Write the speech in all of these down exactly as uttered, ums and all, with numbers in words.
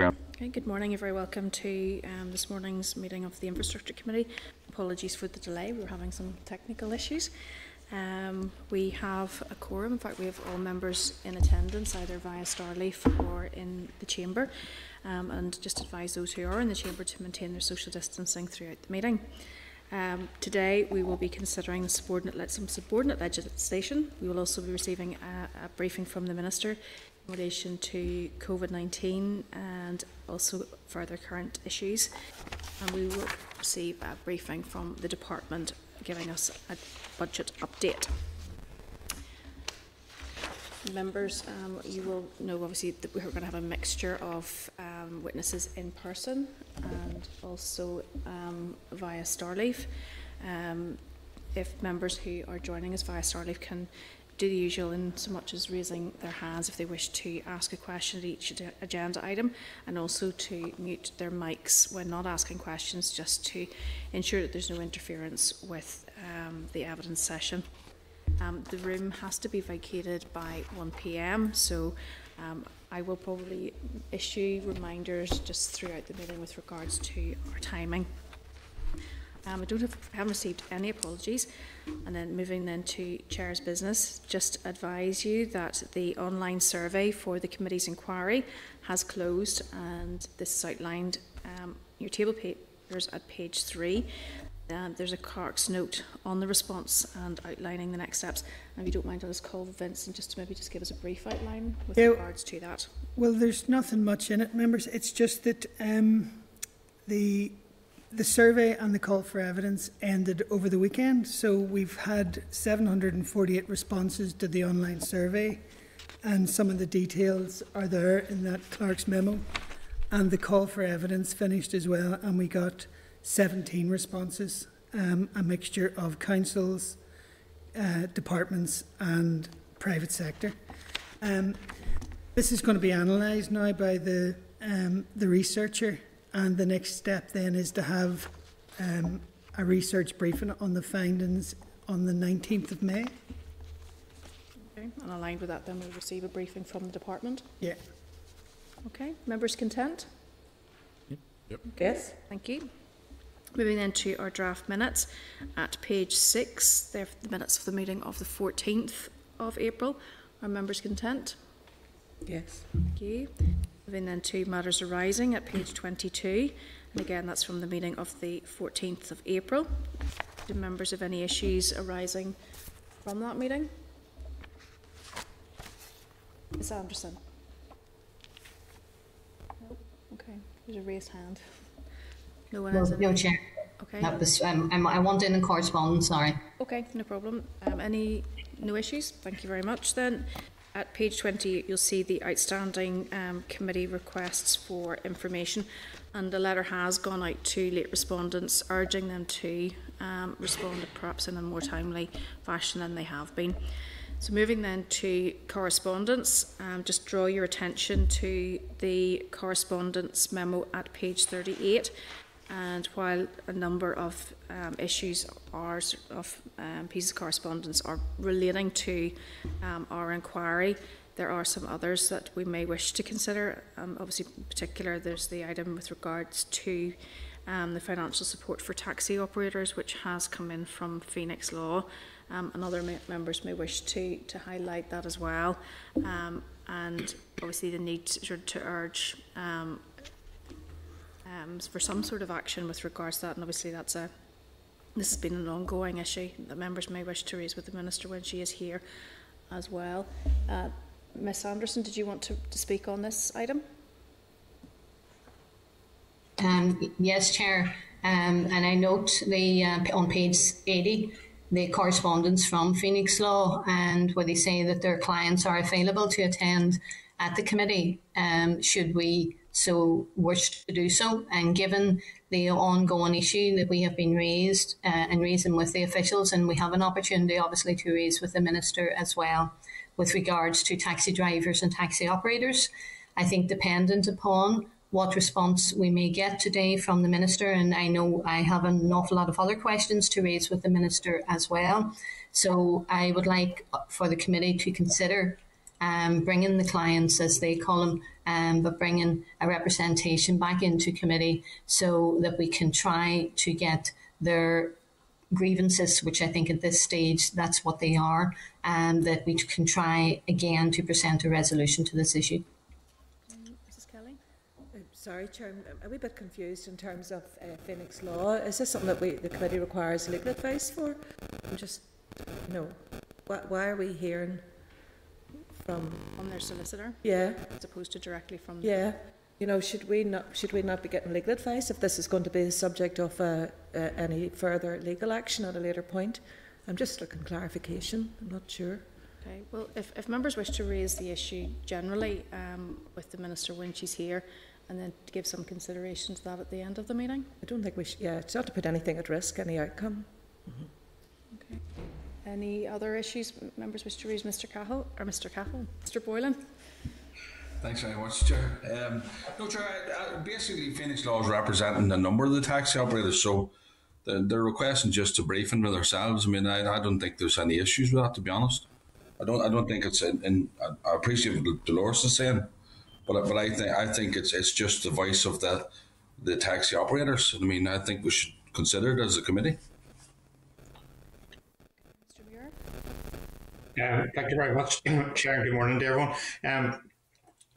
programme. Okay, good morning. You're very welcome to um, this morning's meeting of the Infrastructure Committee. Apologies for the delay. We were having some technical issues. Um, we have a quorum. In fact, we have all members in attendance, either via Starleaf or in the chamber, um, and just advise those who are in the chamber to maintain their social distancing throughout the meeting. Um, today we will be considering subordinate, some subordinate legislation. We will also be receiving a, a briefing from the Minister in relation to COVID nineteen and also further current issues. And we will receive a briefing from the Department giving us a budget update. Members, um, you will know obviously that we're going to have a mixture of um, witnesses in person and also um, via Starleaf. Um, if members who are joining us via Starleaf can do the usual in so much as raising their hands if they wish to ask a question at each agenda item, and also to mute their mics when not asking questions, just to ensure that there's no interference with um, the evidence session. Um, the room has to be vacated by one p m, so um, I will probably issue reminders just throughout the meeting with regards to our timing. Um, I don't have, I haven't received any apologies. And then moving then to Chair's business, just advise you that the online survey for the committee's inquiry has closed, and this is outlined um, your table papers at page three. Um, there's a clerk's note on the response and outlining the next steps. And if you don't mind, I'll just call Vincent just to maybe just give us a brief outline with yeah, regards to that. Well, there's nothing much in it, members. It's just that um, the the survey and the call for evidence ended over the weekend. So we've had seven hundred and forty-eight responses to the online survey, and some of the details are there in that clerk's memo. And the call for evidence finished as well, and we got seventeen responses, um, a mixture of councils, uh, departments and private sector. Um, this is going to be analysed now by the, um, the researcher, and the next step then is to have um, a research briefing on the findings on the nineteenth of May. Okay, and aligned with that then we'll receive a briefing from the department? Yeah. Okay, members content? Yep. Yep. Okay. Yes. Thank you. Moving then to our draft minutes at page six, they're the minutes of the meeting of the fourteenth of April. Are members content? Yes. Thank you. Moving then to matters arising at page twenty-two, and again that's from the meeting of the fourteenth of April. Do members have any issues arising from that meeting? Miz Anderson? No? Okay, there's a raised hand. No one has. No, no chair. Okay. That was, um, I want in the correspondence, sorry. Okay, no problem. Um, any, no issues? Thank you very much then. At page twenty, you'll see the outstanding um, committee requests for information, and the letter has gone out to late respondents urging them to um, respond perhaps in a more timely fashion than they have been. So moving then to correspondence, um, just draw your attention to the correspondence memo at page thirty-eight. And while a number of um, issues are of um, pieces of correspondence are relating to um, our inquiry, there are some others that we may wish to consider. Um, obviously, in particular, there's the item with regards to um, the financial support for taxi operators, which has come in from Phoenix Law, um, and other members may wish to, to highlight that as well. Um, and obviously, the need to, to urge um, Um, for some sort of action with regards to that, and obviously that's a this has been an ongoing issue that members may wish to raise with the Minister when she is here as well. Uh, Miss Anderson, did you want to, to speak on this item? Um, yes, Chair, um, and I note the uh, on page eighty the correspondence from Phoenix Law, and where they say that their clients are available to attend at the committee, um, should we so wish to do so. And given the ongoing issue that we have been raised uh, and raising with the officials, and we have an opportunity obviously to raise with the Minister as well with regards to taxi drivers and taxi operators, I think dependent upon what response we may get today from the Minister, and I know I have an awful lot of other questions to raise with the Minister as well, so I would like for the committee to consider um, bringing the clients, as they call them, um, but bringing a representation back into committee so that we can try to get their grievances, which I think at this stage, that's what they are, and um, that we can try again to present a resolution to this issue. Sorry, Chair, I'm a wee bit confused in terms of uh, Phoenix Law. Is this something that we, the committee requires legal advice for? I'm just, no. Why, why are we hearing from... From their solicitor? Yeah. As opposed to directly from... Yeah. You know, should we not, should we not be getting legal advice if this is going to be the subject of uh, uh, any further legal action at a later point? I'm just looking clarification. I'm not sure. Okay. Well, if, if members wish to raise the issue generally um, with the Minister when she's here, and then to give some consideration to that at the end of the meeting. I don't think we should, yeah, it's not to put anything at risk, any outcome. Mm-hmm. Okay. Any other issues members wish to raise, Mister Cahill, or Mister Cahill, Mister Boylan? Thanks very much, Chair. Um, no, Chair, I, I, basically Phoenix Law is representing a number of the taxi operators, so they're, they're requesting just a briefing with ourselves. I mean, I, I don't think there's any issues with that, to be honest. I don't, I don't think it's, in, in, I, I appreciate what Dolores is saying, But but I think I think it's it's just the voice of the the taxi operators. I mean, I think we should consider it as a committee. Mister Muir. Um, thank you very much, Sharon. Good morning to everyone. Um,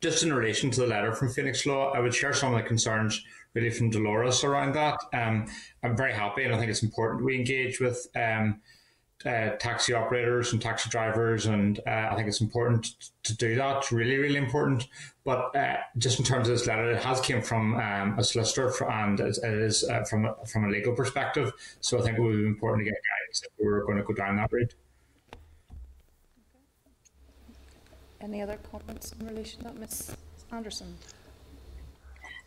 just in relation to the letter from Phoenix Law, I would share some of the concerns really from Dolores around that. Um, I'm very happy, and I think it's important we engage with um. Uh, taxi operators and taxi drivers, and uh, I think it's important to do that. It's really, really important. But uh, just in terms of this letter, it has came from um, a solicitor, for, and it is uh, from a, from a legal perspective. So I think it would be important to get guidance if we were going to go down that route. Okay. Any other comments in relation to that, Miz Anderson?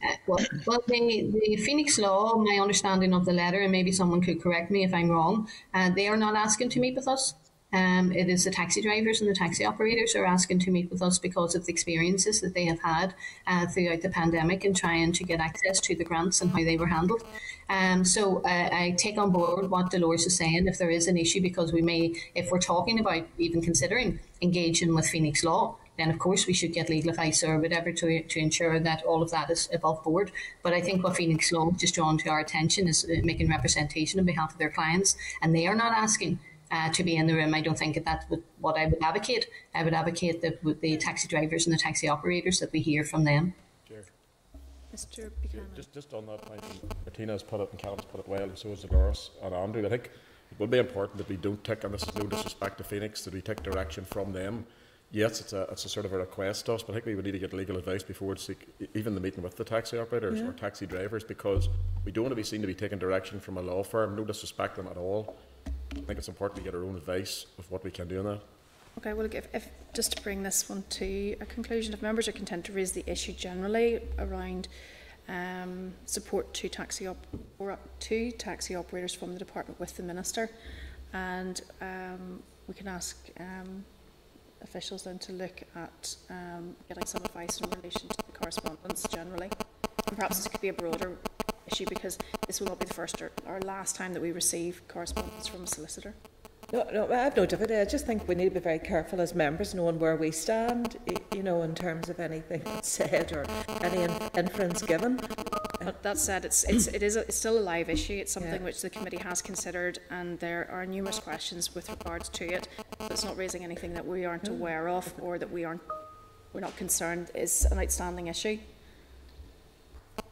Uh, well, well the, the Phoenix Law, my understanding of the letter, and maybe someone could correct me if I'm wrong, uh, they are not asking to meet with us. Um, it is the taxi drivers and the taxi operators are asking to meet with us because of the experiences that they have had uh, throughout the pandemic and trying to get access to the grants and how they were handled. Um, so uh, I take on board what Dolores is saying if there is an issue, because we may, if we're talking about even considering engaging with Phoenix Law, then of course we should get legal advice or whatever to, to ensure that all of that is above board. But I think what Phoenix Law just drawn to our attention is making representation on behalf of their clients, and they are not asking uh, to be in the room. I don't think that that's what I would advocate. I would advocate that with the taxi drivers and the taxi operators that we hear from them. Chair. Mister Buchanan. Just, just on that point, Martina's put it and Callum's put it well, and so is Dolores and Andrew. I think it will be important that we don't take, and this is no disrespect to Phoenix, that we take direction from them. Yes, it's a, it's a sort of a request to us, but I think we would need to get legal advice before we seek even the meeting with the taxi operators yeah. or taxi drivers, because we don't want to be seen to be taking direction from a law firm. No disrespect them at all. I think it's important to get our own advice of what we can do on that. Okay, well, if, if, just to bring this one to a conclusion, if members are content to raise the issue generally around um, support to taxi, op or up to taxi operators from the department with the Minister, and um, we can ask... Um, officials then to look at um, getting some advice in relation to the correspondence generally, and perhaps this could be a broader issue, because this will not be the first or, or last time that we receive correspondence from a solicitor. No, no, I have no doubt. I just think we need to be very careful as members, knowing where we stand, you know, in terms of anything said or any in inference given. But that said, it's, it's, it is a, it's still a live issue. It's something yeah. which the committee has considered, and there are numerous questions with regards to it. But it's not raising anything that we aren't aware of or that we aren't, we're not concerned is an outstanding issue.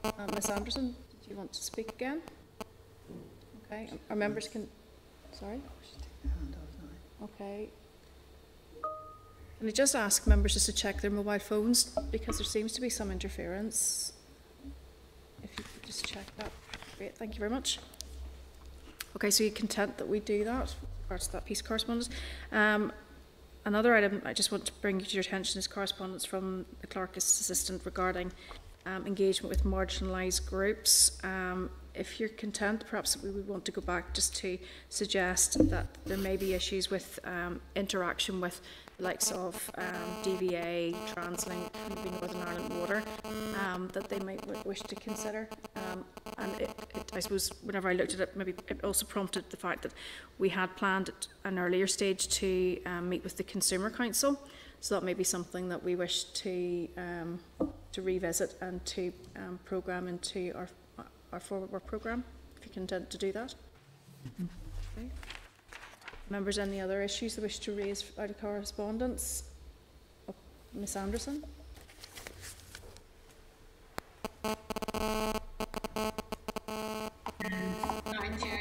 Uh, Miz Anderson, do you want to speak again? Okay, our members can. Sorry. Okay. And I just ask members just to check their mobile phones, because there seems to be some interference. If you could just check that. Great, thank you very much. Okay, so you're content that we do that, regards to that piece of correspondence. Um, another item I just want to bring to your attention is correspondence from the Clerk's Assistant regarding um, engagement with marginalised groups. Um, If you're content, perhaps we would want to go back just to suggest that there may be issues with um, interaction with the likes of um, D V A, TransLink, maybe Northern Ireland Water, um, that they might w wish to consider. Um, and it, it, I suppose whenever I looked at it, maybe it also prompted the fact that we had planned at an earlier stage to um, meet with the Consumer Council. So that may be something that we wish to um, to revisit and to um, programme into our, our forward work programme, if you consent to do that. Mm-hmm. Okay. Members, any other issues they wish to raise out of correspondence? Oh, Miss Anderson.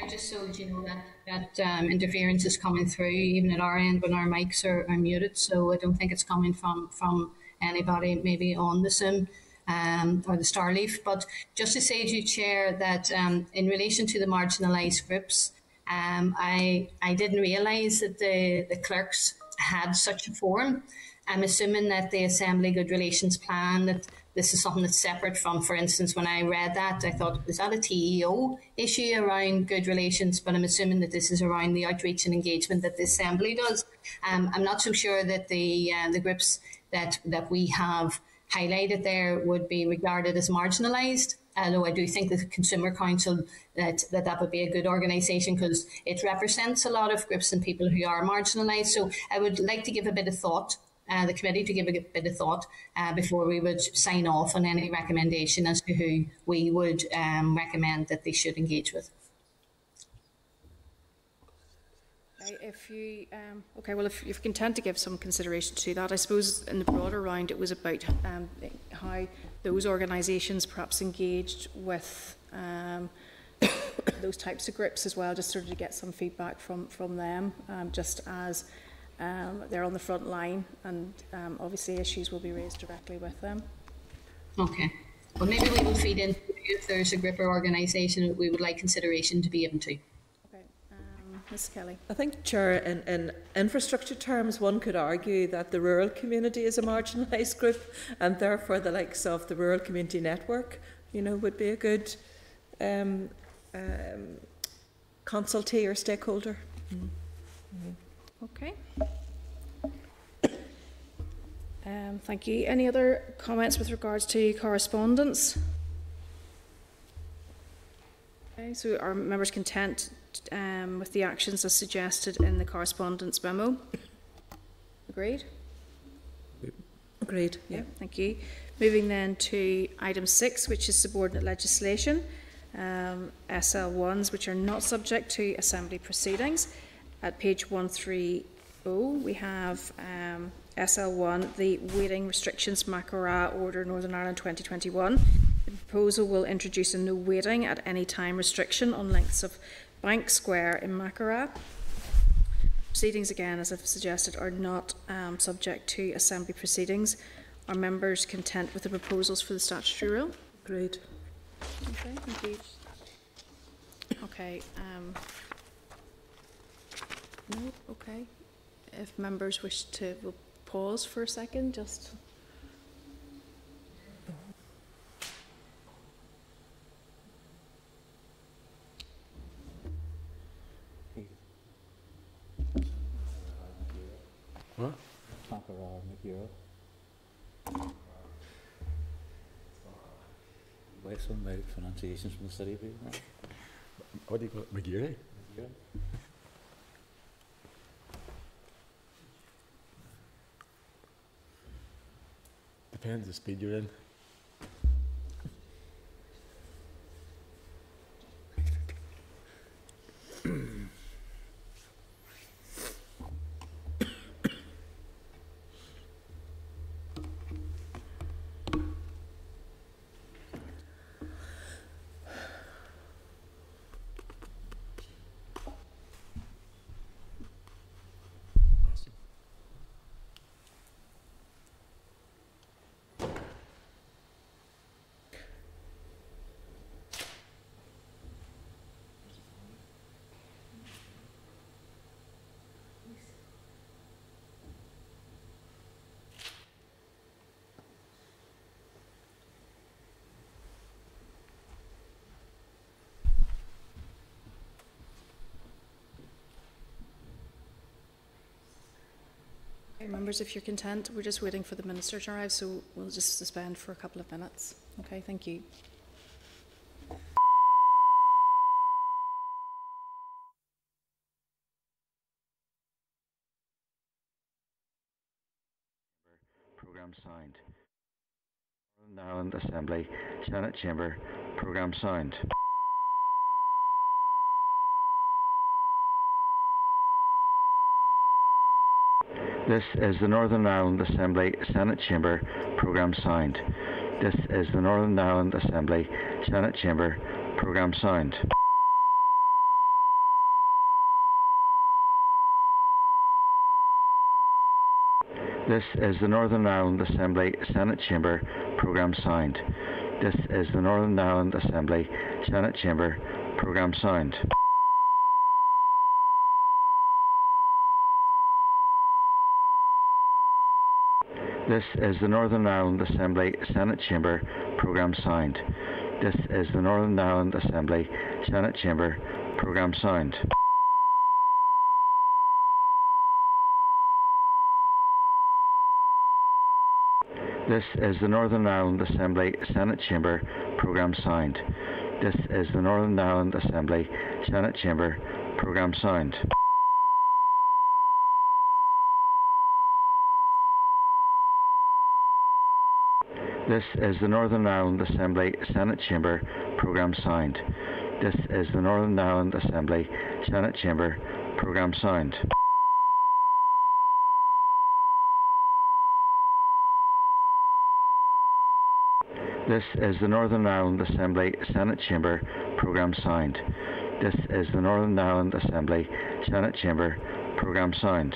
Just so you know that, that um, interference is coming through, even at our end when our mics are, are muted, so I don't think it's coming from, from anybody maybe on the Zoom um, or the Starleaf. But just to say to you, Chair, that um, in relation to the marginalised groups, um, I, I didn't realise that the, the clerks had such a forum. I'm assuming that the Assembly Good Relations Plan, that this is something that's separate from, for instance, when I read that, I thought, is that a T E O issue around good relations? But I'm assuming that this is around the outreach and engagement that the Assembly does. Um, I'm not so sure that the uh, the groups that, that we have highlighted there would be regarded as marginalised, although I do think the Consumer Council, that that, that would be a good organisation because it represents a lot of groups and people who are marginalised. So I would like to give a bit of thought Uh, the committee to give a bit of thought uh, before we would sign off on any recommendation as to who we would um, recommend that they should engage with. If you um, okay, well, if you intend to give some consideration to that, I suppose in the broader round it was about um, how those organisations perhaps engaged with um, those types of groups as well, just sort of to get some feedback from from them, um, just as. Um, they're on the front line, and um, obviously issues will be raised directly with them. Okay. Well, maybe we will feed in if there's a group or organisation that we would like consideration to be given to. Okay. Um, Miz Kelly. I think, Chair, in, in infrastructure terms, one could argue that the rural community is a marginalised group, and therefore the likes of the Rural Community Network, you know, would be a good um, um, consultee or stakeholder. Mm-hmm. Mm-hmm. Okay. Um, thank you. Any other comments with regards to correspondence? Okay, so are members content um, with the actions as suggested in the correspondence memo? Agreed? Agreed, yeah. Yeah, thank you. Moving then to item six, which is subordinate legislation, um, S L ones, which are not subject to Assembly proceedings. At page one thirty, we have um, S L one, the Weighting Restrictions MACRA Order Northern Ireland twenty twenty-one. The proposal will introduce a no weighting at any time restriction on lengths of Bank Square in MACRA. Proceedings, again, as I've suggested, are not um, subject to Assembly proceedings. Are members content with the proposals for the statutory rule? Agreed. Okay, thank you. Okay. Um, No, okay. If members wish to, we'll pause for a second, just. What? Western Mouth pronunciations from the city, please. What do you call it? McGeary? Depends the speed you're in. Members, if you're content, we're just waiting for the Minister to arrive, so we'll just suspend for a couple of minutes. Okay, thank you. Programme signed. Northern Ireland Assembly, Senate Chamber, Programme Sound. This is the Northern Ireland Assembly, Senate Chamber, Programme Sound. This is the Northern Ireland Assembly, Senate Chamber, Programme Sound. This is the Northern Ireland Assembly, Senate Chamber, Programme Sound. This is the Northern Ireland Assembly, Senate Chamber, Programme Sound. This is the Northern Ireland Assembly, Senate Chamber, Programme Sound. This is the Northern Ireland Assembly, Senate Chamber, Programme Sound. This is the Northern Ireland Assembly, Senate Chamber, Programme Sound. This is the Northern Ireland Assembly, Senate Chamber, Programme Sound. This is the Northern Ireland Assembly, Senate Chamber, Programme Sound. This is the Northern Ireland Assembly, Senate Chamber, Programme Sound. This is the Northern Ireland Assembly, Senate Chamber, Programme Sound. This is the Northern Ireland Assembly, Senate Chamber, Programme Sound.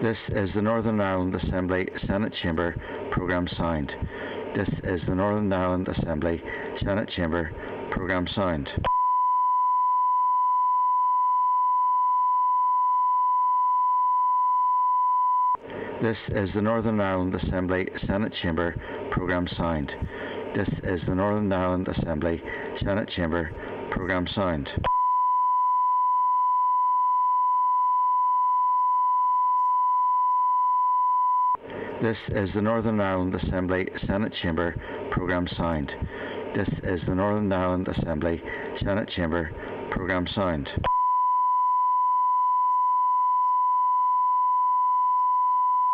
This is the Northern Ireland Assembly, Senate Chamber, Programme Sound. This is the Northern Ireland Assembly, Senate Chamber, Programme Sound. This is the Northern Ireland Assembly, Senate Chamber, Programme Sound. This is the Northern Ireland Assembly, Senate Chamber, Programme Sound. This is the Northern Ireland Assembly, Senate Chamber, Programme Sound. This is the Northern Ireland Assembly, Senate Chamber, Programme Sound. This is the Northern Ireland Assembly, Senate Chamber, Programme Sound. This is the Northern Ireland Assembly, Senate Chamber, Programme Sound.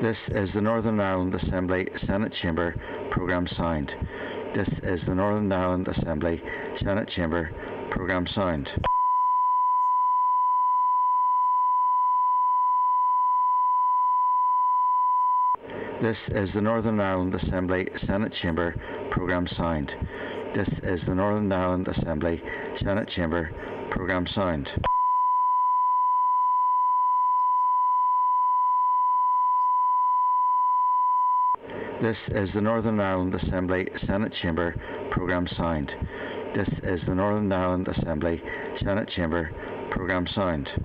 This is the Northern Ireland Assembly, Senate Chamber, Programme Sound. This is the Northern Ireland Assembly, Senate Chamber, Programme Sound. This is the Northern Ireland Assembly, Senate Chamber, Programme Sound. This is the Northern Ireland Assembly, Senate Chamber, Programme Sound.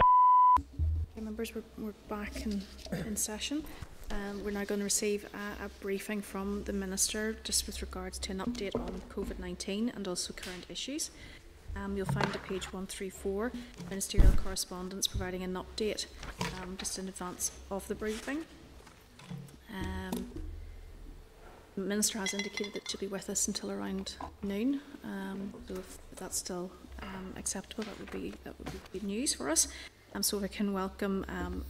Okay, members, we're, we're back in, in session. Um, we're now going to receive a, a briefing from the Minister just with regards to an update on COVID nineteen and also current issues. Um, you'll find at page one thirty-four ministerial correspondence providing an update um, just in advance of the briefing. Um, The Minister has indicated that she'll be with us until around noon, um, so if that's still um, acceptable, that would be that would be good news for us. Um, so we can welcome um,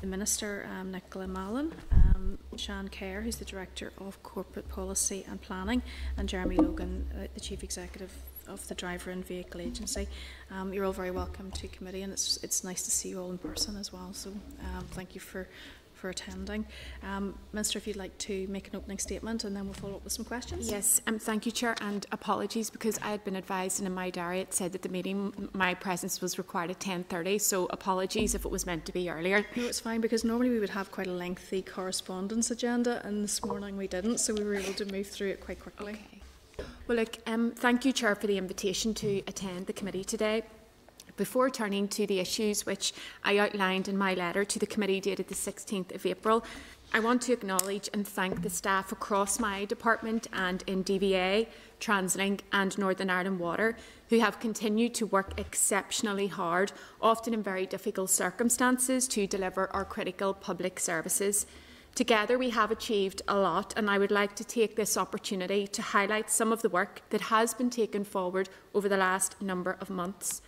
the Minister, um, Nicola Mallon, um, Sian Kerr, who's the Director of Corporate Policy and Planning, and Jeremy Logan, uh, the Chief Executive of the Driver and Vehicle Agency. Um, you're all very welcome to committee, and it's it's nice to see you all in person as well. So um, thank you for. for attending. Um, Minister, if you'd like to make an opening statement and then we'll follow up with some questions. Yes, um, thank you, Chair, and apologies because I had been advised and in my diary it said that the meeting, my presence was required at ten thirty, so apologies if it was meant to be earlier. No, it's fine because normally we would have quite a lengthy correspondence agenda and this morning we didn't, so we were able to move through it quite quickly. Okay. Well, look, um, thank you, Chair, for the invitation to attend the committee today. Before turning to the issues which I outlined in my letter to the committee dated the sixteenth of April, I want to acknowledge and thank the staff across my department and in D V A, TransLink and Northern Ireland Water who have continued to work exceptionally hard, often in very difficult circumstances, to deliver our critical public services. Together we have achieved a lot, and I would like to take this opportunity to highlight some of the work that has been taken forward over the last number of months.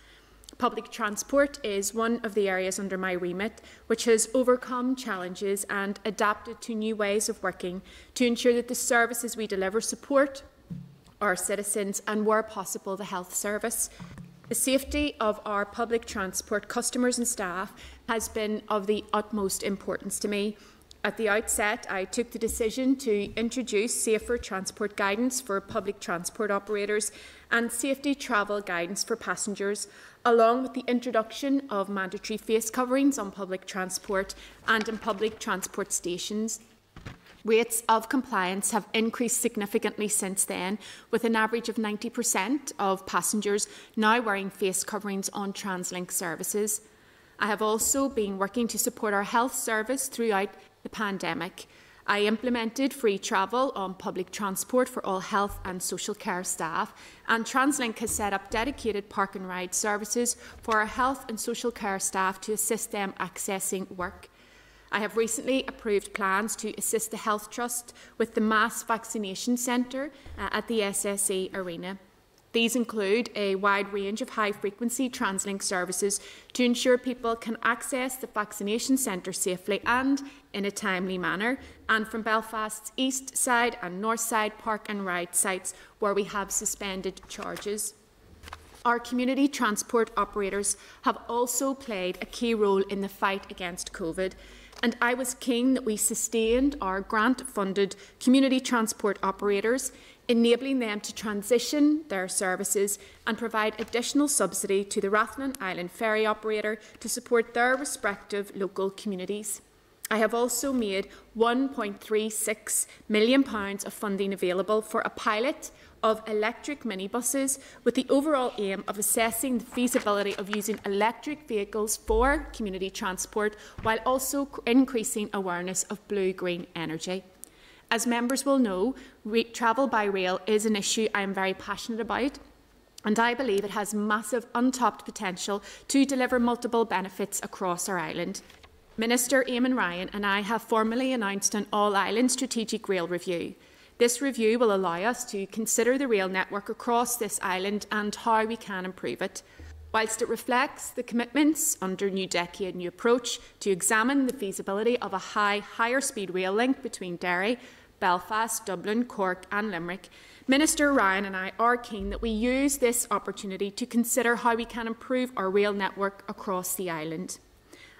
Public transport is one of the areas under my remit which has overcome challenges and adapted to new ways of working to ensure that the services we deliver support our citizens and, where possible, the health service. The safety of our public transport customers and staff has been of the utmost importance to me. At the outset, I took the decision to introduce safer transport guidance for public transport operators and safety travel guidance for passengers, along with the introduction of mandatory face coverings on public transport and in public transport stations. Rates of compliance have increased significantly since then, with an average of ninety percent of passengers now wearing face coverings on TransLink services. I have also been working to support our health service throughout the pandemic. I implemented free travel on public transport for all health and social care staff, and TransLink has set up dedicated park and ride services for our health and social care staff to assist them accessing work. I have recently approved plans to assist the Health Trust with the mass vaccination centre at the S S E arena. These include a wide range of high-frequency TransLink services to ensure people can access the vaccination centre safely and in a timely manner, and from Belfast's east side and north side park and ride sites where we have suspended charges. Our community transport operators have also played a key role in the fight against COVID, and I was keen that we sustained our grant-funded community transport operators, enabling them to transition their services and provide additional subsidy to the Rathlin Island ferry operator to support their respective local communities. I have also made one point three six million pounds of funding available for a pilot of electric minibuses, with the overall aim of assessing the feasibility of using electric vehicles for community transport while also increasing awareness of blue-green energy. As members will know, travel by rail is an issue I am very passionate about, and I believe it has massive untapped potential to deliver multiple benefits across our island. Minister Eamon Ryan and I have formally announced an all-island strategic rail review. This review will allow us to consider the rail network across this island and how we can improve it. Whilst it reflects the commitments under New Decade, New Approach to examine the feasibility of a high, higher speed rail link between Derry, Belfast, Dublin, Cork and Limerick, Minister Ryan and I are keen that we use this opportunity to consider how we can improve our rail network across the island.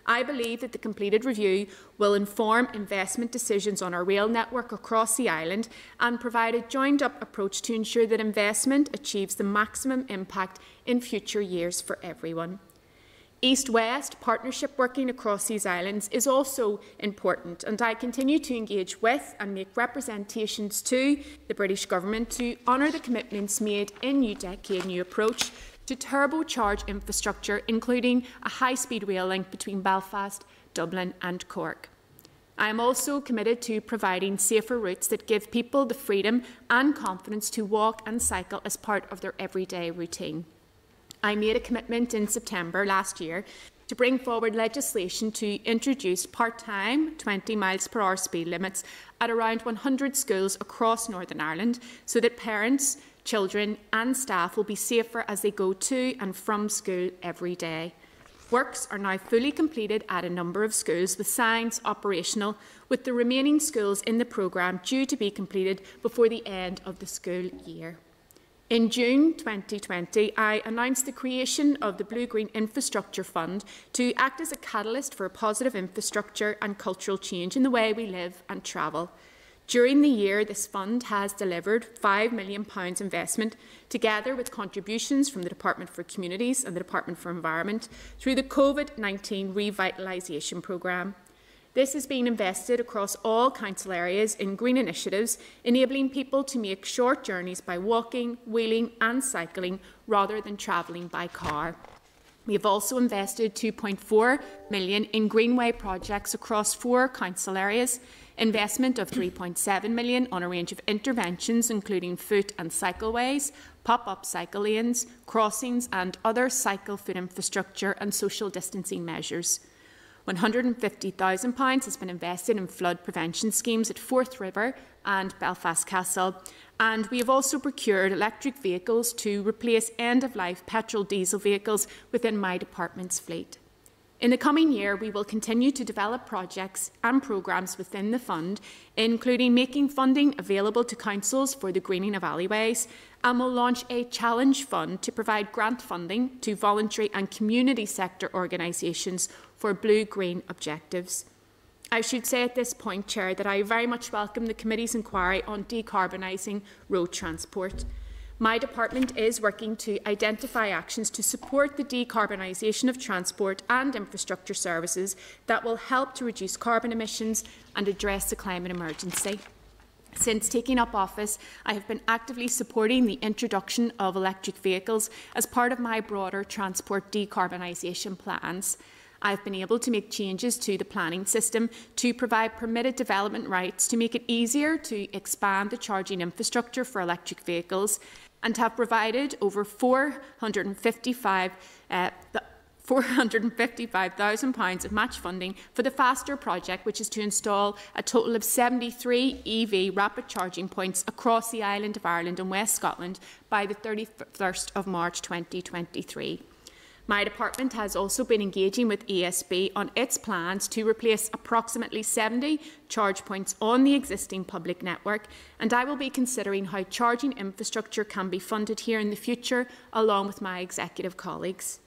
I believe that the completed review will inform investment decisions on our rail network across the island and provide a joined-up approach to ensure that investment achieves the maximum impact in future years for everyone. East-West partnership working across these islands is also important, and I continue to engage with and make representations to the British Government to honour the commitments made in New Decade, New Approach to turbocharge infrastructure, including a high-speed rail link between Belfast, Dublin and Cork. I am also committed to providing safer routes that give people the freedom and confidence to walk and cycle as part of their everyday routine. I made a commitment in September last year to bring forward legislation to introduce part-time twenty miles per hour speed limits at around one hundred schools across Northern Ireland, so that parents, children and staff will be safer as they go to and from school every day. Works are now fully completed at a number of schools, with signs operational, with the remaining schools in the programme due to be completed before the end of the school year. In June twenty twenty, I announced the creation of the Blue-Green Infrastructure Fund to act as a catalyst for positive infrastructure and cultural change in the way we live and travel. During the year, this fund has delivered five million pounds investment, together with contributions from the Department for Communities and the Department for Environment, through the COVID nineteen Revitalisation Programme. This has been invested across all council areas in green initiatives, enabling people to make short journeys by walking, wheeling and cycling, rather than travelling by car. We have also invested two point four million pounds in greenway projects across four council areas, investment of three point seven million pounds on a range of interventions including foot and cycleways, pop-up cycle lanes, crossings and other cycle foot infrastructure and social distancing measures. one hundred and fifty thousand pounds has been invested in flood prevention schemes at Forth River and Belfast Castle. And we have also procured electric vehicles to replace end-of-life petrol diesel vehicles within my department's fleet. In the coming year, we will continue to develop projects and programmes within the fund, including making funding available to councils for the greening of alleyways, and will launch a challenge fund to provide grant funding to voluntary and community sector organisations for blue-green objectives. I should say at this point, Chair, that I very much welcome the committee's inquiry on decarbonising road transport. My department is working to identify actions to support the decarbonisation of transport and infrastructure services that will help to reduce carbon emissions and address the climate emergency. Since taking up office, I have been actively supporting the introduction of electric vehicles as part of my broader transport decarbonisation plans. I have been able to make changes to the planning system to provide permitted development rights to make it easier to expand the charging infrastructure for electric vehicles, and have provided over four hundred and fifty-five thousand pounds of match funding for the FASTER project, which is to install a total of seventy-three E V rapid charging points across the island of Ireland and West Scotland by the thirty-first of March twenty twenty-three. My department has also been engaging with E S B on its plans to replace approximately seventy charge points on the existing public network, and I will be considering how charging infrastructure can be funded here in the future, along with my executive colleagues.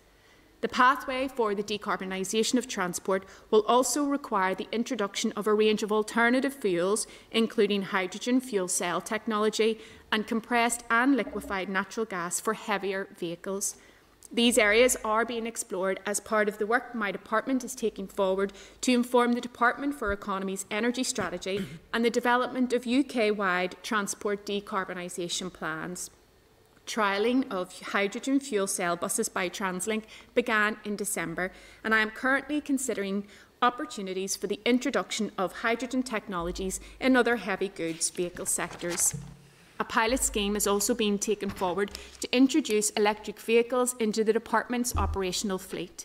The pathway for the decarbonisation of transport will also require the introduction of a range of alternative fuels, including hydrogen fuel cell technology and compressed and liquefied natural gas for heavier vehicles. These areas are being explored as part of the work my department is taking forward to inform the Department for Economy's energy strategy and the development of U K-wide transport decarbonisation plans. Trialling of hydrogen fuel cell buses by TransLink began in December, and I am currently considering opportunities for the introduction of hydrogen technologies in other heavy goods vehicle sectors. A pilot scheme is also being taken forward to introduce electric vehicles into the department's operational fleet.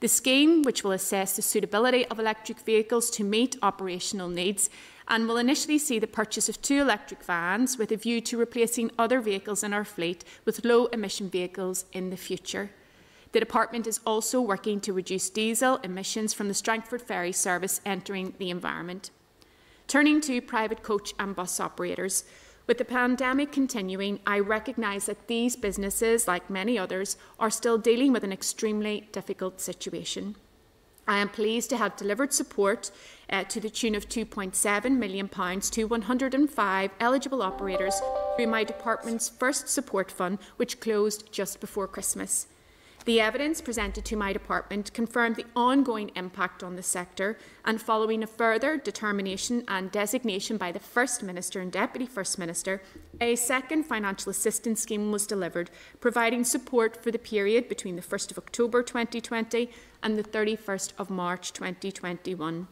The scheme, which will assess the suitability of electric vehicles to meet operational needs, and will initially see the purchase of two electric vans with a view to replacing other vehicles in our fleet with low-emission vehicles in the future. The department is also working to reduce diesel emissions from the Strangford ferry service entering the environment. Turning to private coach and bus operators. With the pandemic continuing, I recognise that these businesses, like many others, are still dealing with an extremely difficult situation. I am pleased to have delivered support uh, to the tune of two point seven million pounds to one hundred and five eligible operators through my department's first support fund, which closed just before Christmas. The evidence presented to my department confirmed the ongoing impact on the sector, and following a further determination and designation by the First Minister and Deputy First Minister, a second financial assistance scheme was delivered, providing support for the period between the first of October twenty twenty and the thirty-first of March twenty twenty-one.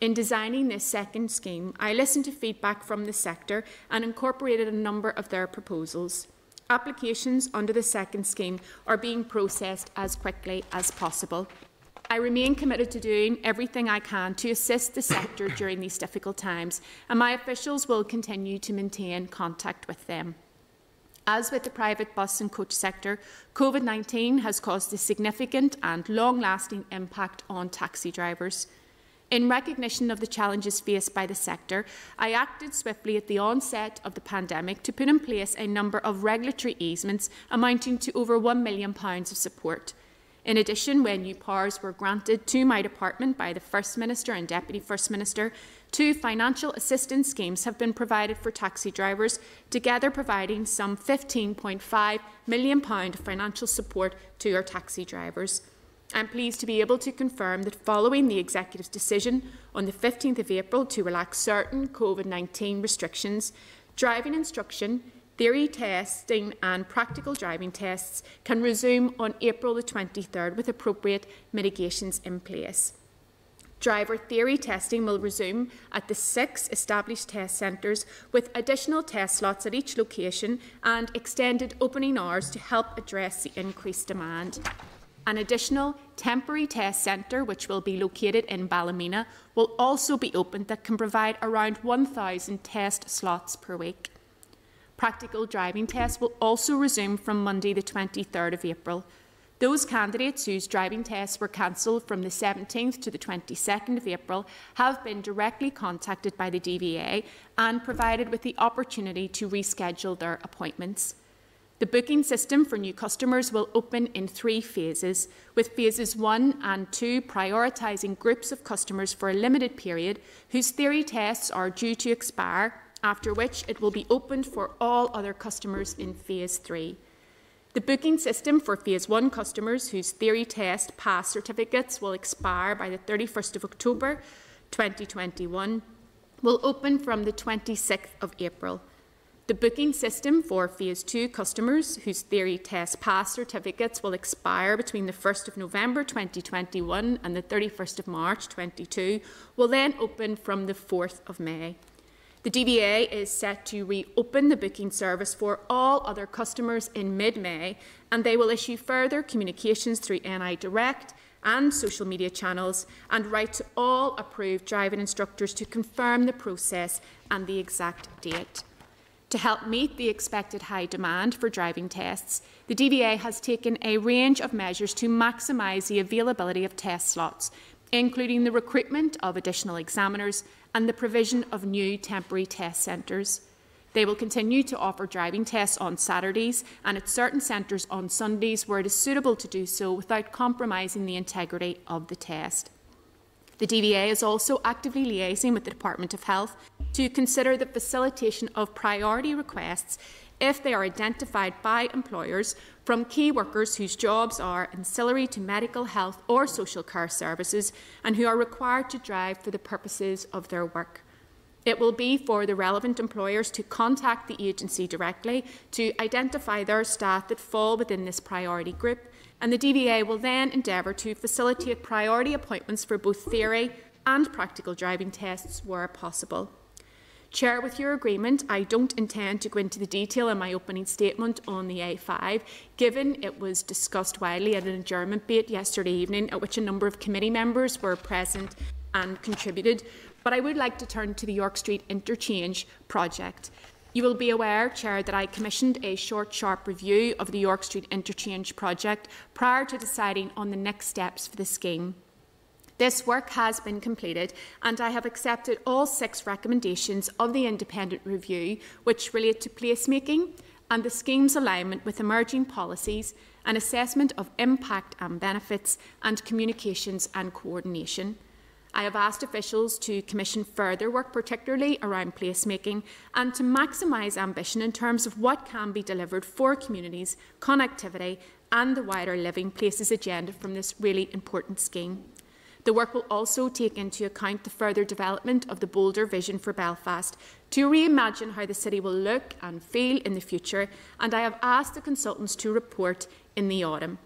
In designing this second scheme, I listened to feedback from the sector and incorporated a number of their proposals. Applications under the second scheme are being processed as quickly as possible. I remain committed to doing everything I can to assist the sector during these difficult times, and my officials will continue to maintain contact with them. As with the private bus and coach sector, COVID nineteen has caused a significant and long-lasting impact on taxi drivers. In recognition of the challenges faced by the sector, I acted swiftly at the onset of the pandemic to put in place a number of regulatory easements amounting to over one million pounds of support. In addition, when new powers were granted to my department by the First Minister and Deputy First Minister, two financial assistance schemes have been provided for taxi drivers, together providing some fifteen point five million pounds of financial support to our taxi drivers. I am pleased to be able to confirm that following the Executive's decision on the fifteenth of April to relax certain COVID nineteen restrictions, driving instruction, theory testing and practical driving tests can resume on April the twenty-third with appropriate mitigations in place. Driver theory testing will resume at the six established test centres, with additional test slots at each location and extended opening hours to help address the increased demand. An additional temporary test centre, which will be located in Ballymena, will also be opened that can provide around one thousand test slots per week. Practical driving tests will also resume from Monday the twenty-third of April. Those candidates whose driving tests were cancelled from the seventeenth to the twenty-second of April have been directly contacted by the D V A and provided with the opportunity to reschedule their appointments. The booking system for new customers will open in three phases, with phases one and two prioritising groups of customers for a limited period whose theory tests are due to expire, after which it will be opened for all other customers in phase three. The booking system for Phase one customers whose theory test pass certificates will expire by the thirty-first of October twenty twenty-one will open from the twenty-sixth of April. The booking system for Phase two customers whose theory test pass certificates will expire between the first of November twenty twenty-one and the thirty-first of March twenty twenty-two will then open from the fourth of May. The D V A is set to reopen the booking service for all other customers in mid-May, and they will issue further communications through N I Direct and social media channels and write to all approved driving instructors to confirm the process and the exact date. To help meet the expected high demand for driving tests, the D V A has taken a range of measures to maximise the availability of test slots, including the recruitment of additional examiners and the provision of new temporary test centres. They will continue to offer driving tests on Saturdays and at certain centres on Sundays where it is suitable to do so without compromising the integrity of the test. The D V A is also actively liaising with the Department of Health to consider the facilitation of priority requests if they are identified by employers from key workers whose jobs are ancillary to medical, health or social care services and who are required to drive for the purposes of their work. It will be for the relevant employers to contact the agency directly to identify their staff that fall within this priority group, and the D V A will then endeavour to facilitate priority appointments for both theory and practical driving tests where possible. Chair, with your agreement, I don't intend to go into the detail in my opening statement on the A five, given it was discussed widely at an adjournment debate yesterday evening at which a number of committee members were present and contributed, but I would like to turn to the York Street Interchange project. You will be aware, Chair, that I commissioned a short, sharp review of the York Street Interchange project prior to deciding on the next steps for the scheme. This work has been completed, and I have accepted all six recommendations of the independent review, which relate to placemaking and the scheme's alignment with emerging policies, an assessment of impact and benefits, and communications and coordination. I have asked officials to commission further work, particularly around placemaking, and to maximise ambition in terms of what can be delivered for communities, connectivity, and the wider living places agenda from this really important scheme. The work will also take into account the further development of the bolder vision for Belfast to reimagine how the city will look and feel in the future, and I have asked the consultants to report in the autumn.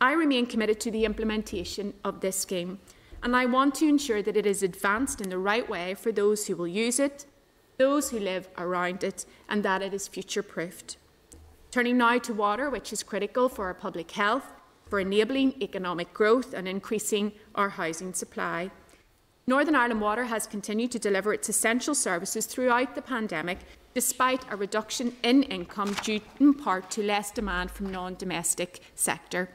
I remain committed to the implementation of this scheme, and I want to ensure that it is advanced in the right way for those who will use it, those who live around it, and that it is future-proofed. Turning now to water, which is critical for our public health, for enabling economic growth and increasing our housing supply. Northern Ireland Water has continued to deliver its essential services throughout the pandemic, despite a reduction in income due in part to less demand from the non-domestic sector.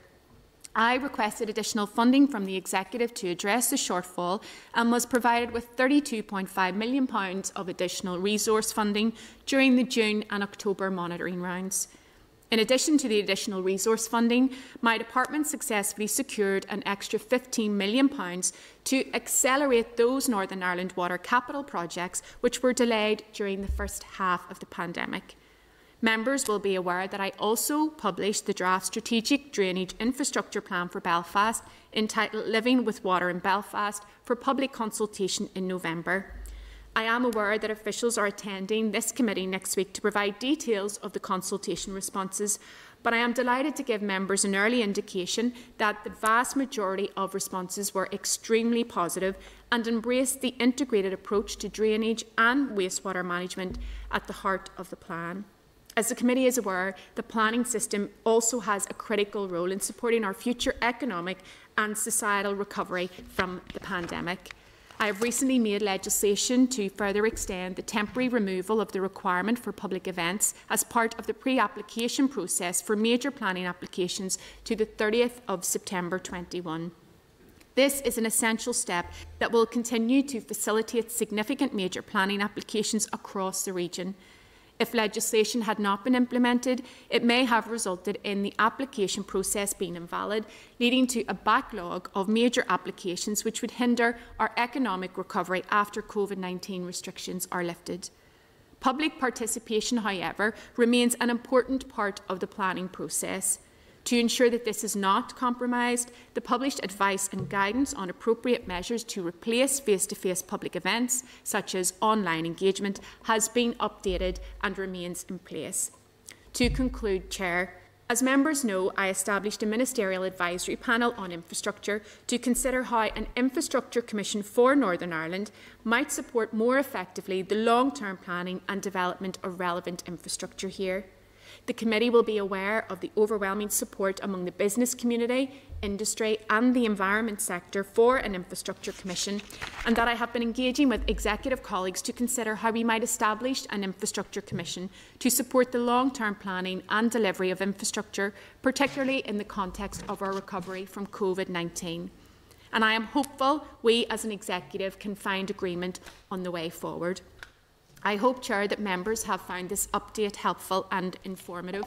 I requested additional funding from the Executive to address the shortfall and was provided with thirty-two point five million pounds of additional resource funding during the June and October monitoring rounds. In addition to the additional resource funding, my department successfully secured an extra fifteen million pounds to accelerate those Northern Ireland Water capital projects which were delayed during the first half of the pandemic. Members will be aware that I also published the draft Strategic Drainage Infrastructure Plan for Belfast, entitled Living with Water in Belfast, for public consultation in November. I am aware that officials are attending this committee next week to provide details of the consultation responses, but I am delighted to give members an early indication that the vast majority of responses were extremely positive and embraced the integrated approach to drainage and wastewater management at the heart of the plan. As the committee is aware, the planning system also has a critical role in supporting our future economic and societal recovery from the pandemic. I have recently made legislation to further extend the temporary removal of the requirement for public events as part of the pre-application process for major planning applications to the thirtieth of September twenty-one. This is an essential step that will continue to facilitate significant major planning applications across the region. If legislation had not been implemented, it may have resulted in the application process being invalid, leading to a backlog of major applications which would hinder our economic recovery after COVID nineteen restrictions are lifted. Public participation, however, remains an important part of the planning process. To ensure that this is not compromised, the published advice and guidance on appropriate measures to replace face-to-face public events, such as online engagement, has been updated and remains in place. To conclude, Chair, as members know, I established a Ministerial Advisory Panel on Infrastructure to consider how an Infrastructure Commission for Northern Ireland might support more effectively the long-term planning and development of relevant infrastructure here. The committee will be aware of the overwhelming support among the business community, industry and the environment sector for an infrastructure commission, and that I have been engaging with executive colleagues to consider how we might establish an infrastructure commission to support the long-term planning and delivery of infrastructure, particularly in the context of our recovery from COVID nineteen. And I am hopeful we as an executive can find agreement on the way forward. I hope, Chair, that members have found this update helpful and informative.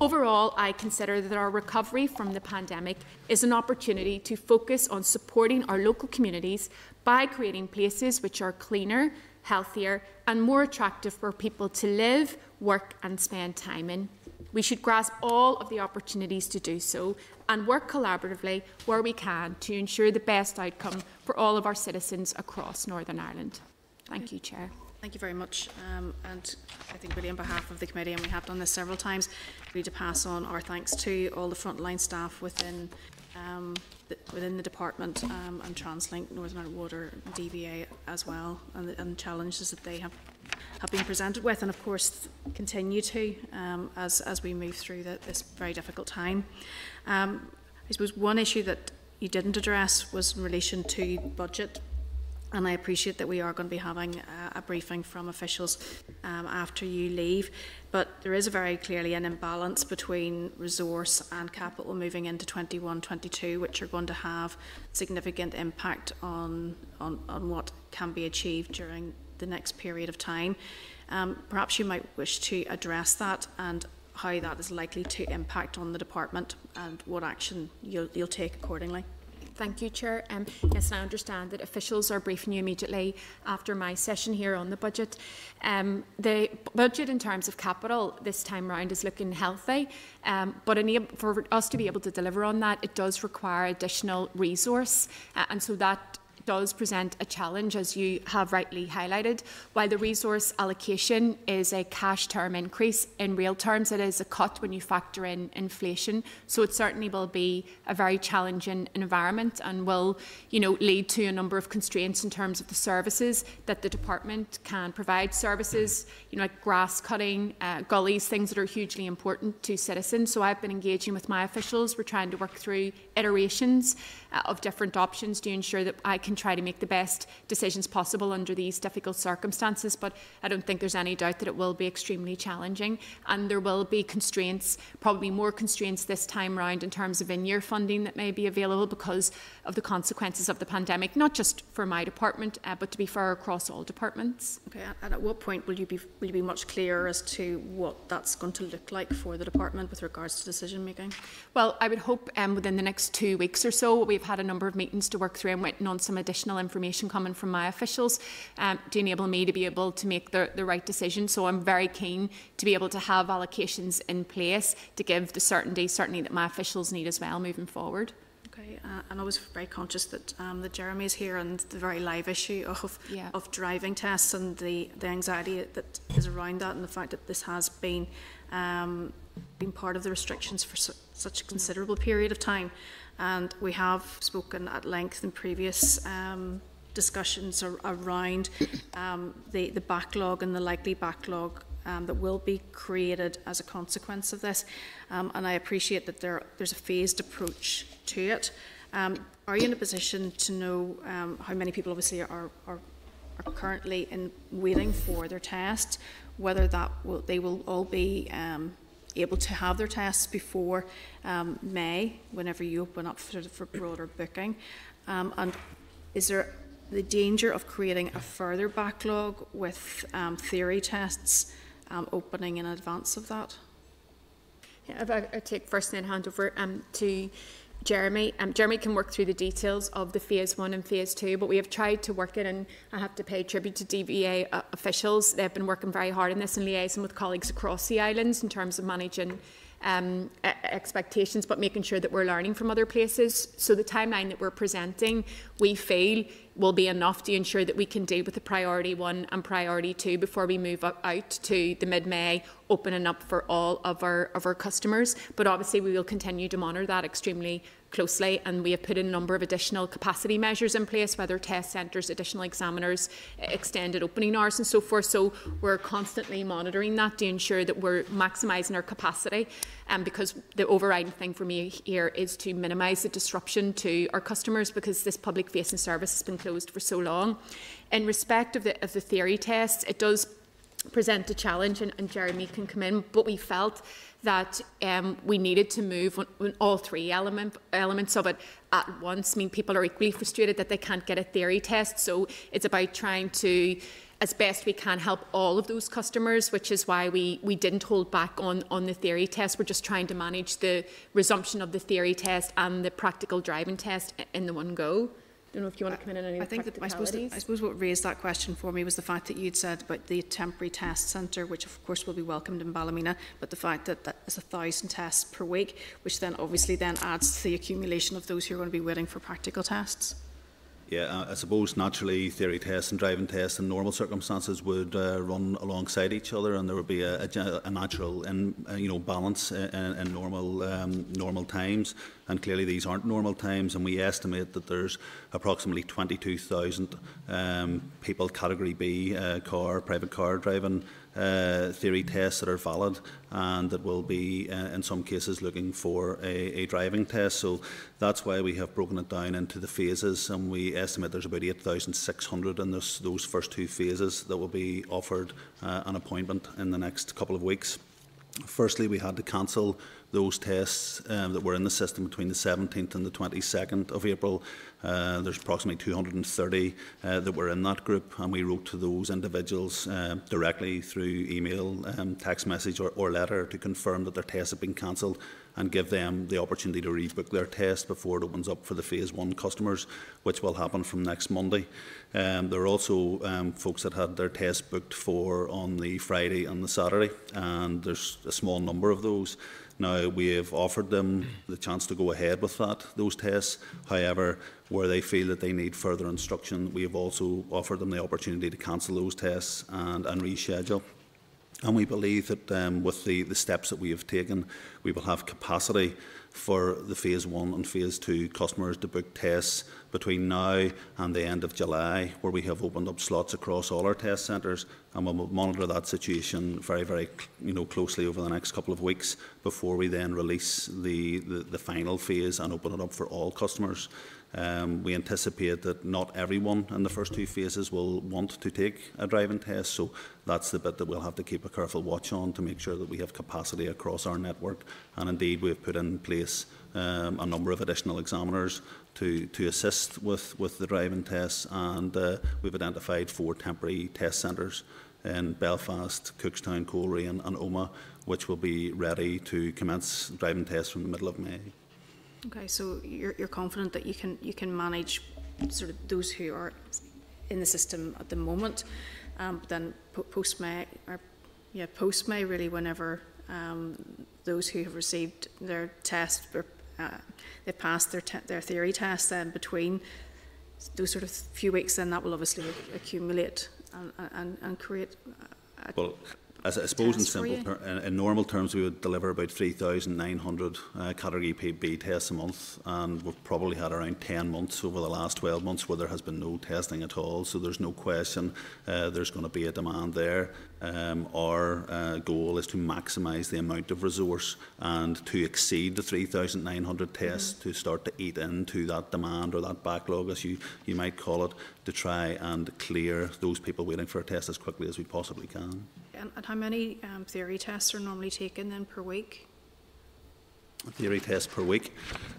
Overall, I consider that our recovery from the pandemic is an opportunity to focus on supporting our local communities by creating places which are cleaner, healthier and more attractive for people to live, work and spend time in. We should grasp all of the opportunities to do so and work collaboratively where we can to ensure the best outcome for all of our citizens across Northern Ireland. Thank you, Chair. Thank you very much, um, and I think really on behalf of the committee, and we have done this several times, we need to pass on our thanks to all the frontline staff within um, the, within the department um, and TransLink, Northern Ireland Water, D V A as well, and the and challenges that they have, have been presented with, and of course continue to um, as, as we move through the, this very difficult time. Um, I suppose one issue that you didn't address was in relation to budget. And I appreciate that we are going to be having a, a briefing from officials um, after you leave, but there is a very clearly an imbalance between resource and capital moving into twenty-one twenty-two, which are going to have significant impact on, on, on what can be achieved during the next period of time. Um, perhaps you might wish to address that and how that is likely to impact on the department and what action you'll, you'll take accordingly. Thank you, Chair. Um, yes, I understand that officials are briefing you immediately after my session here on the budget. Um, the budget in terms of capital this time round is looking healthy, um, but for us to be able to deliver on that, it does require additional resource, uh, and so that does present a challenge, as you have rightly highlighted. While the resource allocation is a cash term increase, in real terms it is a cut when you factor in inflation, so it certainly will be a very challenging environment and will, you know, lead to a number of constraints in terms of the services that the department can provide. Services, you know, like grass cutting, uh, gullies, things that are hugely important to citizens. So I've been engaging with my officials. We're trying to work through iterations uh, of different options to ensure that I can try to make the best decisions possible under these difficult circumstances, but I don't think there's any doubt that it will be extremely challenging, and there will be constraints, probably more constraints this time round in terms of in-year funding that may be available because of the consequences of the pandemic, not just for my department, uh, but to be fair across all departments. Okay, and at what point will you be will you be much clearer as to what that's going to look like for the department with regards to decision making? Well, I would hope um, within the next two weeks or so. We've had a number of meetings to work through and went on some additional information coming from my officials um, to enable me to be able to make the, the right decision. So I'm very keen to be able to have allocations in place to give the certainty, certainly that my officials need as well moving forward. Okay, uh, and I was very conscious that um, that Jeremy is here and the very live issue of yeah. of driving tests and the the anxiety that is around that, and the fact that this has been um, been part of the restrictions for su such a considerable period of time. And we have spoken at length in previous um, discussions ar around um, the, the backlog and the likely backlog um, that will be created as a consequence of this, um, and I appreciate that there, there's a phased approach to it. Um, are you in a position to know um, how many people obviously are, are, are currently in waiting for their tests, whether that will, they will all be um, able to have their tests before um, May, whenever you open up for, for broader booking? Um, and is there the danger of creating a further backlog with um, theory tests um, opening in advance of that? Yeah, I, I take first and then hand over um, to Jeremy. Um, Jeremy can work through the details of the phase one and phase two, but we have tried to work it, and I have to pay tribute to D V A uh, officials. They've been working very hard on this in liaison with colleagues across the islands in terms of managing um, expectations, but making sure that we're learning from other places. So the timeline that we're presenting, we feel, will be enough to ensure that we can deal with the priority one and priority two before we move up out to the mid-May, opening up for all of our, of our customers. But obviously we will continue to monitor that extremely closely, and we have put in a number of additional capacity measures in place, whether test centres, additional examiners, extended opening hours and so forth. So we're constantly monitoring that to ensure that we're maximising our capacity, um, because the overriding thing for me here is to minimise the disruption to our customers, because this public facing service has been closed for so long. In respect of the, of the theory tests, it does present a challenge, and, and Jeremy can come in, but we felt that um, we needed to move on, on all three element, elements of it at once. I mean, people are equally frustrated that they can't get a theory test, so it's about trying to, as best we can, help all of those customers, which is why we, we didn't hold back on, on the theory test. We're just trying to manage the resumption of the theory test and the practical driving test in the one go. I don't know if you want to come in on any I think that I suppose, that, I suppose what raised that question for me was the fact that you'd said about the temporary test centre, which of course will be welcomed in Ballymena, but the fact that that is a thousand tests per week, which then obviously then adds to the accumulation of those who are going to be waiting for practical tests. Yeah, uh, I suppose naturally theory tests and driving tests in normal circumstances would uh, run alongside each other, and there would be a, a, a natural and uh, you know balance in, in normal um, normal times. And clearly these aren't normal times, and we estimate that there's approximately twenty-two thousand um, people Category B uh, car, private car driving uh, theory tests that are valid, and that will be uh, in some cases looking for a, a driving test. So that's why we have broken it down into the phases, and we estimate there's about eight thousand six hundred in this, those first two phases that will be offered uh, an appointment in the next couple of weeks. Firstly, we had to cancel those tests um, that were in the system between the seventeenth and the twenty-second of April. Uh, there's approximately two hundred and thirty uh, that were in that group, and we wrote to those individuals uh, directly through email, um, text message or, or letter to confirm that their tests have been cancelled, and give them the opportunity to rebook their test before it opens up for the phase one customers, which will happen from next Monday. Um, there are also um, folks that had their tests booked for on the Friday and the Saturday, and there's a small number of those. Now, we have offered them the chance to go ahead with that, those tests. However, where they feel that they need further instruction, we have also offered them the opportunity to cancel those tests and, and reschedule. And we believe that um, with the, the steps that we have taken, we will have capacity for the phase one and phase two customers to book tests between now and the end of July, where we have opened up slots across all our test centres, and we'll monitor that situation very, very you know, closely over the next couple of weeks before we then release the, the, the final phase and open it up for all customers. Um, we anticipate that not everyone in the first two phases will want to take a driving test, so that's the bit that we'll have to keep a careful watch on to make sure that we have capacity across our network, and indeed we've put in place Um, a number of additional examiners to, to assist with, with the driving tests, and uh, we've identified four temporary test centres in Belfast, Cookstown, Coleraine and, and Omagh, which will be ready to commence driving tests from the middle of May. Okay, so you're, you're confident that you can, you can manage sort of those who are in the system at the moment, um, but then post-May, or yeah, post-May really, whenever um, those who have received their test, uh, they've passed their, te their theory tests, then between those sort of few weeks, then that will obviously accumulate and, and, and create a well, as I suppose in, simple in, in normal terms, we would deliver about three thousand nine hundred uh, Category B tests a month, and we've probably had around ten months over the last twelve months where there has been no testing at all, so there's no question uh, there's going to be a demand there. Um, our uh, goal is to maximise the amount of resource and to exceed the three thousand nine hundred tests, mm-hmm. to start to eat into that demand or that backlog, as you, you might call it, to try and clear those people waiting for a test as quickly as we possibly can. And, and how many um, theory tests are normally taken then per week? Theory tests per week.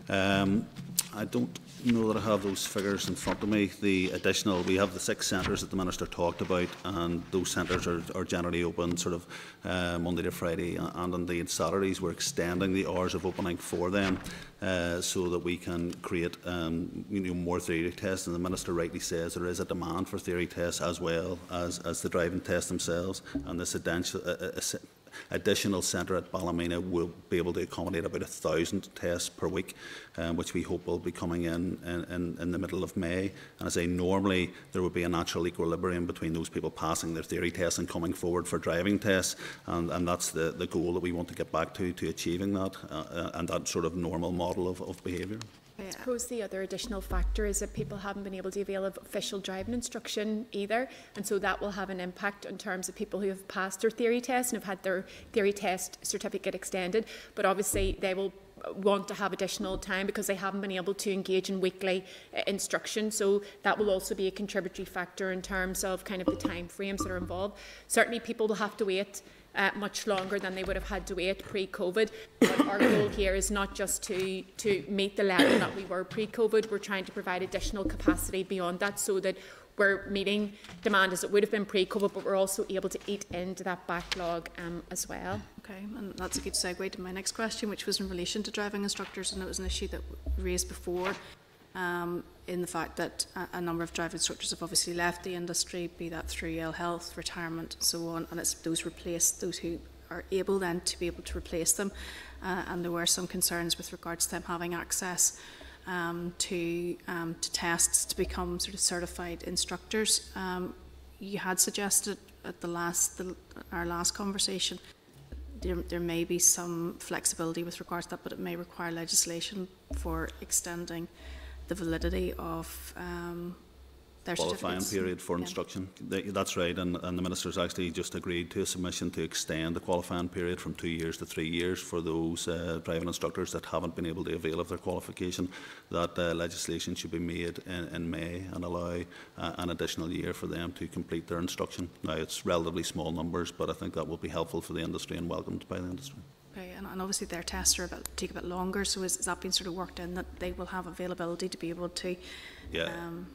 Um, I don't know that I have those figures in front of me. The additional, we have the six centres that the Minister talked about, and those centres are, are generally open sort of uh, Monday to Friday and, and indeed Saturdays. We're extending the hours of opening for them uh, so that we can create um, you know, more theory tests. And the Minister rightly says there is a demand for theory tests as well as, as the driving tests themselves, and this additional uh, uh, additional centre at Ballymena will be able to accommodate about a thousand tests per week, um, which we hope will be coming in in, in in the middle of May. And as I say, normally there would be a natural equilibrium between those people passing their theory tests and coming forward for driving tests, and, and that's the, the goal that we want to get back to, to achieving that uh, and that sort of normal model of, of behaviour. I suppose the other additional factor is that people haven't been able to avail of official driving instruction either, and so that will have an impact in terms of people who have passed their theory test and have had their theory test certificate extended, but obviously they will want to have additional time because they haven't been able to engage in weekly uh, instruction, so that will also be a contributory factor in terms of kind of the time frames that are involved. Certainly people will have to wait Uh, much longer than they would have had to wait pre-COVID. But our goal here is not just to, to meet the level that we were pre-COVID. We're trying to provide additional capacity beyond that so that we're meeting demand as it would have been pre-COVID, but we're also able to eat into that backlog um, as well. Okay, and that's a good segue to my next question, which was in relation to driving instructors, and it was an issue that we raised before um, in the fact that a, a number of driving instructors have obviously left the industry, be that through ill health, retirement and so on, and it's those replaced, those who are able then to be able to replace them, uh, and there were some concerns with regards to them having access um, to, um, to tests to become sort of certified instructors. Um, you had suggested at the last, the, our last conversation, There, there may be some flexibility with regards to that, but it may require legislation for extending the validity of um, their qualifying period for yeah. instruction. That's right, and, and the Minister's actually just agreed to a submission to extend the qualifying period from two years to three years for those uh, driving instructors that haven't been able to avail of their qualification. That uh, legislation should be made in, in May and allow uh, an additional year for them to complete their instruction. Now, it's relatively small numbers, but I think that will be helpful for the industry and welcomed by the industry. Okay, and, and obviously their tests are about, take a bit longer, so is, is that being sort of worked in that they will have availability to be able to yeah. um,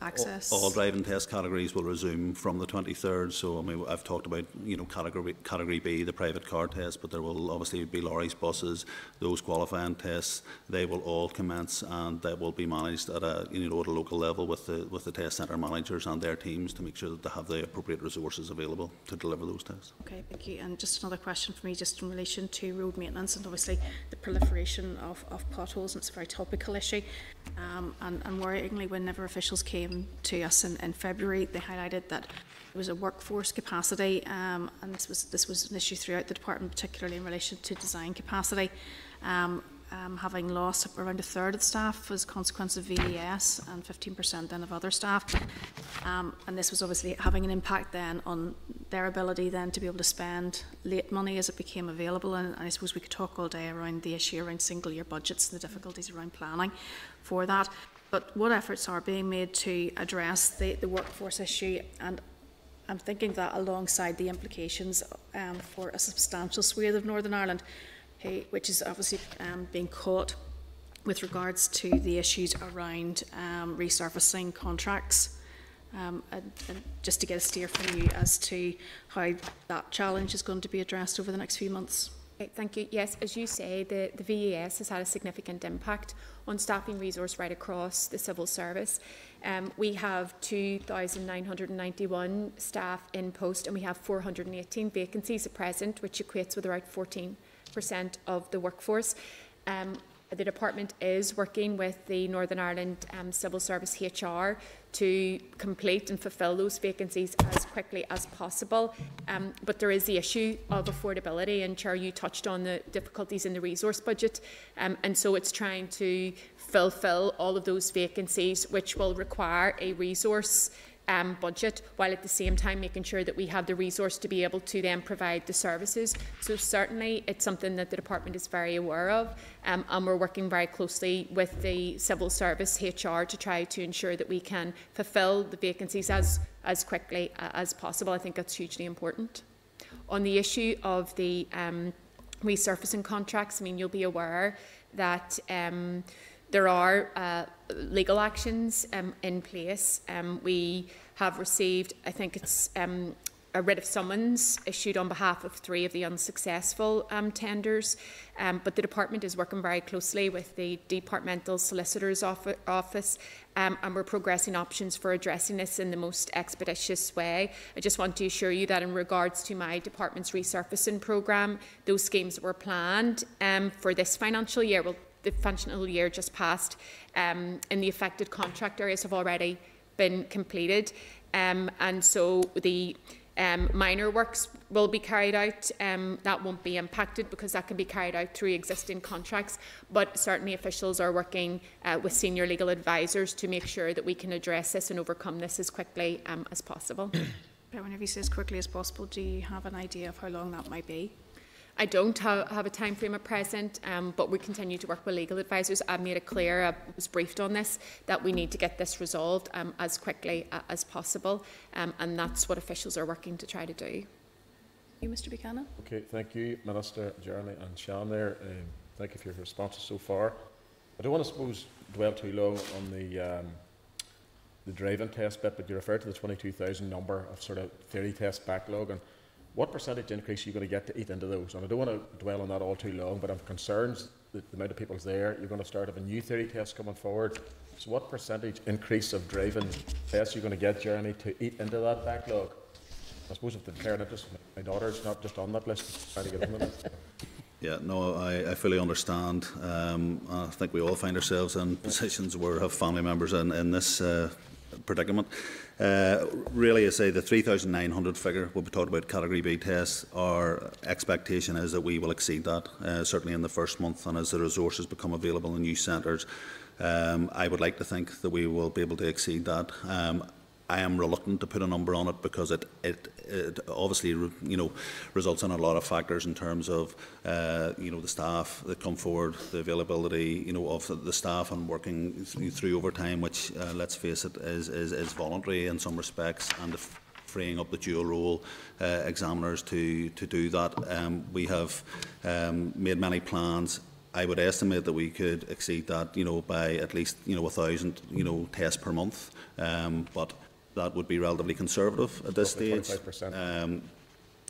access? All, all driving test categories will resume from the twenty-third, so I mean, I've talked about you know category, category B, the private car test, but there will obviously be lorries, buses, those qualifying tests, they will all commence, and that will be managed at a, you know, at a local level with the, with the test centre managers and their teams to make sure that they have the appropriate resources available to deliver those tests. Okay, thank you. And just another question for me, just in relation to road maintenance and obviously the proliferation of, of potholes, and it's a very topical issue, um, and, and worryingly whenever officials came to us in, in February, they highlighted that it was a workforce capacity, um, and this was this was an issue throughout the department, particularly in relation to design capacity. Um, um, having lost around a third of the staff as a consequence of V E S, and fifteen percent then of other staff, um, and this was obviously having an impact then on their ability then to be able to spend late money as it became available. And, and I suppose we could talk all day around the issue around single year budgets and the difficulties around planning for that. But what efforts are being made to address the, the workforce issue? And I'm thinking that alongside the implications um, for a substantial swathe of Northern Ireland, who, which is obviously um, being caught with regards to the issues around um, resurfacing contracts. Um, and, and just to get a steer from you as to how that challenge is going to be addressed over the next few months. Thank you. Yes, as you say, the, the V E S has had a significant impact on staffing resource right across the civil service. Um, we have two thousand nine hundred ninety-one staff in post, and we have four hundred eighteen vacancies at present, which equates with around fourteen percent of the workforce. Um, the department is working with the Northern Ireland um, Civil Service H R to complete and fulfil those vacancies as quickly as possible. Um, but there is the issue of affordability, and Chair, you touched on the difficulties in the resource budget, um, and so it's trying to fulfil all of those vacancies, which will require a resource um, budget, while at the same time making sure that we have the resource to be able to then provide the services. So certainly it's something that the department is very aware of, um, and we're working very closely with the civil service H R to try to ensure that we can fulfil the vacancies as, as quickly as possible. I think that's hugely important. On the issue of the um, resurfacing contracts, I mean, you'll be aware that um, there are uh, legal actions um, in place. Um, we have received, I think it's um, a writ of summons issued on behalf of three of the unsuccessful um, tenders, um, but the department is working very closely with the departmental solicitor's office, um, and we're progressing options for addressing this in the most expeditious way. I just want to assure you that in regards to my department's resurfacing programme, those schemes that were planned um, for this financial year, well, the financial year just passed, um, in the affected contract areas have already been completed, um, and so the Um, minor works will be carried out. Um, that won't be impacted because that can be carried out through existing contracts, but certainly officials are working uh, with senior legal advisors to make sure that we can address this and overcome this as quickly um, as possible. But whenever you say as quickly as possible, do you have an idea of how long that might be? I don't ha have a time frame at present, um, but we continue to work with legal advisors. I've made it clear, I was briefed on this, that we need to get this resolved um, as quickly uh, as possible, um, and that's what officials are working to try to do. You, Mister Buchanan. Okay, thank you, Minister, Jeremy and Sian there. Um, thank you for your responses so far. I don't want to, suppose, dwell too long on the, um, the driving test bit, but you referred to the twenty-two thousand number of sort of theory test backlog. And what percentage increase are you going to get to eat into those? And I don't want to dwell on that all too long, but I'm concerned that the amount of people is there. You're going to start having new theory tests coming forward. So what percentage increase of driving tests are you going to get, Jeremy, to eat into that backlog? I suppose if the parent interest, my daughter's not just on that list, trying to get on it. Yeah, no, I, I fully understand. Um, I think we all find ourselves in positions where we have family members in, in this uh, predicament. Uh, really, I say the three thousand nine hundred figure, when we talk about Category B tests, our expectation is that we will exceed that, uh, certainly in the first month, and as the resources become available in new centres, um, I would like to think that we will be able to exceed that. Um, I am reluctant to put a number on it because it, it, it obviously, you know, results in a lot of factors in terms of, uh, you know, the staff that come forward, the availability, you know, of the staff and working through overtime, which, uh, let's face it, is, is, is voluntary in some respects, and the freeing up the dual role uh, examiners to, to do that. Um, we have um, made many plans. I would estimate that we could exceed that, you know, by at least, you know, a thousand, you know, tests per month, um, but that would be relatively conservative at this stage, um,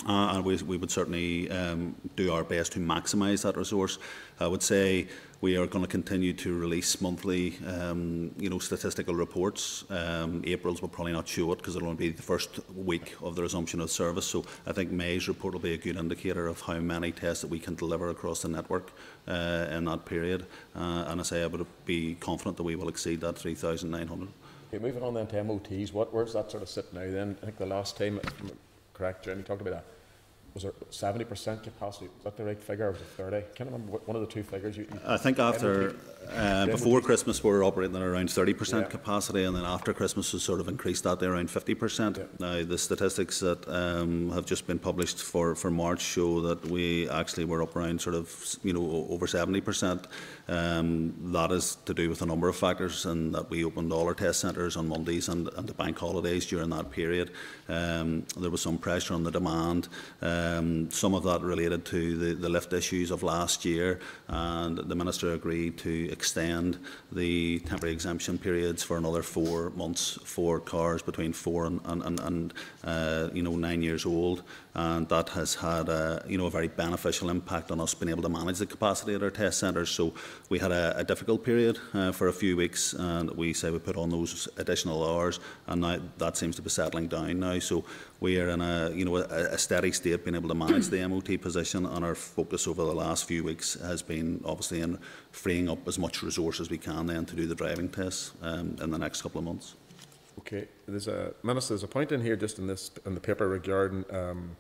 and we, we would certainly um, do our best to maximise that resource. I would say we are going to continue to release monthly, um, you know, statistical reports. Um, April's will probably not show it because it'll only be the first week of the resumption of service. So I think May's report will be a good indicator of how many tests that we can deliver across the network uh, in that period. Uh, and I say I would be confident that we will exceed that three thousand nine hundred. Okay, moving on then to M O Ts, what, where's that sort of sit now then? I think the last time, correct, Jeremy talked about that, was there seventy percent capacity? Was that the right figure or was it thirty? I can't remember what, one of the two figures. You, you I think after, uh, before Christmas we were operating at around thirty percent yeah. capacity, and then after Christmas we sort of increased that to around fifty percent. Yeah. Now the statistics that um, have just been published for, for March show that we actually were up around sort of, you know, over seventy percent. Um, that is to do with a number of factors, and that we opened all our test centres on Mondays and, and the bank holidays during that period. Um, there was some pressure on the demand, um, some of that related to the, the lift issues of last year, and the Minister agreed to extend the temporary exemption periods for another four months for cars between four and, and, and uh, you know, nine years old. And that has had a, you know, a very beneficial impact on us being able to manage the capacity at our test centres. So we had a, a difficult period uh, for a few weeks, and we say we put on those additional hours, and now that seems to be settling down now. So we are in a, you know, a, a steady state being able to manage the M O T position, and our focus over the last few weeks has been obviously in freeing up as much resource as we can then to do the driving tests um, in the next couple of months. Okay, there's a Minister, there's a point in here just in this in the paper regarding. Um,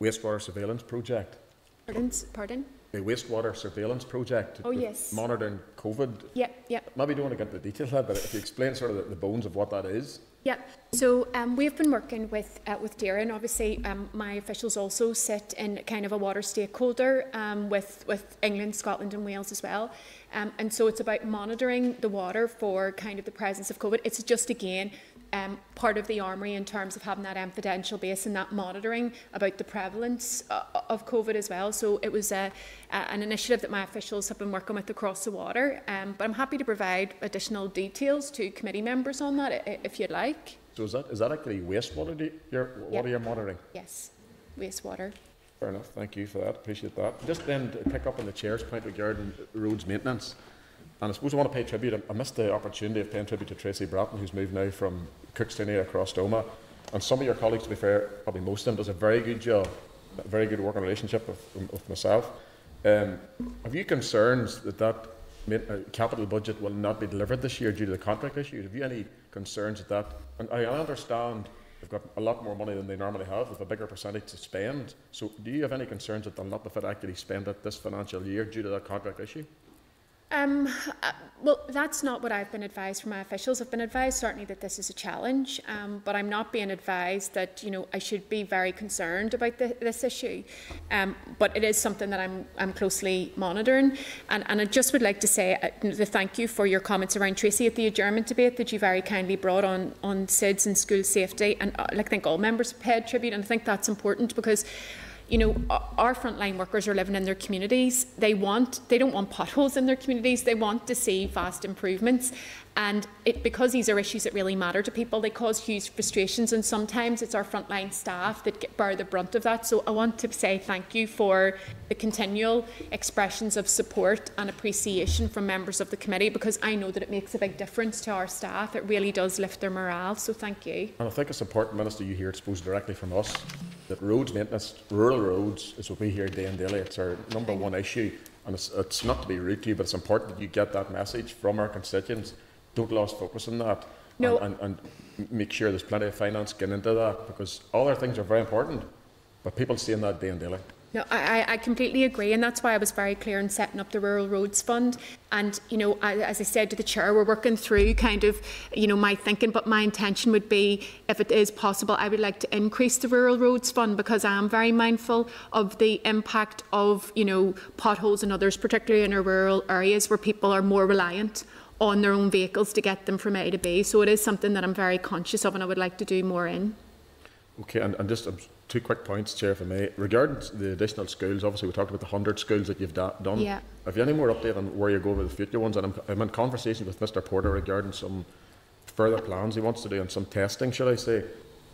Wastewater surveillance project. Pardon? Pardon? a wastewater surveillance project oh, yes. monitoring COVID. Yeah, yeah. Maybe you don't want to get the details of that, but if you explain sort of the, the bones of what that is. Yeah, so um, we've been working with uh, with DAERA, and obviously um, my officials also sit in kind of a water stakeholder um, with, with England, Scotland and Wales as well. Um, and so it's about monitoring the water for kind of the presence of COVID. It's just, again, um, part of the armoury in terms of having that evidential base and that monitoring about the prevalence uh, of COVID as well. So it was a, a, an initiative that my officials have been working with across the water. Um, but I'm happy to provide additional details to committee members on that, if you'd like. So is that, is that actually wastewater do you're, what yep. are you monitoring? Yes, wastewater. Fair enough, thank you for that, appreciate that. Just then to pick up on the Chair's point regarding roads maintenance, and I suppose I want to pay tribute, I missed the opportunity of paying tribute to Tracy Bratton, who's moved now from Cookstown across to Omagh, and some of your colleagues, to be fair, probably most of them, does a very good job, a very good working relationship with, with myself. Um, have you concerns that that capital budget will not be delivered this year due to the contract issues? Have you any concerns at that? And I understand they've got a lot more money than they normally have with a bigger percentage to spend. So do you have any concerns that they'll not be fit actually spend it this financial year due to that contract issue? Um, uh, well, that's not what I've been advised from my officials. I've been advised certainly that this is a challenge, um, but I'm not being advised that, you know, I should be very concerned about the, this issue. Um, but it is something that I'm, I'm closely monitoring. And, and I just would like to say uh, the thank you for your comments around Tracy at the adjournment debate that you very kindly brought on, on SIDS and school safety. And uh, like, I think all members paid tribute, and I think that's important because, you know, our frontline workers are living in their communities. They want, they don't want potholes in their communities. They want to see fast improvements. And it, because these are issues that really matter to people, they cause huge frustrations. And sometimes it's our frontline staff that get, bear the brunt of that. So I want to say thank you for the continual expressions of support and appreciation from members of the committee, because I know that it makes a big difference to our staff. It really does lift their morale. So thank you. And I think it's important, Minister, you hear it supposed directly from us, that roads maintenance, rural roads, is what we hear day and daily. It's our number one issue. And it's, it's not to be rude to you, but it's important that you get that message from our constituents. Don't lose focus on that. No. And, and, and make sure there's plenty of finance getting into that, because other things are very important, but people seeing that day and daily. No, I, I completely agree, and that's why I was very clear in setting up the Rural Roads Fund. And, you know, as I said to the Chair, we're working through kind of, you know, my thinking, but my intention would be, if it is possible, I would like to increase the Rural Roads Fund, because I am very mindful of the impact of, you know, potholes and others, particularly in our rural areas where people are more reliant on their own vehicles to get them from A to B. So it is something that I'm very conscious of, and I would like to do more in. Okay, and, and just um, two quick points, Chair, if I may. Regarding the additional schools, obviously we talked about the one hundred schools that you've da done. Yeah. Have you any more update on where you go with the future ones? And I'm, I'm in conversation with Mister Porter regarding some further plans he wants to do and some testing, shall I say.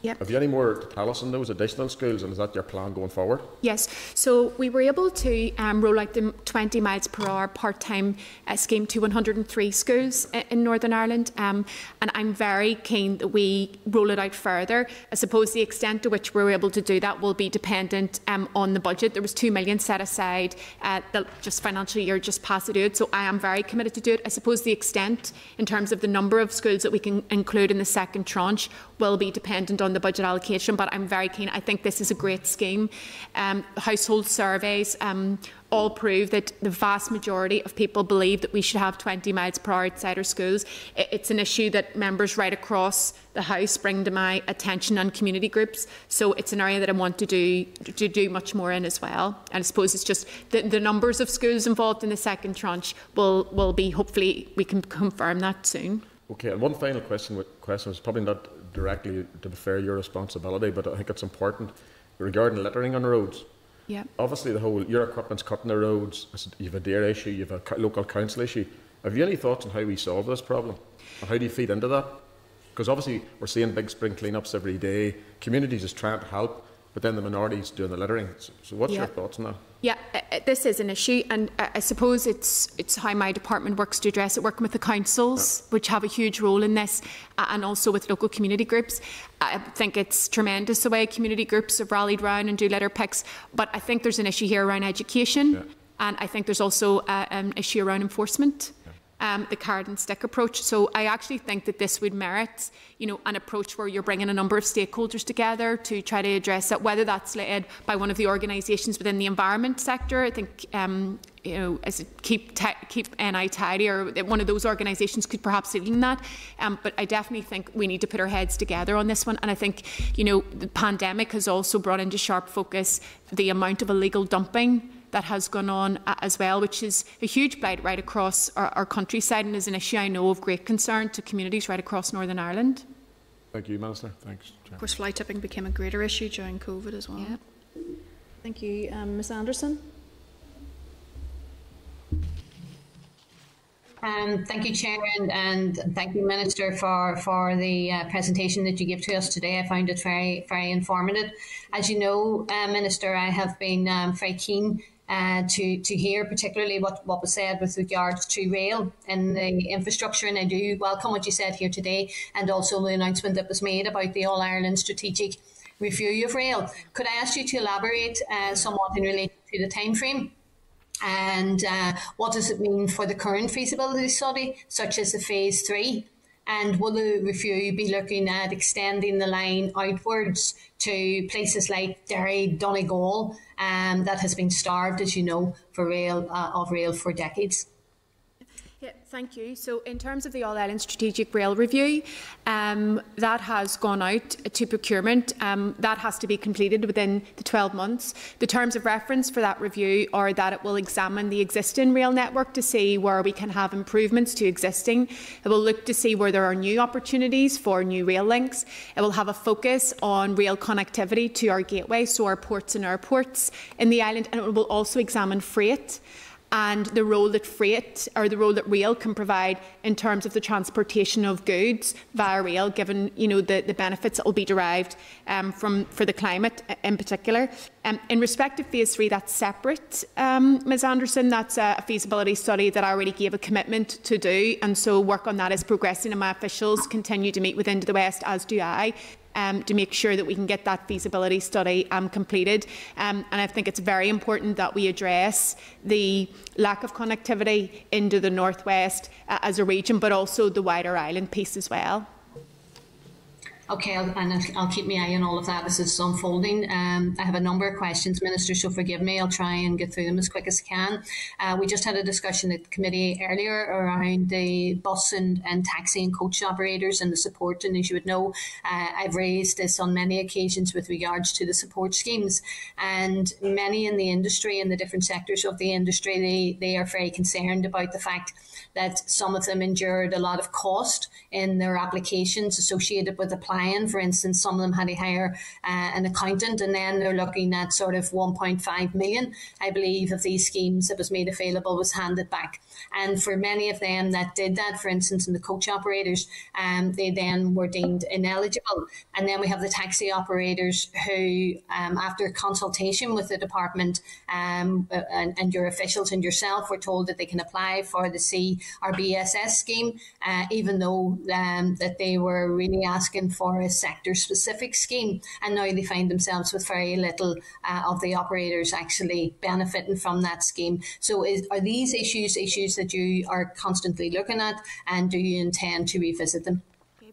Yep. Have you any more to tell us on those additional schools, and is that your plan going forward? Yes. So we were able to um, roll out the twenty miles per hour part-time uh, scheme to one hundred and three schools in Northern Ireland, um, and I'm very keen that we roll it out further. I suppose the extent to which we were able to do that will be dependent um, on the budget. There was two million set aside uh, the just financial year just past to do it, so I am very committed to do it. I suppose the extent in terms of the number of schools that we can include in the second tranche will be dependent on the budget allocation, but I'm very keen. I think this is a great scheme. Um, household surveys um, all prove that the vast majority of people believe that we should have twenty miles per hour outside our schools. It's an issue that members right across the House bring to my attention and community groups, so it's an area that I want to do, to do much more in as well. And I suppose it's just the, the numbers of schools involved in the second tranche will, will be, hopefully we can confirm that soon. Okay, and one final question, question is probably not directly, to be fair, your responsibility, but I think it's important regarding littering on roads. Yeah. Obviously, the whole your equipment's cutting the roads. You've a DAERA issue. You've a local council issue. Have you any thoughts on how we solve this problem? Or how do you feed into that? Because obviously, we're seeing big spring cleanups every day. Communities is trying to help, but then the minorities doing the littering. So, what's yeah. your thoughts on that? Yeah, uh, this is an issue, and uh, I suppose it's it's how my department works to address it, working with the councils, yeah. which have a huge role in this, uh, and also with local community groups. I think it's tremendous the way community groups have rallied round and do litter picks, but I think there's an issue here around education, yeah. and I think there's also uh, an issue around enforcement. Yeah. um, the card and stick approach. So I actually think that this would merit, you know, an approach where you're bringing a number of stakeholders together to try to address that, whether that's led by one of the organisations within the environment sector. I think, um, you know, as it keep keep N I tidy, or one of those organisations could perhaps lead that. Um, but I definitely think we need to put our heads together on this one. And I think, you know, the pandemic has also brought into sharp focus the amount of illegal dumping that has gone on as well, which is a huge blight right across our, our countryside, and is an issue I know of great concern to communities right across Northern Ireland. Thank you, Minister. Thanks. Of course, fly tipping became a greater issue during COVID as well. Yeah. Thank you, um, Miz Anderson. Um, thank you, Chair, and, and thank you, Minister, for, for the uh, presentation that you gave to us today. I found it very, very informative. As you know, uh, Minister, I have been um, very keen uh, to, to hear particularly what, what was said with regards to rail and the infrastructure, and I do welcome what you said here today, and also the announcement that was made about the All-Ireland Strategic Review of Rail. Could I ask you to elaborate uh, somewhat in relation to the time frame? And uh, what does it mean for the current feasibility study, such as the phase three? And will the review be looking at extending the line outwards to places like Derry, Donegal, um, that has been starved, as you know, for rail uh, of rail for decades? Yeah, thank you. So in terms of the All-Ireland Strategic Rail Review, um, that has gone out to procurement. Um, that has to be completed within the twelve months. The terms of reference for that review are that it will examine the existing rail network to see where we can have improvements to existing. It will look to see where there are new opportunities for new rail links. It will have a focus on rail connectivity to our gateways, so our ports and airports in the island, and it will also examine freight and the role that freight or the role that rail can provide in terms of the transportation of goods via rail, given you know the, the benefits that will be derived um, from for the climate in particular. Um, in respect of phase three, that's separate, um, Miz Anderson. That's a feasibility study that I already gave a commitment to do, and so work on that is progressing, and my officials continue to meet with Into the West, as do I. Um, to make sure that we can get that feasibility study um, completed. Um, and I think it's very important that we address the lack of connectivity into the northwest uh, as a region, but also the wider island piece as well. Okay, I'll, and I'll keep my eye on all of that as it's unfolding. Um, I have a number of questions, Minister, so forgive me. I'll try and get through them as quick as I can. Uh, we just had a discussion at the committee earlier around the bus and, and taxi and coach operators and the support. And as you would know, uh, I've raised this on many occasions with regards to the support schemes. And many in the industry, in the different sectors of the industry, they, they are very concerned about the fact that some of them endured a lot of cost in their applications associated with applying. For instance, some of them had to hire uh, an accountant, and then they're looking at sort of one point five million, I believe, of these schemes that was made available was handed back. And for many of them that did that, for instance, in the coach operators, um, they then were deemed ineligible. And then we have the taxi operators who, um, after consultation with the department um, and, and your officials and yourself, were told that they can apply for the C or B S S scheme, uh, even though um, that they were really asking for a sector-specific scheme. And now they find themselves with very little uh, of the operators actually benefiting from that scheme. So is, are these issues issues that you are constantly looking at, and do you intend to revisit them?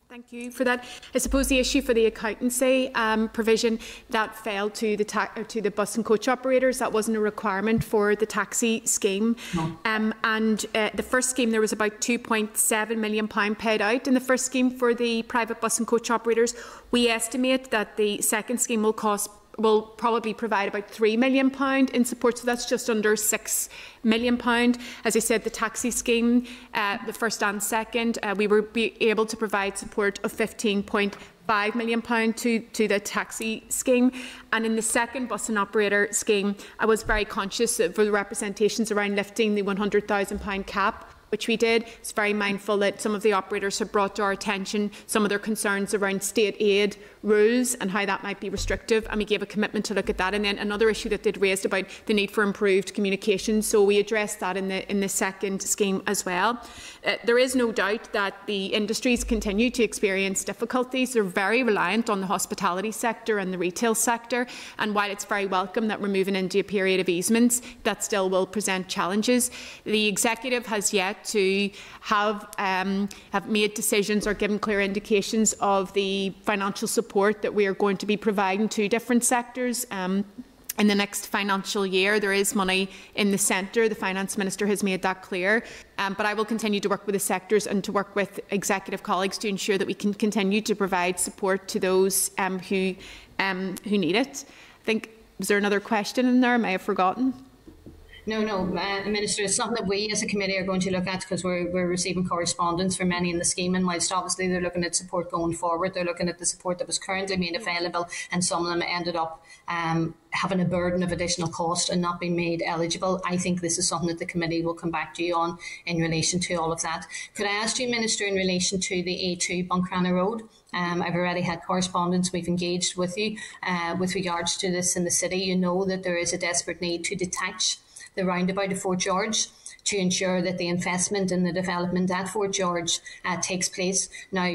Thank you for that. I suppose the issue for the accountancy um, provision that fell to the ta to the bus and coach operators, that wasn't a requirement for the taxi scheme. No. Um, and uh, the first scheme, there was about two point seven million pounds paid out in the first scheme for the private bus and coach operators. We estimate that the second scheme will cost will probably provide about three million pounds in support, so that's just under six million pounds. As I said, the taxi scheme, uh, the first and second, uh, we were be able to provide support of fifteen point five million pounds to, to the taxi scheme. And in the second bus and operator scheme, I was very conscious of the representations around lifting the one hundred thousand pound cap, which we did. It's very mindful that some of the operators have brought to our attention some of their concerns around state aid rules and how that might be restrictive, and we gave a commitment to look at that. And then another issue that they'd raised about the need for improved communication, so we addressed that in the in the second scheme as well. Uh, there is no doubt that the industries continue to experience difficulties. They're very reliant on the hospitality sector and the retail sector, and while it's very welcome that we're moving into a period of easements, that still will present challenges. The executive has yet to have, um, have made decisions or given clear indications of the financial support that we are going to be providing to different sectors. Um, In the next financial year, there is money in the centre. The Finance Minister has made that clear. Um, but I will continue to work with the sectors and to work with executive colleagues to ensure that we can continue to provide support to those um, who, um, who need it. I think, was there another question in there? I may have forgotten. No, no, uh, Minister, it's something that we as a committee are going to look at, because we're, we're receiving correspondence from many in the scheme, and whilst obviously they're looking at support going forward, they're looking at the support that was currently made available, and some of them ended up um, having a burden of additional cost and not being made eligible. I think this is something that the committee will come back to you on in relation to all of that. Could I ask you, Minister, in relation to the A two Bunkrana Road? Um, I've already had correspondence. We've engaged with you uh, with regards to this in the city. You know that there is a desperate need to detach the roundabout of Fort George to ensure that the investment in the development at Fort George uh, takes place. Now,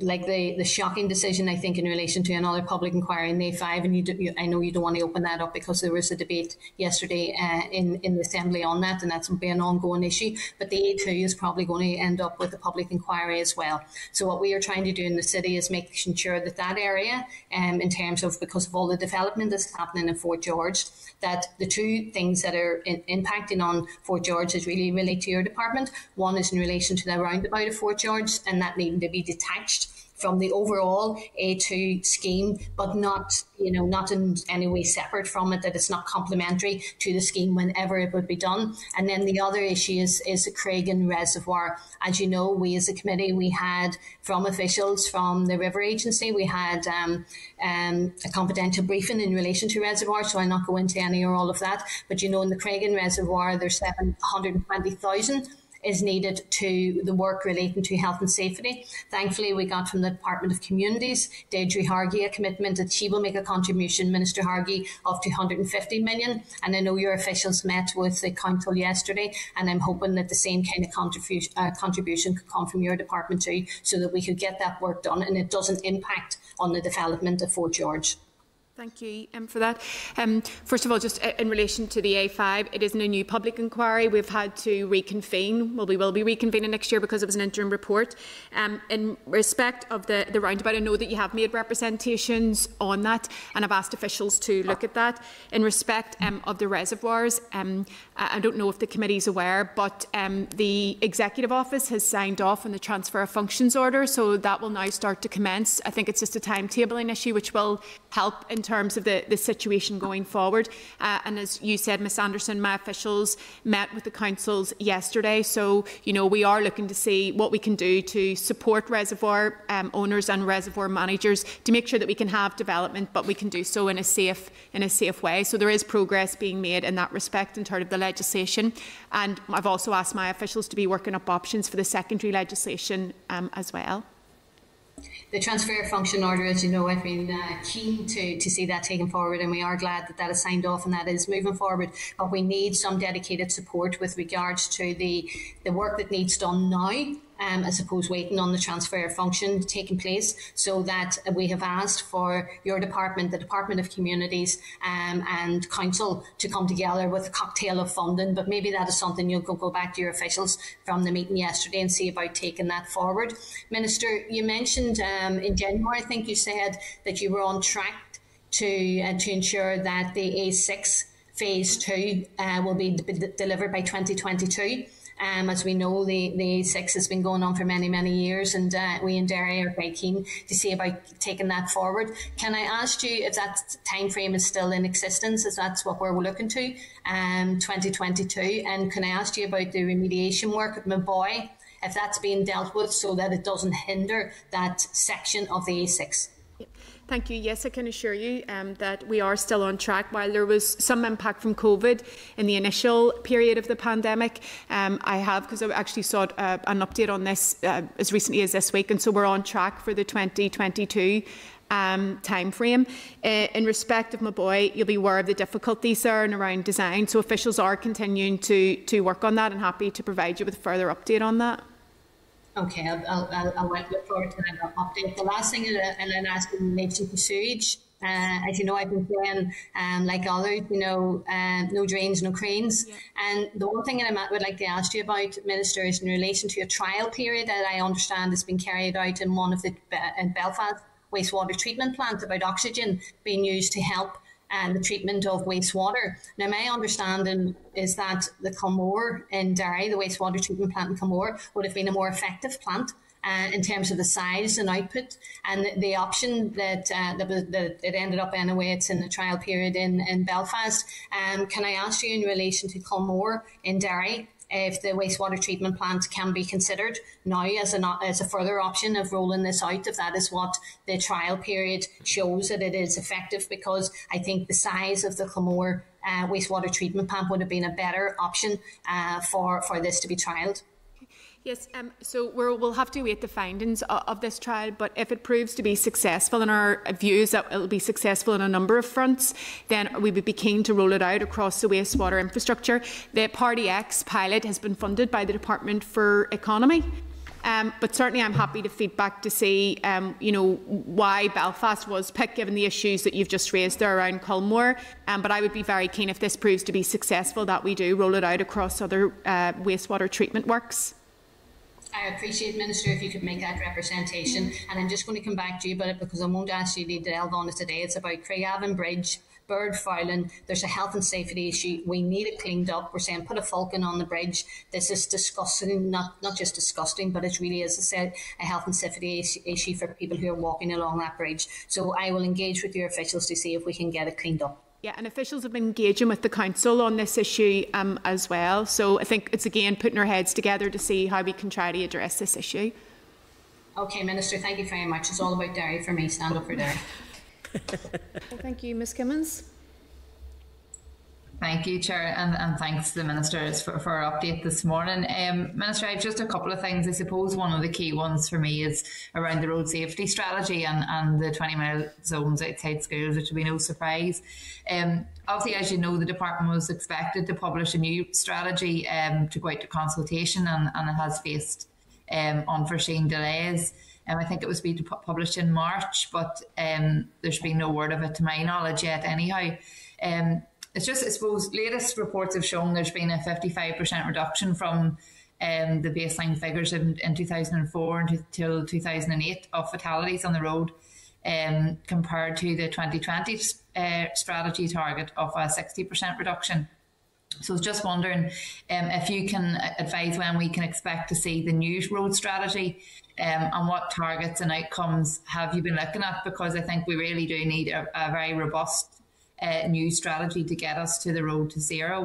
like the, the shocking decision, I think, in relation to another public inquiry in the A five, and you, do, you I know you don't want to open that up because there was a debate yesterday uh, in, in the Assembly on that, and that's going to be an ongoing issue, but the A two is probably going to end up with a public inquiry as well. So what we are trying to do in the city is making sure that that area, um, in terms of, because of all the development that's happening in Fort George, that the two things that are in, impacting on Fort George is really relate to your department. One is in relation to the roundabout of Fort George, and that needing to be detached from the overall A two scheme, but not, you know, not in any way separate from it, that it's not complementary to the scheme whenever it would be done. And then the other issue is, is the Craigan Reservoir. As you know, we as a committee, we had from officials from the River Agency, we had um, um, a confidential briefing in relation to reservoirs, so I'll not go into any or all of that. But you know, in the Craigan Reservoir, there's seven hundred and twenty thousand is needed to the work relating to health and safety. Thankfully, we got from the Department of Communities, Deirdre Hargey, a commitment that she will make a contribution, Minister Hargey, of two hundred and fifty million. And I know your officials met with the council yesterday, and I'm hoping that the same kind of contribution, uh, contribution could come from your department too, so that we could get that work done and it doesn't impact on the development of Fort George. Thank you um, for that. Um, first of all, just in relation to the A five, it isn't a new public inquiry. We've had to reconvene. Well, we will be reconvening next year because it was an interim report. Um, in respect of the, the roundabout, I know that you have made representations on that, and I've asked officials to look at that. In respect um, of the reservoirs, um, I don't know if the committee is aware, but um, the Executive Office has signed off on the transfer of functions order, so that will now start to commence. I think it's just a timetabling issue, which will help in terms of the, the situation going forward. Uh, and as you said, Miz Anderson, my officials met with the councils yesterday. So, you know, we are looking to see what we can do to support reservoir um, owners and reservoir managers to make sure that we can have development, but we can do so in a safe, in a safe way. So there is progress being made in that respect in terms of the legislation. And I've also asked my officials to be working up options for the secondary legislation um, as well. The transfer of function order, as you know, I've been uh, keen to, to see that taken forward, and we are glad that that is signed off and that is moving forward. But we need some dedicated support with regards to the, the work that needs done now. Um, I suppose waiting on the transfer of function taking place, so that we have asked for your department, the Department of Communities um, and Council to come together with a cocktail of funding. But maybe that is something you'll go, go back to your officials from the meeting yesterday and see about taking that forward. Minister, you mentioned um, in January, I think you said that you were on track to, uh, to ensure that the A six Phase two uh, will be d delivered by twenty twenty-two. Um, as we know, the, the A six has been going on for many, many years, and uh, we in DAERA are very keen to see about taking that forward. Can I ask you if that time frame is still in existence, as that's what we're looking to, um, twenty twenty-two? And can I ask you about the remediation work at Maboy, if that's being dealt with so that it doesn't hinder that section of the A six? Thank you. Yes, I can assure you um, that we are still on track. While there was some impact from COVID in the initial period of the pandemic, um, I have, because I actually sought uh, an update on this uh, as recently as this week, and so we're on track for the twenty twenty-two um, time frame. Uh, in respect of Maboy, you'll be aware of the difficulties there and around design, so officials are continuing to, to work on that, and happy to provide you with a further update on that. Okay, I'll, I'll, I'll look forward to that update. The last thing, and then ask in relation to sewage, Uh, as you know, I've been saying, um, like others, you know, uh, no drains, no cranes. Yeah. And the one thing that I would like to ask you about, Minister, is in relation to a trial period that I understand has been carried out in one of the in Belfast wastewater treatment plants about oxygen being used to help and the treatment of wastewater. Now, my understanding is that the Culmore in Derry, the wastewater treatment plant in Culmore, would have been a more effective plant uh, in terms of the size and output. And the, the option that, uh, that, was, that it ended up anyway, it's in the trial period in, in Belfast. Um, can I ask you in relation to Culmore in Derry, if the wastewater treatment plant can be considered now as a, as a further option of rolling this out, if that is what the trial period shows that it is effective, because I think the size of the Culmore uh, wastewater treatment plant would have been a better option uh, for, for this to be trialled. Yes, um, so we're, we'll have to wait the findings of, of this trial, but if it proves to be successful, and our view is that it will be successful on a number of fronts, then we would be keen to roll it out across the wastewater infrastructure. The Party X pilot has been funded by the Department for Economy. Um, but certainly I'm happy to feedback to see um, you know, why Belfast was picked, given the issues that you've just raised there around Culmore. Um, but I would be very keen, if this proves to be successful, that we do roll it out across other uh, wastewater treatment works. I appreciate, Minister, if you could make that representation. And I'm just going to come back to you about it, because I won't ask you to delve on it today. It's about Craigan Bridge, bird fouling. There's a health and safety issue. We need it cleaned up. We're saying put a falcon on the bridge. This is disgusting, not, not just disgusting, but it really is, as I said, a health and safety issue for people who are walking along that bridge. So I will engage with your officials to see if we can get it cleaned up. Yeah, and officials have been engaging with the council on this issue um, as well. So I think it's again putting our heads together to see how we can try to address this issue. Okay, Minister, thank you very much. It's all about Derry for me. Stand up for Derry. Well, thank you, Miz Kimmins. Thank you, Chair, and, and thanks to the Ministers for, for our update this morning. Um, Minister, I have just a couple of things. I suppose one of the key ones for me is around the road safety strategy and, and the twenty mile zones outside schools, which will be no surprise. Um, obviously, as you know, the Department was expected to publish a new strategy um, to go out to consultation, and, and it has faced um, unforeseen delays. Um, I think it was to be published in March, but um, there's been no word of it to my knowledge yet anyhow. Um, It's just, I suppose, latest reports have shown there's been a fifty-five percent reduction from um, the baseline figures in, in two thousand four until two thousand eight of fatalities on the road um, compared to the twenty twenty uh, strategy target of a sixty percent reduction. So I was just wondering um, if you can advise when we can expect to see the new road strategy um, and what targets and outcomes have you been looking at, because I think we really do need a, a very robust Uh, new strategy to get us to the road to zero.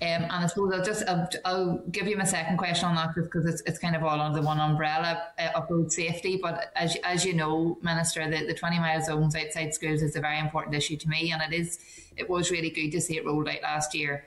Um, and I suppose I'll just I'll, I'll give you my second question on that, because it's, it's kind of all under the one umbrella uh, of road safety. But as, as you know, Minister, the, the twenty mile zones outside schools is a very important issue to me, and it is it was really good to see it rolled out last year.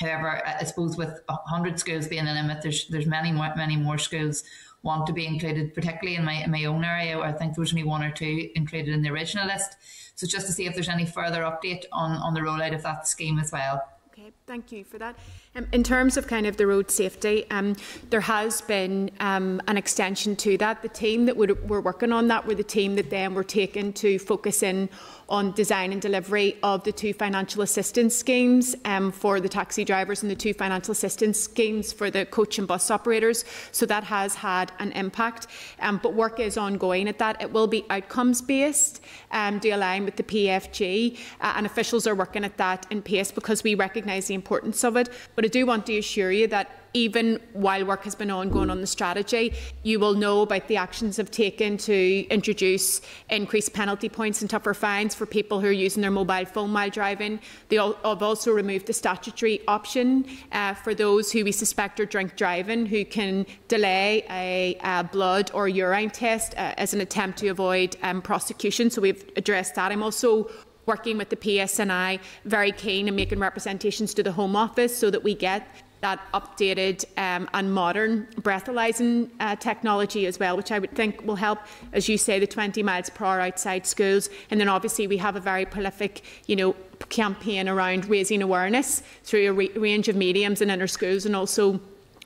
However, I suppose with one hundred schools being the limit, there's there's many more, many more schools want to be included, particularly in my, in my own area. I think there's only one or two included in the original list. So just to see if there's any further update on, on the rollout of that scheme as well. Okay, thank you for that. Um, in terms of kind of the road safety, um, there has been um, an extension to that. The team that would, were working on that were the team that then were taken to focus in on design and delivery of the two financial assistance schemes um, for the taxi drivers and the two financial assistance schemes for the coach and bus operators. So that has had an impact, um, but work is ongoing at that. It will be outcomes based um, to align with the P F G, uh, and officials are working at that in pace because we recognise the importance of it. But I do want to assure you that even while work has been ongoing on the strategy, you will know about the actions I've taken to introduce increased penalty points and tougher fines for people who are using their mobile phone while driving. They all, I've also removed the statutory option uh, for those who we suspect are drink driving, who can delay a, a blood or urine test uh, as an attempt to avoid um, prosecution. So we've addressed that. I'm also working with the P S N I, very keen and making representations to the Home Office so that we get that updated um, and modern breathalysing uh, technology as well, which I would think will help, as you say, the twenty miles per hour outside schools. And then obviously we have a very prolific, you know, campaign around raising awareness through a re range of mediums and inner schools, and also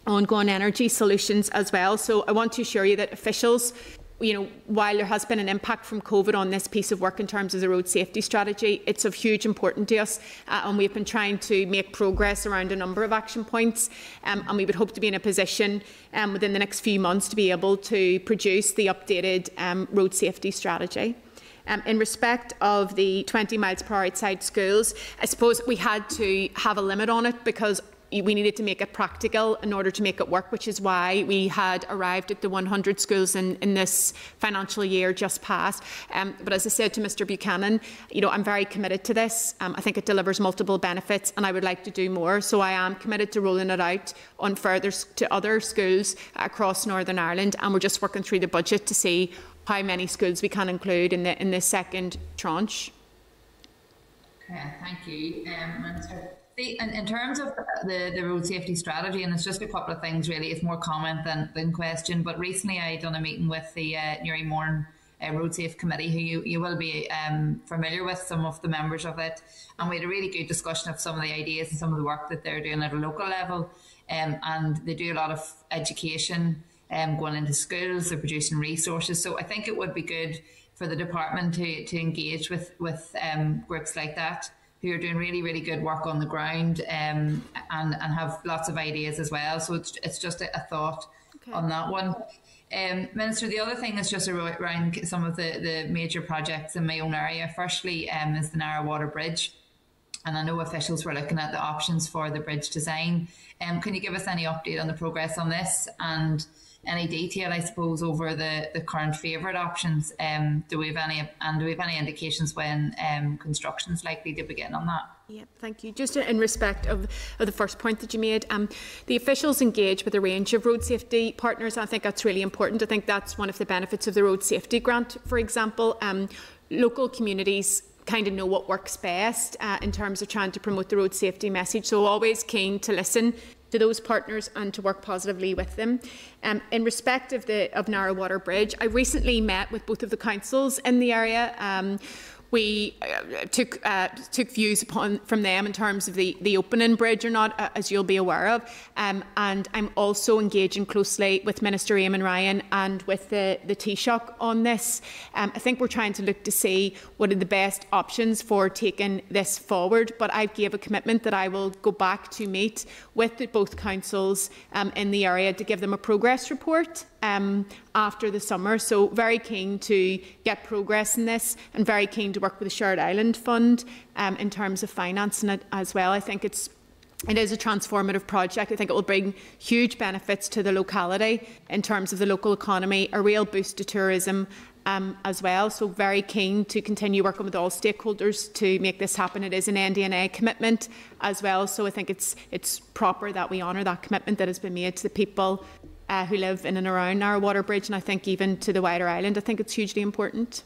ongoing energy solutions as well. So I want to assure you that officials you know, while there has been an impact from COVID on this piece of work in terms of the road safety strategy, it's of huge importance to us, uh, and we've been trying to make progress around a number of action points, um, and we would hope to be in a position um, within the next few months to be able to produce the updated um, road safety strategy. Um, in respect of the twenty miles per hour outside schools, I suppose we had to have a limit on it because we needed to make it practical in order to make it work, which is why we had arrived at the one hundred schools in, in this financial year just past. Um, but as I said to Mister Buchanan, you know, I'm very committed to this. Um, I think it delivers multiple benefits, and I would like to do more. So I am committed to rolling it out on further to other schools across Northern Ireland, and we're just working through the budget to see how many schools we can include in the in the second tranche. Okay, thank you, um, Minister. In, in terms of the, the road safety strategy, and it's just a couple of things really, it's more comment than, than question, but recently I done a meeting with the uh, Newry Morn uh, Road Safe Committee, who you, you will be um, familiar with, some of the members of it, and we had a really good discussion of some of the ideas and some of the work that they're doing at a local level, um, and they do a lot of education um, going into schools, they're producing resources, so I think it would be good for the department to, to engage with, with um, groups like that, who are doing really, really good work on the ground, um, and, and have lots of ideas as well. So it's, it's just a, a thought okay. on that one. Um, Minister, the other thing is just around some of the, the major projects in my own area. Firstly um, is the Narrow Water Bridge. And I know officials were looking at the options for the bridge design. Um, can you give us any update on the progress on this and any detail, I suppose, over the, the current favourite options? Um, do we have any, and do we have any indications when um, construction is likely to begin on that? Yeah, thank you. Just in respect of, of the first point that you made, um, the officials engage with a range of road safety partners. I think that's really important. I think that's one of the benefits of the road safety grant, for example. Um, local communities kind of know what works best uh, in terms of trying to promote the road safety message, so always keen to listen to those partners and to work positively with them. Um, in respect of the of Narrow Water Bridge, I recently met with both of the councils in the area. Um, we uh, took uh, took views upon from them in terms of the the opening bridge or not, uh, as you'll be aware of. Um, and I'm also engaging closely with Minister Eamon Ryan and with the the Taoiseach on this. Um, I think we're trying to look to see what are the best options for taking this forward. But I gave a commitment that I will go back to meet with the, both councils um, in the area to give them a progress report Um, after the summer, so very keen to get progress in this, and very keen to work with the Shared Island Fund um, in terms of financing it as well. I think it's it is a transformative project. I think it will bring huge benefits to the locality in terms of the local economy, a real boost to tourism um, as well. So very keen to continue working with all stakeholders to make this happen. It is an N D N A commitment as well, so I think it's it's proper that we honour that commitment that has been made to the people Uh, who live in and around Narrow Water Bridge, and I think even to the wider island. I think it's hugely important.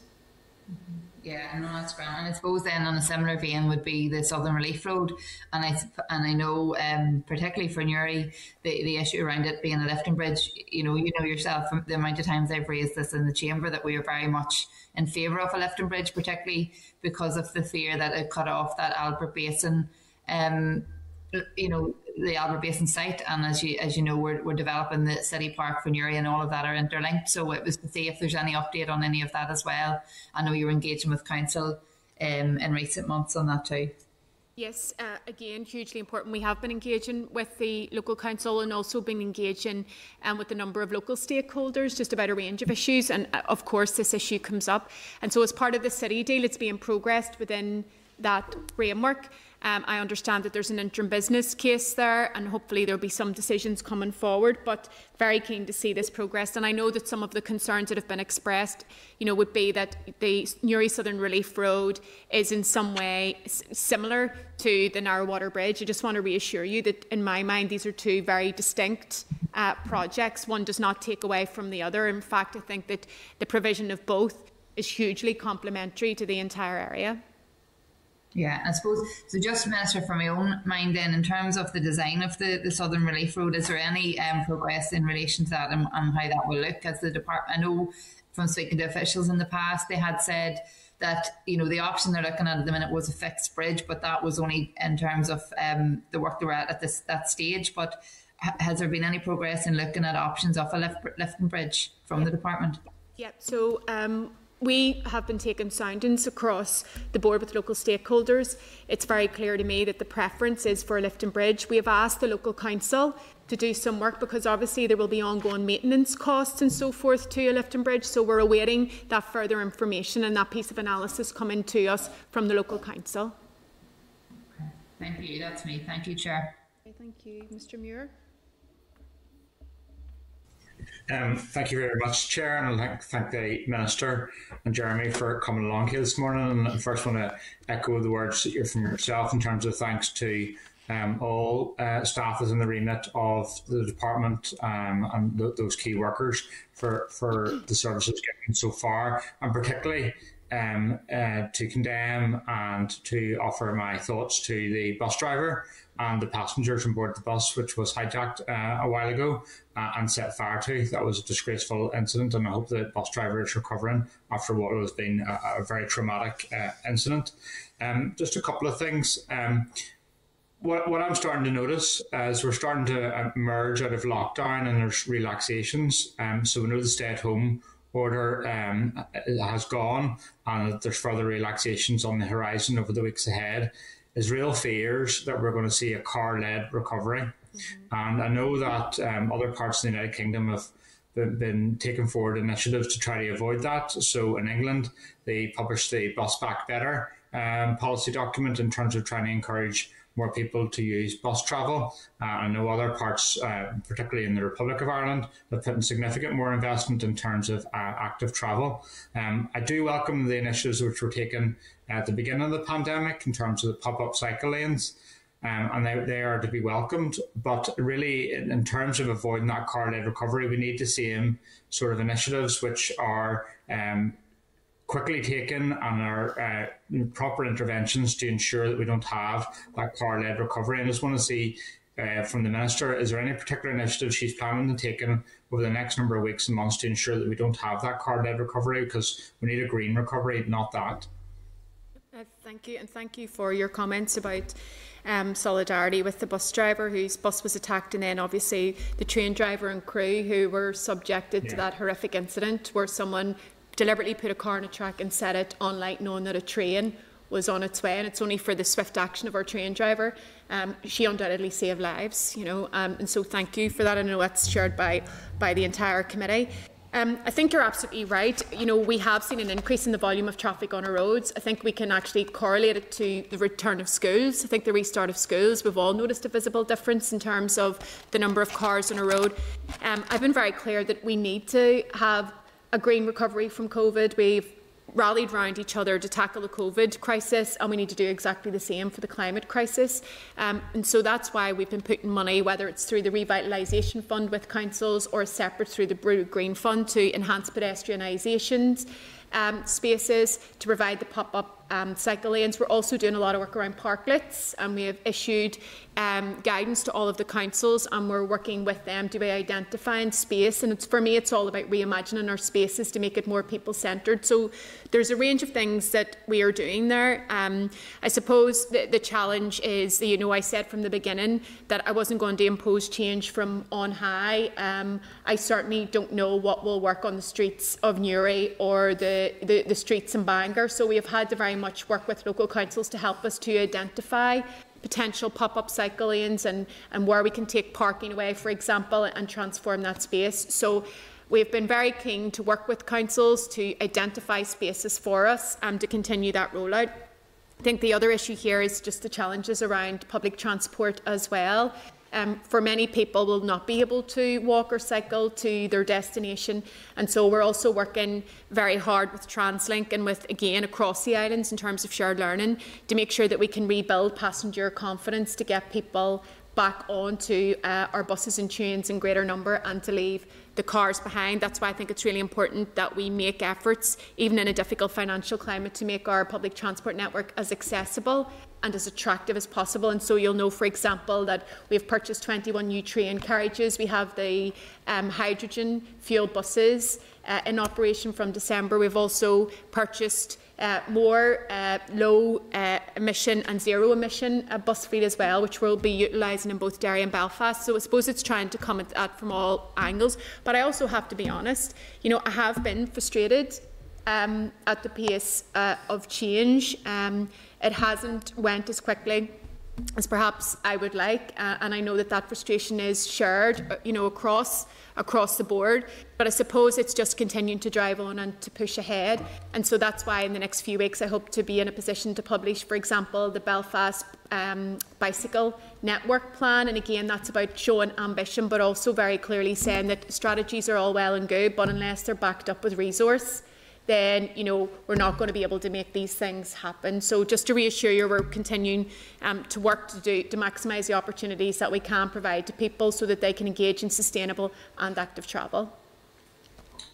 Yeah, I know that's grand. And I suppose then, on a similar vein, would be the Southern Relief Road, and I and I know um, particularly for Newry, the the issue around it being a lifting bridge. You know, you know yourself the amount of times I've raised this in the chamber that we are very much in favour of a lifting bridge, particularly because of the fear that it cut off that Albert Basin. Um, you know, the Albert Basin site, and as you as you know, we're, we're developing the city park for Newry, and all of that are interlinked, so it was to see if there's any update on any of that as well. I know you were engaging with council um, in recent months on that too. Yes, uh, again, hugely important. We have been engaging with the local council, and also been engaging um, with a number of local stakeholders just about a range of issues, and uh, of course this issue comes up, and so as part of the city deal it's being progressed within that framework. Um, I understand that there's an interim business case there, and hopefully there'll be some decisions coming forward, but very keen to see this progressed. And I know that some of the concerns that have been expressed, you know, would be that the Newry Southern Relief Road is in some way similar to the Narrow Water Bridge. I just want to reassure you that in my mind these are two very distinct uh, projects. One does not take away from the other. In fact, I think that the provision of both is hugely complementary to the entire area. Yeah, I suppose. So just, Minister, from my own mind then, in terms of the design of the, the Southern Relief Road, is there any um, progress in relation to that, and, and how that will look? As the department, I know from speaking to officials in the past, they had said that, you know, the option they're looking at at the minute was a fixed bridge, but that was only in terms of um, the work they were at at this, that stage. But has there been any progress in looking at options of a lift, lifting bridge from the department? Yeah, so um, we have been taking soundings across the board with local stakeholders. It's very clear to me that the preference is for a lift and bridge. We have asked the local council to do some work because obviously there will be ongoing maintenance costs and so forth to a lift and bridge, so we're awaiting that further information and that piece of analysis coming to us from the local council. Thank you, that's me. Thank you, Chair. Okay, thank you. Mister Muir. Um, thank you very much, Chair, and I'd like to thank the Minister and Jeremy for coming along here this morning. And I first want to echo the words that you're from yourself in terms of thanks to Um, all uh, staff within the remit of the department um, and th those key workers for, for the services given so far, and particularly um, uh, to condemn and to offer my thoughts to the bus driver and the passengers on board the bus, which was hijacked uh, a while ago uh, and set fire to. That was a disgraceful incident, and I hope the bus driver is recovering after what has been a, a very traumatic uh, incident. Um, just a couple of things. Um, What, what I'm starting to notice is we're starting to emerge out of lockdown and there's relaxations. Um, so we know the stay-at-home order um, has gone and that there's further relaxations on the horizon over the weeks ahead. There's real fears that we're going to see a car-led recovery. Mm-hmm. And I know that um, other parts of the United Kingdom have been, been taking forward initiatives to try to avoid that. So in England, they published the Bus Back Better um, policy document in terms of trying to encourage more people to use bus travel. Uh, I know other parts, uh, particularly in the Republic of Ireland, have put in significant more investment in terms of uh, active travel. Um, I do welcome the initiatives which were taken at the beginning of the pandemic in terms of the pop-up cycle lanes, um, and they, they are to be welcomed. But really, in, in terms of avoiding that car-led recovery, we need the same sort of initiatives which are um, quickly taken and our uh, proper interventions to ensure that we don't have that car-led recovery. And I just want to see uh, from the Minister, is there any particular initiative she's planning on taking over the next number of weeks and months to ensure that we don't have that car-led recovery, because we need a green recovery, not that. Uh, thank you, and thank you for your comments about Um, solidarity with the bus driver whose bus was attacked, and then obviously the train driver and crew who were subjected yeah. to that horrific incident where someone deliberately put a car on a track and set it on light, knowing that a train was on its way, and it's only for the swift action of our train driver. Um, she undoubtedly saved lives, you know, um, and so thank you for that. I know that's shared by, by the entire committee. Um, I think you're absolutely right. You know, we have seen an increase in the volume of traffic on our roads. I think we can actually correlate it to the return of schools. I think the restart of schools, we've all noticed a visible difference in terms of the number of cars on a road. Um, I've been very clear that we need to have a green recovery from COVID. We've rallied around each other to tackle the COVID crisis, and we need to do exactly the same for the climate crisis. Um, and so that's why we've been putting money, whether it's through the Revitalisation Fund with councils or separate through the Blue-Green Fund, to enhance pedestrianisation um, spaces, to provide the pop-up um, cycle lanes. We're also doing a lot of work around parklets, and we have issued um, guidance to all of the councils, and we're working with them to be identifying space. And it's, for me, it's all about reimagining our spaces to make it more people-centred. So there's a range of things that we are doing there. Um, I suppose the, the challenge is, you know, I said from the beginning that I wasn't going to impose change from on high. Um, I certainly don't know what will work on the streets of Newry or the, the, the streets in Bangor. So we have had to very much work with local councils to help us to identify potential pop-up cycle lanes and, and where we can take parking away, for example, and transform that space. So we've been very keen to work with councils to identify spaces for us and to continue that rollout. I think the other issue here is just the challenges around public transport as well. Um, for many people will not be able to walk or cycle to their destination, and so we're also working very hard with TransLink and with, again, across the islands in terms of shared learning to make sure that we can rebuild passenger confidence to get people back onto uh, our buses and trains in greater number and to leave the cars behind. That's why I think it's really important that we make efforts, even in a difficult financial climate, to make our public transport network as accessible and as attractive as possible. And so you'll know, for example, that we've purchased twenty-one new train carriages. We have the um, hydrogen fuel buses. uh, in operation from December. We've also purchased Uh, more uh, low uh, emission and zero emission uh, bus fleet as well, which we'll be utilising in both Derry and Belfast. So I suppose it's trying to come at that from all angles. But I also have to be honest, you know, I have been frustrated um, at the pace uh, of change. Um, it hasn't went as quickly as perhaps I would like, uh, and I know that that frustration is shared, you know, across across the board. But I suppose it's just continuing to drive on and to push ahead, and so that's why in the next few weeks I hope to be in a position to publish, for example, the Belfast um, bicycle network plan. And again, that's about showing ambition, but also very clearly saying that strategies are all well and good, but unless they're backed up with resource, then, you know, we're not going to be able to make these things happen. So just to reassure you, we're continuing um, to work to do to maximise the opportunities that we can provide to people so that they can engage in sustainable and active travel.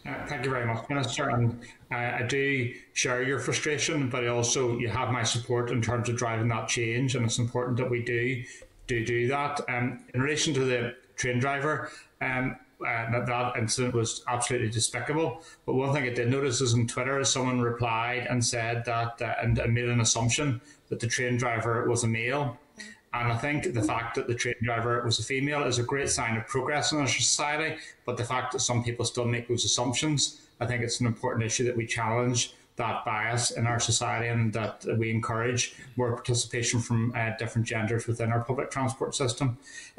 Uh, thank you very much, Minister. And uh, I do share your frustration, but also you have my support in terms of driving that change, and it's important that we do do, do that. Um, in relation to the train driver, um, Uh, that, that incident was absolutely despicable. But one thing I did notice is on Twitter, someone replied and said that, uh, and, and made an assumption that the train driver was a male. And I think the fact that the train driver was a female is a great sign of progress in our society. But the fact that some people still make those assumptions, I think it's an important issue that we challenge that bias in our society, and that we encourage more participation from uh, different genders within our public transport system.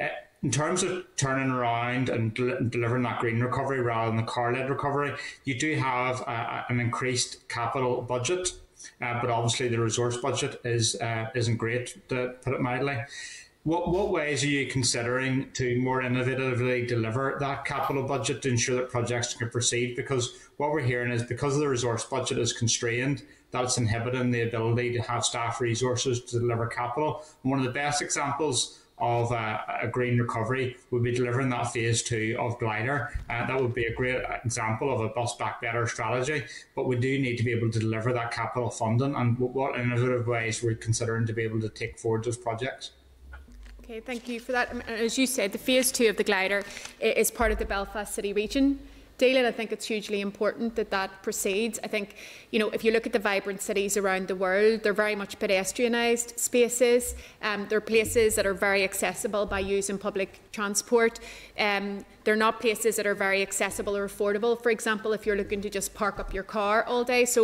Uh, In terms of turning around and del delivering that green recovery rather than the car-led recovery, you do have uh, an increased capital budget, uh, but obviously the resource budget is, uh, isn't great, to put it mildly. What, what ways are you considering to more innovatively deliver that capital budget to ensure that projects can proceed? Because what we're hearing is, because the resource budget is constrained, that's inhibiting the ability to have staff resources to deliver capital. And one of the best examples of uh, a green recovery would be delivering that phase two of Glider. Uh, that would be a great example of a bus back better strategy, but we do need to be able to deliver that capital funding, and what innovative ways we're considering to be able to take forward those projects. Okay, thank you for that. As you said, the phase two of the Glider is part of the Belfast City region deal, and I think it's hugely important that that proceeds. I think, you know, if you look at the vibrant cities around the world, they're very much pedestrianised spaces. Um, they're places that are very accessible by using public transport. Um, they're not places that are very accessible or affordable, for example, if you're looking to just park up your car all day. So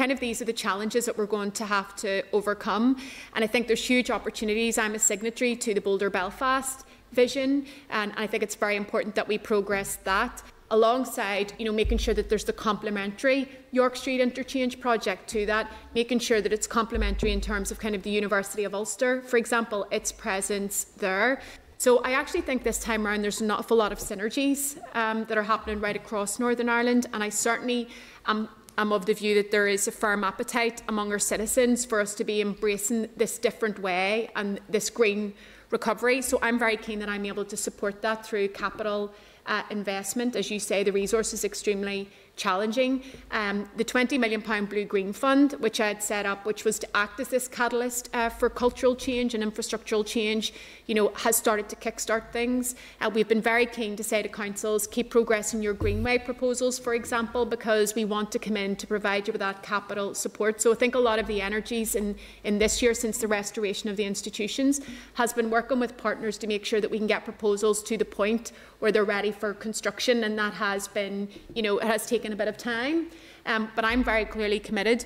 kind of these are the challenges that we're going to have to overcome. And I think there's huge opportunities. I'm a signatory to the Boulder Belfast vision, and I think it's very important that we progress that, alongside, you know, making sure that there's the complementary York Street Interchange project to that, making sure that it's complementary in terms of kind of the University of Ulster, for example, its presence there. So I actually think this time around there's an awful lot of synergies um, that are happening right across Northern Ireland, and I certainly am, am of the view that there is a firm appetite among our citizens for us to be embracing this different way and this green recovery. So I'm very keen that I'm able to support that through capital Uh, investment. As you say, the resource is extremely challenging. Um, the twenty million pound Blue-Green Fund, which I had set up, which was to act as this catalyst uh, for cultural change and infrastructural change, you know, has started to kickstart things. Uh, we've been very keen to say to councils, keep progressing your Greenway proposals, for example, because we want to come in to provide you with that capital support. So I think a lot of the energies in, in this year, since the restoration of the institutions, has been working with partners to make sure that we can get proposals to the point where they're ready for construction, and that has been, you know, it has taken a bit of time, um, but I'm very clearly committed.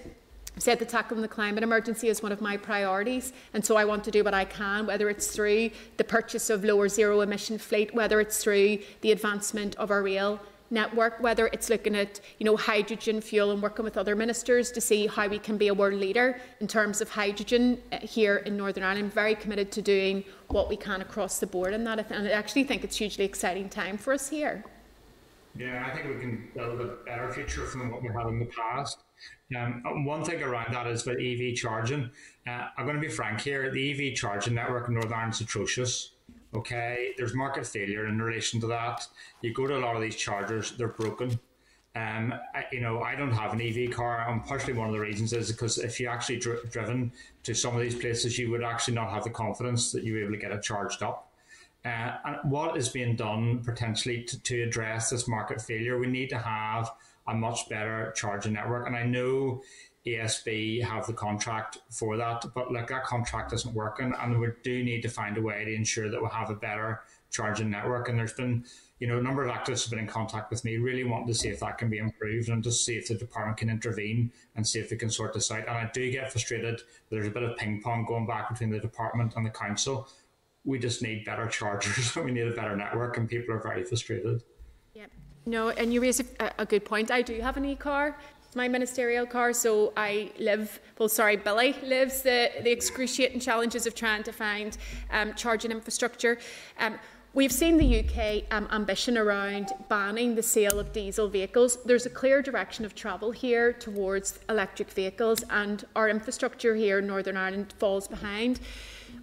I've said that tackling the climate emergency is one of my priorities, and so I want to do what I can, whether it's through the purchase of low or zero emission fleet, whether it's through the advancement of our rail network, whether it's looking at, you know, hydrogen fuel and working with other ministers to see how we can be a world leader in terms of hydrogen here in Northern Ireland. I'm very committed to doing what we can across the board in that, and I actually think it's a hugely exciting time for us here. Yeah, I think we can build a better future from what we had in the past. Um, one thing around that is about E V charging. Uh, I'm going to be frank here, the E V charging network in Northern Ireland is atrocious. Okay, there's market failure in relation to that. You go to a lot of these chargers, they're broken. Um, I, you know, I don't have an E V car, and partially one of the reasons is because if you actually dri driven to some of these places, you would actually not have the confidence that you were able to get it charged up. Uh, and what is being done potentially to, to address this market failure? We need to have a much better charging network. And I know E S B have the contract for that, but look, that contract isn't working, and we do need to find a way to ensure that we have a better charging network. And there's been, you know, a number of activists have been in contact with me, really wanting to see if that can be improved and just see if the department can intervene and see if we can sort this out. And I do get frustrated that there's a bit of ping pong going back between the department and the council. We just need better chargers, we need a better network, and people are very frustrated. Yep. No, and you raise a, a good point. I do have an e-car. My ministerial car, so I live, well, sorry, Billy lives the, the excruciating challenges of trying to find um, charging infrastructure. Um, we've seen the U K um, ambition around banning the sale of diesel vehicles. There's a clear direction of travel here towards electric vehicles, and our infrastructure here in Northern Ireland falls behind.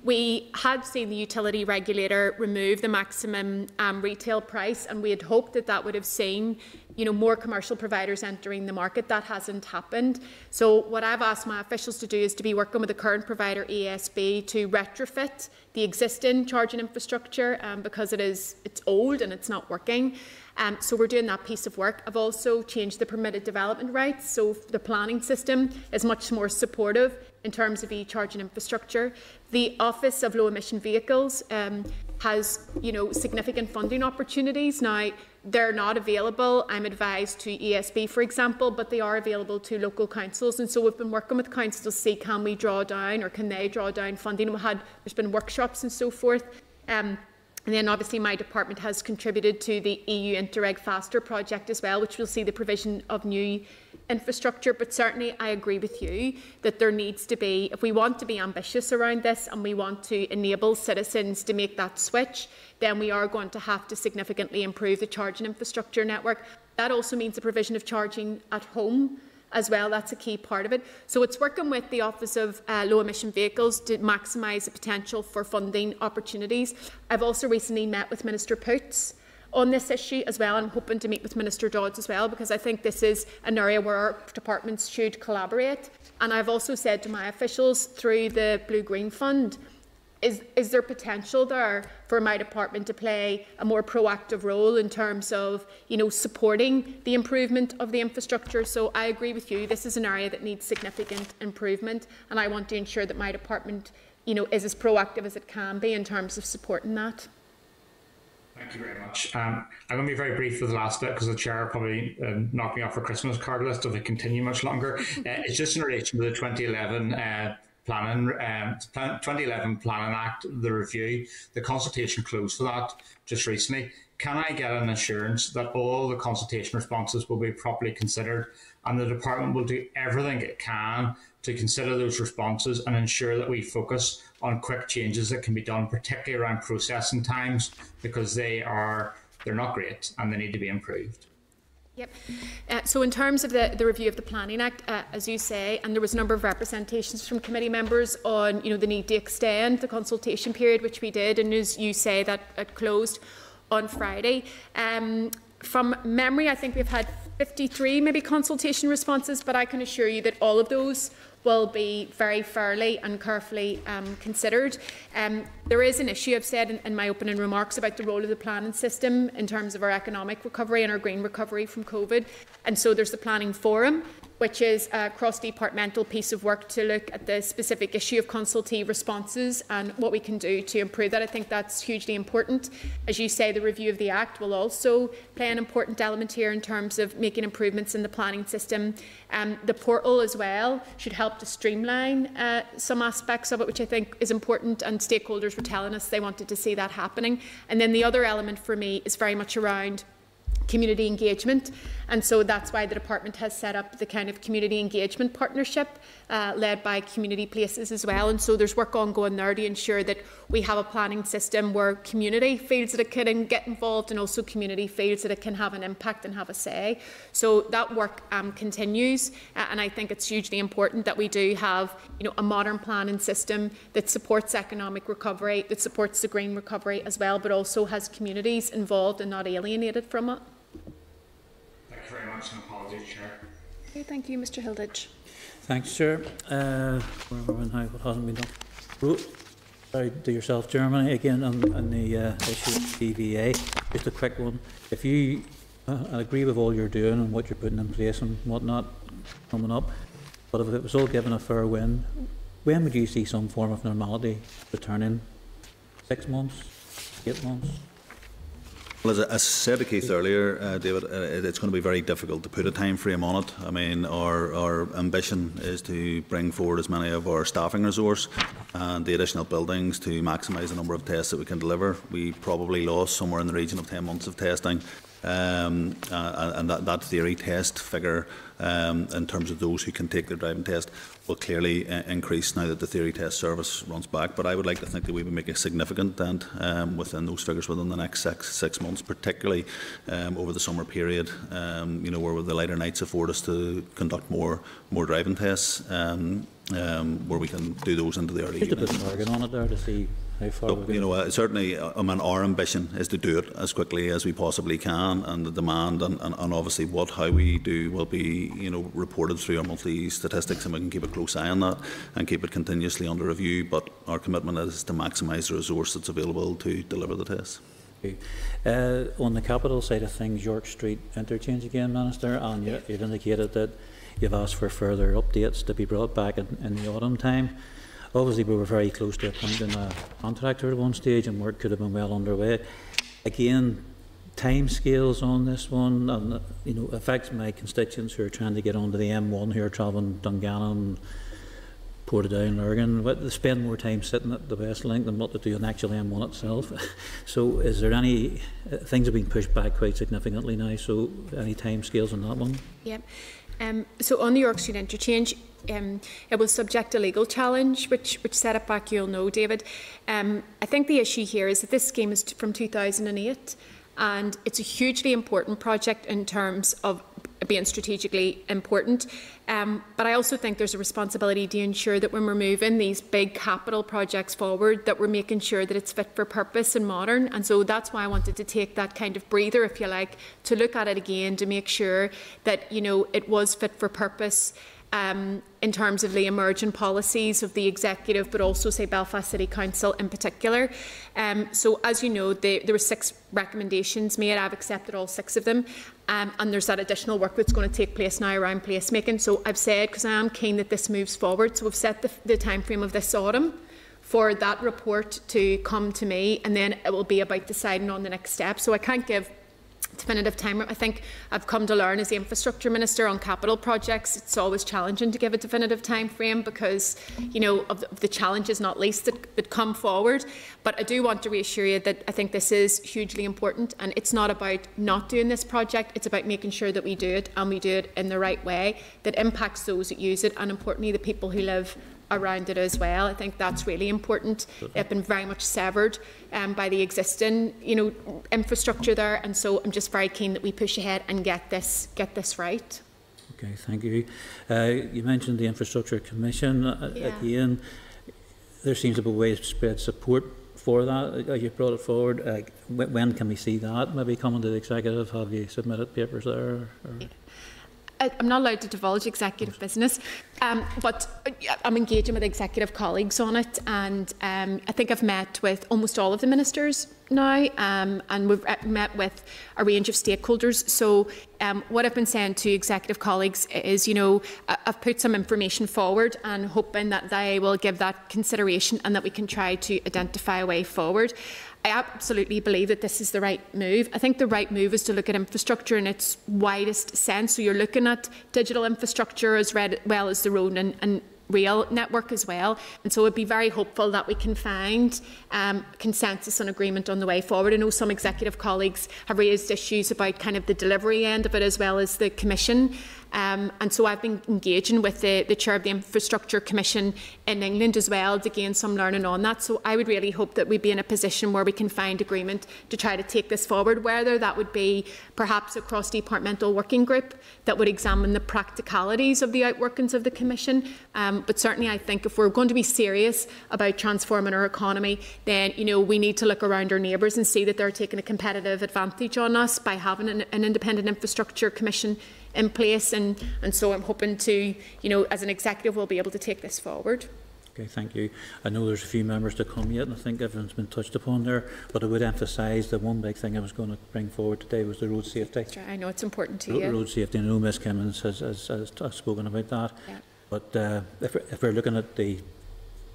We had seen the utility regulator remove the maximum um, retail price, and we had hoped that that would have seen, you know, more commercial providers entering the market. That hasn't happened. So what I've asked my officials to do is to be working with the current provider, E S B, to retrofit the existing charging infrastructure um, because it is, it's old and it's not working. Um, so we're doing that piece of work. I've also changed the permitted development rights, so the planning system is much more supportive in terms of e-charging infrastructure. The Office of Low Emission Vehicles um, has, you know, significant funding opportunities. Now, they're not available, I'm advised, to E S B, for example, but they are available to local councils. And so we've been working with councils to see, can we draw down, or can they draw down funding? We had, there's been workshops and so forth. Um, And then obviously my department has contributed to the E U Interreg FASTER project as well, which will see the provision of new infrastructure. But certainly I agree with you that there needs to be, if we want to be ambitious around this and we want to enable citizens to make that switch, then we are going to have to significantly improve the charging infrastructure network. That also means the provision of charging at home as well. That's a key part of it. So it's working with the Office of uh, Low Emission Vehicles to maximise the potential for funding opportunities. I've also recently met with Minister Poots on this issue as well. I'm hoping to meet with Minister Dodds as well, because I think this is an area where our departments should collaborate. And I've also said to my officials through the Blue-Green Fund, Is, is there potential there for my department to play a more proactive role in terms of, you know, supporting the improvement of the infrastructure? So I agree with you, this is an area that needs significant improvement, and I want to ensure that my department, you know, is as proactive as it can be in terms of supporting that. Thank you very much. Um, I'm going to be very brief with the last bit, because the chair probably uh, knocked me off her Christmas card list if I continue much longer. uh, it's just in relation to the twenty eleven uh, Planning, um, twenty eleven Planning Act, the review. The consultation closed for that just recently. Can I get an assurance that all the consultation responses will be properly considered, and the department will do everything it can to consider those responses and ensure that we focus on quick changes that can be done, particularly around processing times, because they are they're not great and they need to be improved? Yep. Uh, so in terms of the, the review of the Planning Act, uh, as you say, and there was a number of representations from committee members on, you know, the need to extend the consultation period, which we did, and as you say, that it closed on Friday. Um, from memory, I think we've had fifty-three maybe consultation responses, but I can assure you that all of those will be very fairly and carefully um, considered. Um, there is an issue, I've said in, in my opening remarks, about the role of the planning system in terms of our economic recovery and our green recovery from COVID. And so there's the Planning Forum, which is a cross-departmental piece of work to look at the specific issue of consultee responses and what we can do to improve that. I think that's hugely important. As you say, the review of the Act will also play an important element here in terms of making improvements in the planning system. Um, the portal as well should help to streamline uh, some aspects of it, which I think is important, and stakeholders were telling us they wanted to see that happening. And then the other element for me is very much around community engagement, and so that's why the department has set up the kind of community engagement partnership uh, led by community places as well. And so there's work ongoing there to ensure that we have a planning system where community feels that it can get involved, and also community feels that it can have an impact and have a say. So that work um, continues, uh, and I think it's hugely important that we do have, you know, a modern planning system that supports economic recovery, that supports the green recovery as well, but also has communities involved and not alienated from it. Thank you very much, and apologies, Chair. Okay, thank you, Mister Hilditch. Thanks, Chair. Uh, what hasn't been done? Oh, sorry, do yourself, Germany, again on, on the uh, issue of T V A. Just a quick one. If you uh, I agree with all you're doing and what you're putting in place and whatnot coming up, but if it was all given a fair win, when would you see some form of normality returning? Six months? Eight months? Well, as I said to Keith earlier, uh, David, uh, it's going to be very difficult to put a time frame on it. I mean, our, our ambition is to bring forward as many of our staffing resource and the additional buildings to maximise the number of tests that we can deliver. We probably lost somewhere in the region of ten months of testing, um, uh, and that, that theory test figure um, in terms of those who can take their driving test will clearly uh, increase now that the theory test service runs back. But I would like to think that we would make a significant dent um, within those figures within the next six, six months, particularly um, over the summer period, um, you know, where the later nights afford us to conduct more more driving tests, um, um, where we can do those into the early evening. Just a bit of bargain on it there to see how far so, we're you know, uh, certainly, I mean, our ambition is to do it as quickly as we possibly can, and the demand and, and, and obviously what, how we do will be, you know, reported through our monthly statistics, and we can keep it close eye on that and keep it continuously under review, but our commitment is to maximise the resource that's available to deliver the test. Uh, on the capital side of things, York Street Interchange again, Minister, and yeah. you've indicated that you've asked for further updates to be brought back in, in the autumn time. Obviously, we were very close to appointing a contractor at one stage and work could have been well underway. Again, timescales on this one, and you know, affects my constituents who are trying to get onto the M one, who are travelling Dungannon, Portadown, Lurgan. They spend more time sitting at the West Link than what they do on actual M one itself. So, is there any uh, things have been pushed back quite significantly now? So, any timescales on that one? Yep. Um, so, on the York Street Interchange, um, it was subject to legal challenge, which which set it back. You'll know, David. Um, I think the issue here is that this scheme is from two thousand eight. And it's a hugely important project in terms of being strategically important. Um, but I also think there's a responsibility to ensure that when we're moving these big capital projects forward, that we're making sure that it's fit for purpose and modern. And so that's why I wanted to take that kind of breather, if you like, to look at it again, to make sure that, you know, it was fit for purpose. Um, in terms of the emerging policies of the executive, but also, say, Belfast City Council in particular. Um, so, as you know, they, there were six recommendations made. I've accepted all six of them. Um, and there's that additional work that's going to take place now around placemaking. So, I've said, because I am keen that this moves forward, so we've set the, the time frame of this autumn for that report to come to me, and then it will be about deciding on the next step. So, I can't give definitive time. I think I've come to learn as the infrastructure minister on capital projects, it's always challenging to give a definitive time frame because, you know, of the, of the challenges, not least, that, that come forward. But I do want to reassure you that I think this is hugely important, and it's not about not doing this project, it's about making sure that we do it, and we do it in the right way that impacts those that use it, and importantly the people who live around it as well. I think that's really important. They've been very much severed um, by the existing, you know, infrastructure there, and so I'm just very keen that we push ahead and get this get this right. Okay, thank you. Uh, you mentioned the Infrastructure Commission yeah. again. There seems to be widespread support for that. You brought it forward. Uh, when can we see that? Maybe coming to the executive. Have you submitted papers there? Or? Yeah. I'm not allowed to divulge executive business, um, but I'm engaging with executive colleagues on it, and um, I think I've met with almost all of the ministers now, um, and we've met with a range of stakeholders. So um, what I've been saying to executive colleagues is, you know, I've put some information forward and hoping that they will give that consideration and that we can try to identify a way forward. I absolutely believe that this is the right move. I think the right move is to look at infrastructure in its widest sense. So you're looking at digital infrastructure as well as the road and, and rail network as well. And so I'd be very hopeful that we can find um, consensus and agreement on the way forward. I know some executive colleagues have raised issues about kind of the delivery end of it as well as the Commission. Um, and so I've been engaging with the, the Chair of the Infrastructure Commission in England as well to gain some learning on that. So I would really hope that we'd be in a position where we can find agreement to try to take this forward, whether that would be perhaps a cross-departmental working group that would examine the practicalities of the outworkings of the Commission. Um, but certainly I think if we're going to be serious about transforming our economy, then, you know, we need to look around our neighbours and see that they're taking a competitive advantage on us by having an, an independent infrastructure commission in place, and, and so I'm hoping to, you know, as an executive, we'll be able to take this forward. Okay, thank you. I know there's a few members to come yet, and I think everyone's been touched upon there, but I would emphasise that one big thing I was going to bring forward today was the road safety. Sure, I know it's important to road, you. Road safety, and I know Miz Kimmins has, has, has spoken about that. Yeah. But uh, if, if we're looking at the,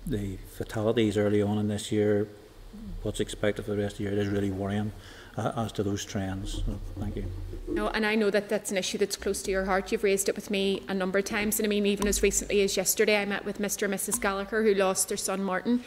the fatalities early on in this year, what's expected for the rest of the year, it is really worrying uh, as to those trends. So, thank you. No, and I know that that's an issue that's close to your heart. You've raised it with me a number of times, and I mean, even as recently as yesterday, I met with Mister and Missus Gallagher, who lost their son Martin.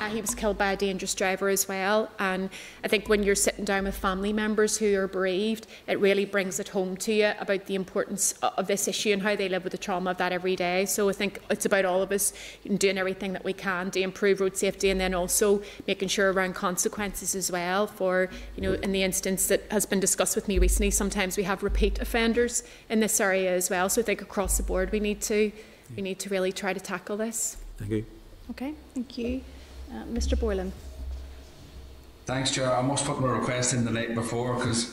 Uh, he was killed by a dangerous driver as well, and I think when you're sitting down with family members who are bereaved, it really brings it home to you about the importance of this issue and how they live with the trauma of that every day. So I think it's about all of us doing everything that we can to improve road safety, and then also making sure around consequences as well for, you know, in the instance that has been discussed with me recently, sometimes we have repeat offenders in this area as well. So I think across the board we need to, we need to really try to tackle this. Thank you. Okay, thank you. Uh, Mister Borland. Thanks, Chair. I must put my request in the night before because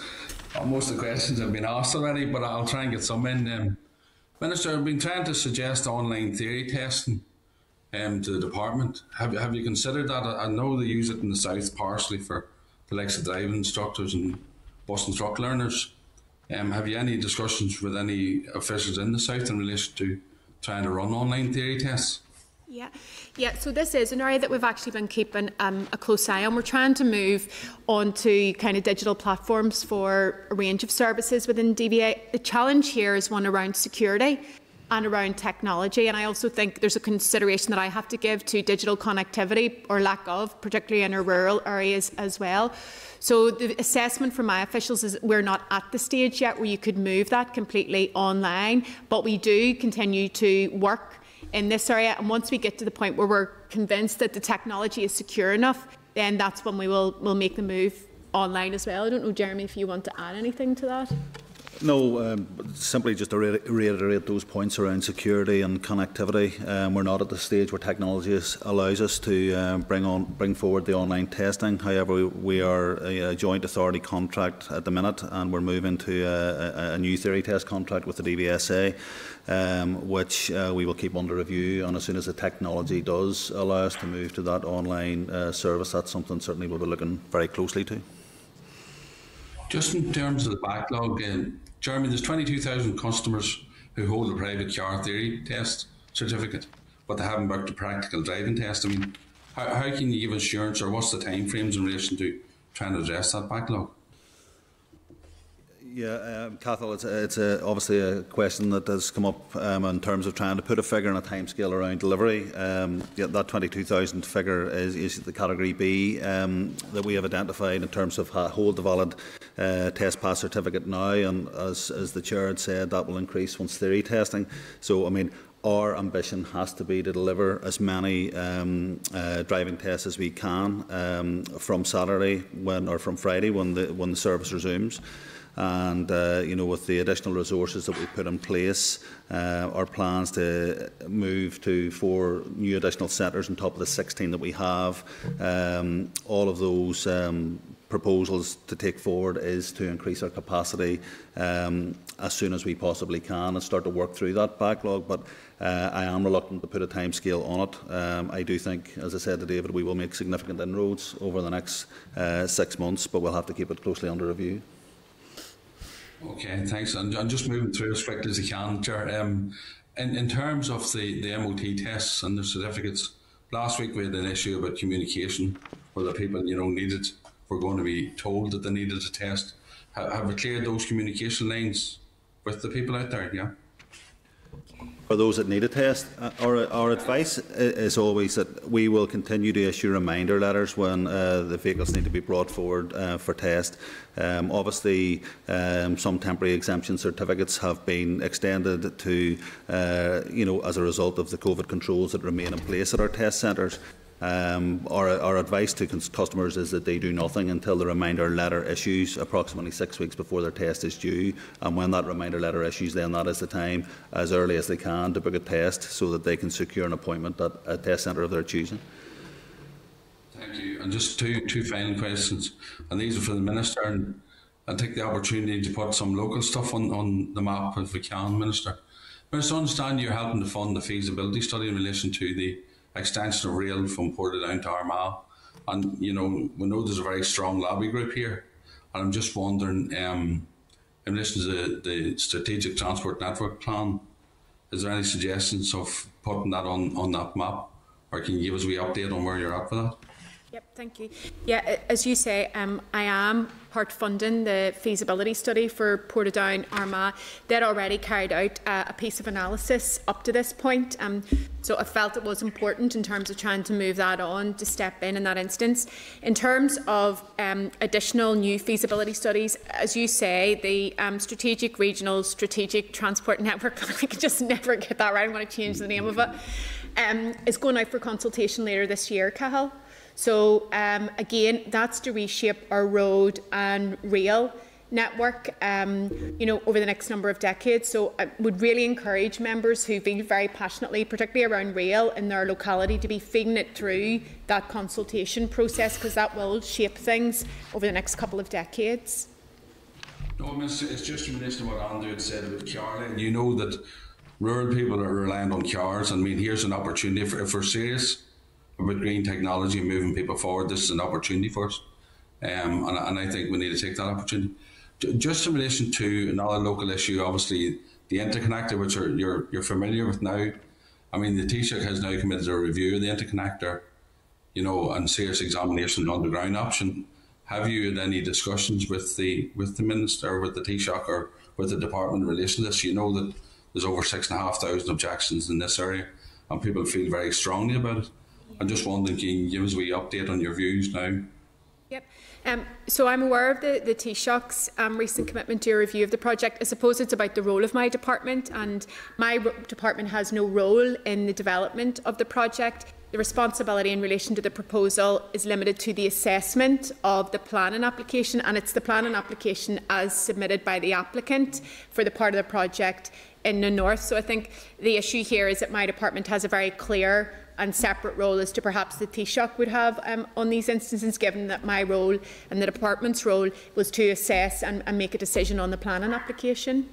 most of the questions have been asked already, but I'll try and get some in. Um, Minister, I've been trying to suggest online theory testing um, to the Department. Have, have you considered that? I, I know they use it in the South partially for the likes of driving instructors and bus and truck learners. Um, have you any discussions with any officials in the South in relation to trying to run online theory tests? Yeah, yeah. So this is an area that we've actually been keeping um, a close eye on. We're trying to move onto kind of digital platforms for a range of services within D V A. The challenge here is one around security and around technology, and I also think there's a consideration that I have to give to digital connectivity or lack of, particularly in our rural areas as well. So the assessment from my officials is we're not at the stage yet where you could move that completely online, but we do continue to work in this area, and once we get to the point where we're convinced that the technology is secure enough, then that's when we will will make the move online as well. I don't know, Jeremy, if you want to add anything to that. No, um, simply just to re reiterate those points around security and connectivity. Um, we're not at the stage where technology allows us to um, bring on bring forward the online testing. However, we are a, a joint authority contract at the minute, and we're moving to a, a, a new theory test contract with the D V S A, um, which uh, we will keep under review. And as soon as the technology does allow us to move to that online uh, service, that's something certainly we'll be looking very closely to. Just in terms of the backlog, um, Jeremy, there's twenty-two thousand customers who hold a private car theory test certificate, but they haven't booked a practical driving test. I mean, how, how can you give assurance, or what's the timeframes in relation to trying to address that backlog? Yeah, um, Cathal, it's, it's a, obviously a question that has come up um, in terms of trying to put a figure and a timescale around delivery. Um, yeah, that twenty-two thousand figure is, is the category B um, that we have identified in terms of hold the valid uh, test pass certificate now, and as, as the Chair had said, that will increase once theory testing. So, I mean, our ambition has to be to deliver as many um, uh, driving tests as we can um, from Saturday when, or from Friday when the, when the service resumes. And uh, you know, with the additional resources that we put in place, uh, our plans to move to four new additional centres on top of the sixteen that we have, um, all of those um, proposals to take forward is to increase our capacity um, as soon as we possibly can and start to work through that backlog. But uh, I am reluctant to put a timescale on it. Um, I do think, as I said to David, we will make significant inroads over the next uh, six months, but we'll have to keep it closely under review. Okay, thanks. And I'm just moving through as quickly as I can, Chair. Um, in, in terms of the, the M O T tests and the certificates, last week we had an issue about communication where the people, you know, needed, were going to be told that they needed a test. Have, have we cleared those communication lines with the people out there, yeah? For those that need a test, uh, our, our advice is always that we will continue to issue reminder letters when uh, the vehicles need to be brought forward uh, for test. Um, obviously, um, some temporary exemption certificates have been extended to, uh, you know, as a result of the COVID controls that remain in place at our test centres. Um, our, our advice to customers is that they do nothing until the reminder letter issues approximately six weeks before their test is due, and when that reminder letter issues, then that is the time, as early as they can, to book a test so that they can secure an appointment at a test centre of their choosing. Thank you. And just two, two final questions, and these are for the Minister, and I take the opportunity to put some local stuff on, on the map if we can, Minister. Minister, I understand you're helping to fund the feasibility study in relation to the extension of rail from Portadown to Armagh. And, you know, we know there's a very strong lobby group here. And I'm just wondering, um, in relation to the, the Strategic Transport Network Plan, is there any suggestions of putting that on, on that map? Or can you give us a wee update on where you're at with that? Yep, thank you. Yeah, as you say, um, I am part funding the feasibility study for Portadown Armagh. They'd already carried out uh, a piece of analysis up to this point, um, so I felt it was important in terms of trying to move that on to step in in that instance. In terms of um, additional new feasibility studies, as you say, the um, Strategic Regional Strategic Transport Network, I can just never get that right, I'm going to change the name of it, um, is going out for consultation later this year, Cahill. So um, again, that's to reshape our road and rail network, um, you know, over the next number of decades. So I would really encourage members who feel very passionately, particularly around rail in their locality, to be feeding it through that consultation process, because that will shape things over the next couple of decades. No, Miss, it's just in relation to what Andrew had said about Carling. You know that rural people are reliant on cars. I mean, here's an opportunity for, if we're serious about green technology and moving people forward, this is an opportunity for us, um, and, and I think we need to take that opportunity. Just in relation to another local issue, obviously the interconnector, which are, you're, you're familiar with now. I mean, the Taoiseach has now committed to a review of the interconnector, you know, and serious examination of the underground option. Have you had any discussions with the with the Minister, with the Taoiseach, or with the Department in relation to this? You know that there's over six and a half thousand objections in this area, and people feel very strongly about it. I'm just wondering, can you give us a wee update on your views now? Yep. Um, so I'm aware of the, the Taoiseach's um, recent commitment to a review of the project. I suppose it's about the role of my department, and my department has no role in the development of the project. The responsibility in relation to the proposal is limited to the assessment of the planning application, and it's the planning application as submitted by the applicant for the part of the project in the north. So I think the issue here is that my department has a very clear and separate role as to perhaps the Taoiseach would have um, on these instances, given that my role and the department's role was to assess and, and make a decision on the planning application.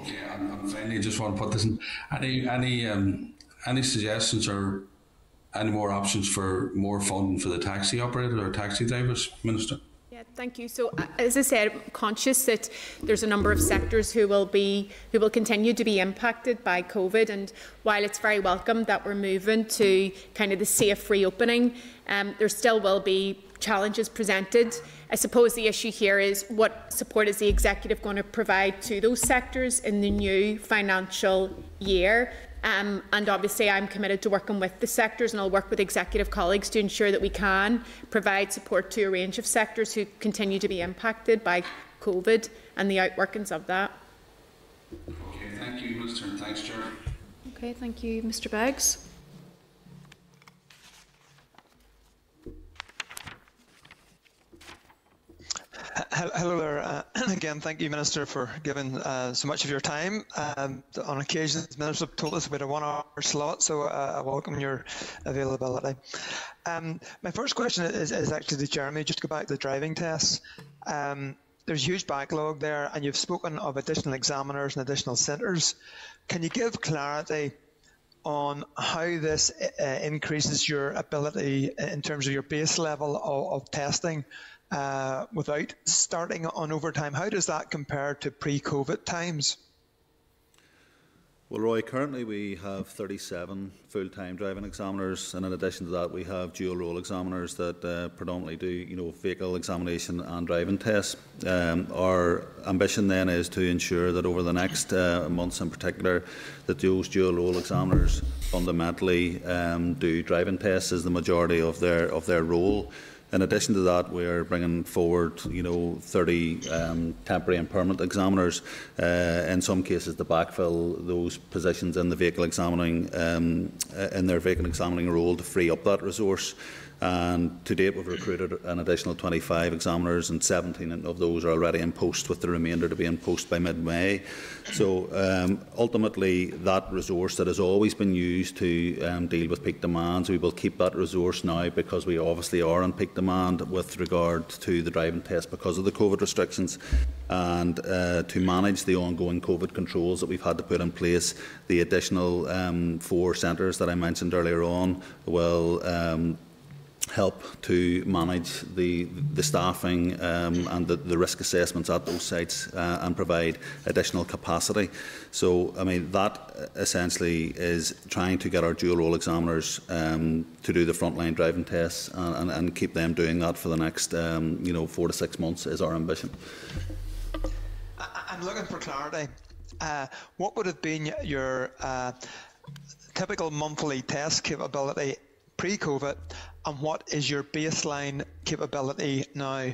Okay, and, and finally, I just want to put this in. Any, any, um, any suggestions or any more options for more funding for the taxi operator or taxi drivers, Minister? Yeah, thank you. So, as I said, I'm conscious that there's a number of sectors who will be who will continue to be impacted by COVID, and while it's very welcome that we're moving to kind of the safe reopening, um, there still will be challenges presented. I suppose the issue here is what support is the executive going to provide to those sectors in the new financial year. Um, and obviously I'm committed to working with the sectors, and I'll work with executive colleagues to ensure that we can provide support to a range of sectors who continue to be impacted by COVID and the outworkings of that. Okay, thank you, Minister, and thanks, Chair. Okay, thank you, Mister Beggs. Hello there. Uh, again, thank you, Minister, for giving uh, so much of your time. Um, on occasion, the Minister told us we had a one-hour slot, so uh, I welcome your availability. Um, my first question is, is actually to Jeremy, just to go back to the driving tests. Um, there's a huge backlog there, and you've spoken of additional examiners and additional centres. Can you give clarity on how this uh, increases your ability in terms of your base level of, of testing? Uh, without starting on overtime, how does that compare to pre-COVID times? Well, Roy, currently we have thirty-seven full-time driving examiners, and in addition to that, we have dual-role examiners that uh, predominantly do, you know, vehicle examination and driving tests. Um, our ambition then is to ensure that over the next uh, months, in particular, that those dual-role examiners fundamentally um, do driving tests as the majority of their of their role. In addition to that, we are bringing forward, you know, thirty um, temporary and permanent examiners, uh, in some cases to backfill those positions in the vehicle examining um, in their vehicle examining role to free up that resource. And to date, we've recruited an additional twenty-five examiners, and seventeen of those are already in post, with the remainder to be in post by mid-May. So um, ultimately, that resource that has always been used to um, deal with peak demands, we will keep that resource now, because we obviously are in peak demand with regard to the driving test because of the COVID restrictions. And uh, to manage the ongoing COVID controls that we've had to put in place, the additional um, four centres that I mentioned earlier on will um, help to manage the, the staffing um, and the, the risk assessments at those sites uh, and provide additional capacity. So, I mean, that essentially is trying to get our dual role examiners um, to do the frontline driving tests and, and, and keep them doing that for the next, um, you know, four to six months is our ambition. I'm looking for clarity. Uh, what would have been your uh, typical monthly test capability pre-COVID, and what is your baseline capability now?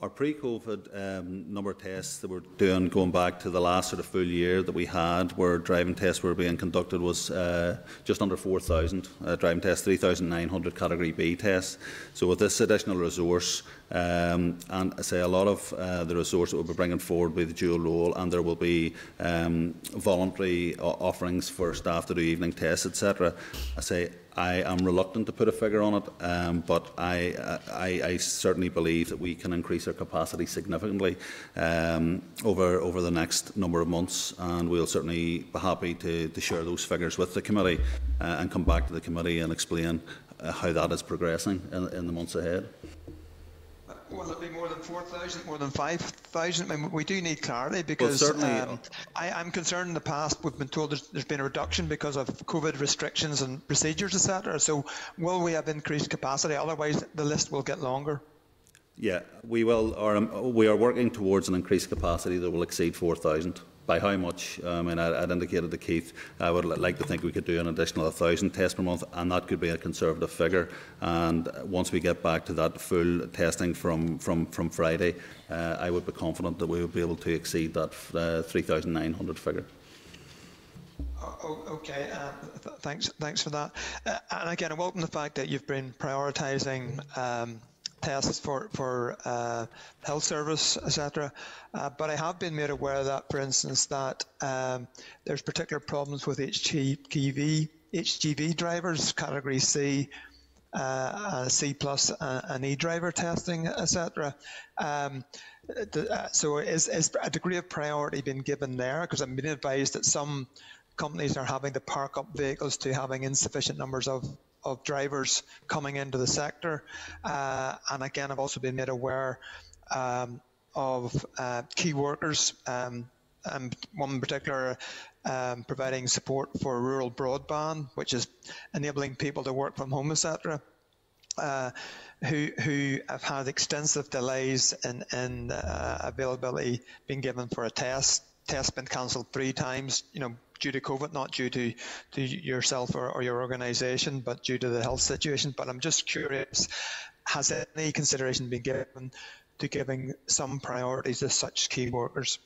Our pre-COVID um, number of tests that we're doing, going back to the last sort of full year that we had, where driving tests were being conducted, was uh, just under four thousand uh, driving tests, three thousand nine hundred Category B tests. So with this additional resource, um, and I say a lot of uh, the resource that we'll be bringing forward with the dual role, and there will be um, voluntary offerings for staff to do evening tests, et cetera. I say I am reluctant to put a figure on it, um, but I, I, I certainly believe that we can increase our capacity significantly um, over over the next number of months, and we'll certainly be happy to, to share those figures with the committee uh, and come back to the committee and explain uh, how that is progressing in, in the months ahead. Will it be more than four thousand, more than five thousand? I mean, we do need clarity, because well, certainly, um, I, I'm concerned in the past we've been told there's, there's been a reduction because of COVID restrictions and procedures, et cetera. So will we have increased capacity? Otherwise, the list will get longer. Yeah, we will. Or, um, we are working towards an increased capacity that will exceed four thousand. By how much? Um, and I, I'd indicated to Keith I would like to think we could do an additional one thousand tests per month, and that could be a conservative figure. And once we get back to that full testing from, from, from Friday, uh, I would be confident that we would be able to exceed that uh, three thousand nine hundred figure. Oh, okay, uh, th thanks, thanks for that. Uh, and again, I welcome the fact that you've been prioritising um, tests for, for uh, health service, et cetera. Uh, but I have been made aware that, for instance, that um, there's particular problems with H G V, H G V drivers, Category C, uh, C plus, uh, and E driver testing, et cetera. Um, so is, is a degree of priority been given there? Because I've been advised that some companies are having to park up vehicles to having insufficient numbers of of drivers coming into the sector, uh, and again, I've also been made aware um, of uh, key workers, um, and one in particular um, providing support for rural broadband, which is enabling people to work from home, et cetera, uh, who who have had extensive delays in, in uh, availability being given for a test. Tests been cancelled three times, you know, due to COVID, not due to, to yourself or, or your organisation, but due to the health situation. But I'm just curious, has any consideration been given to giving some priorities to such key workers?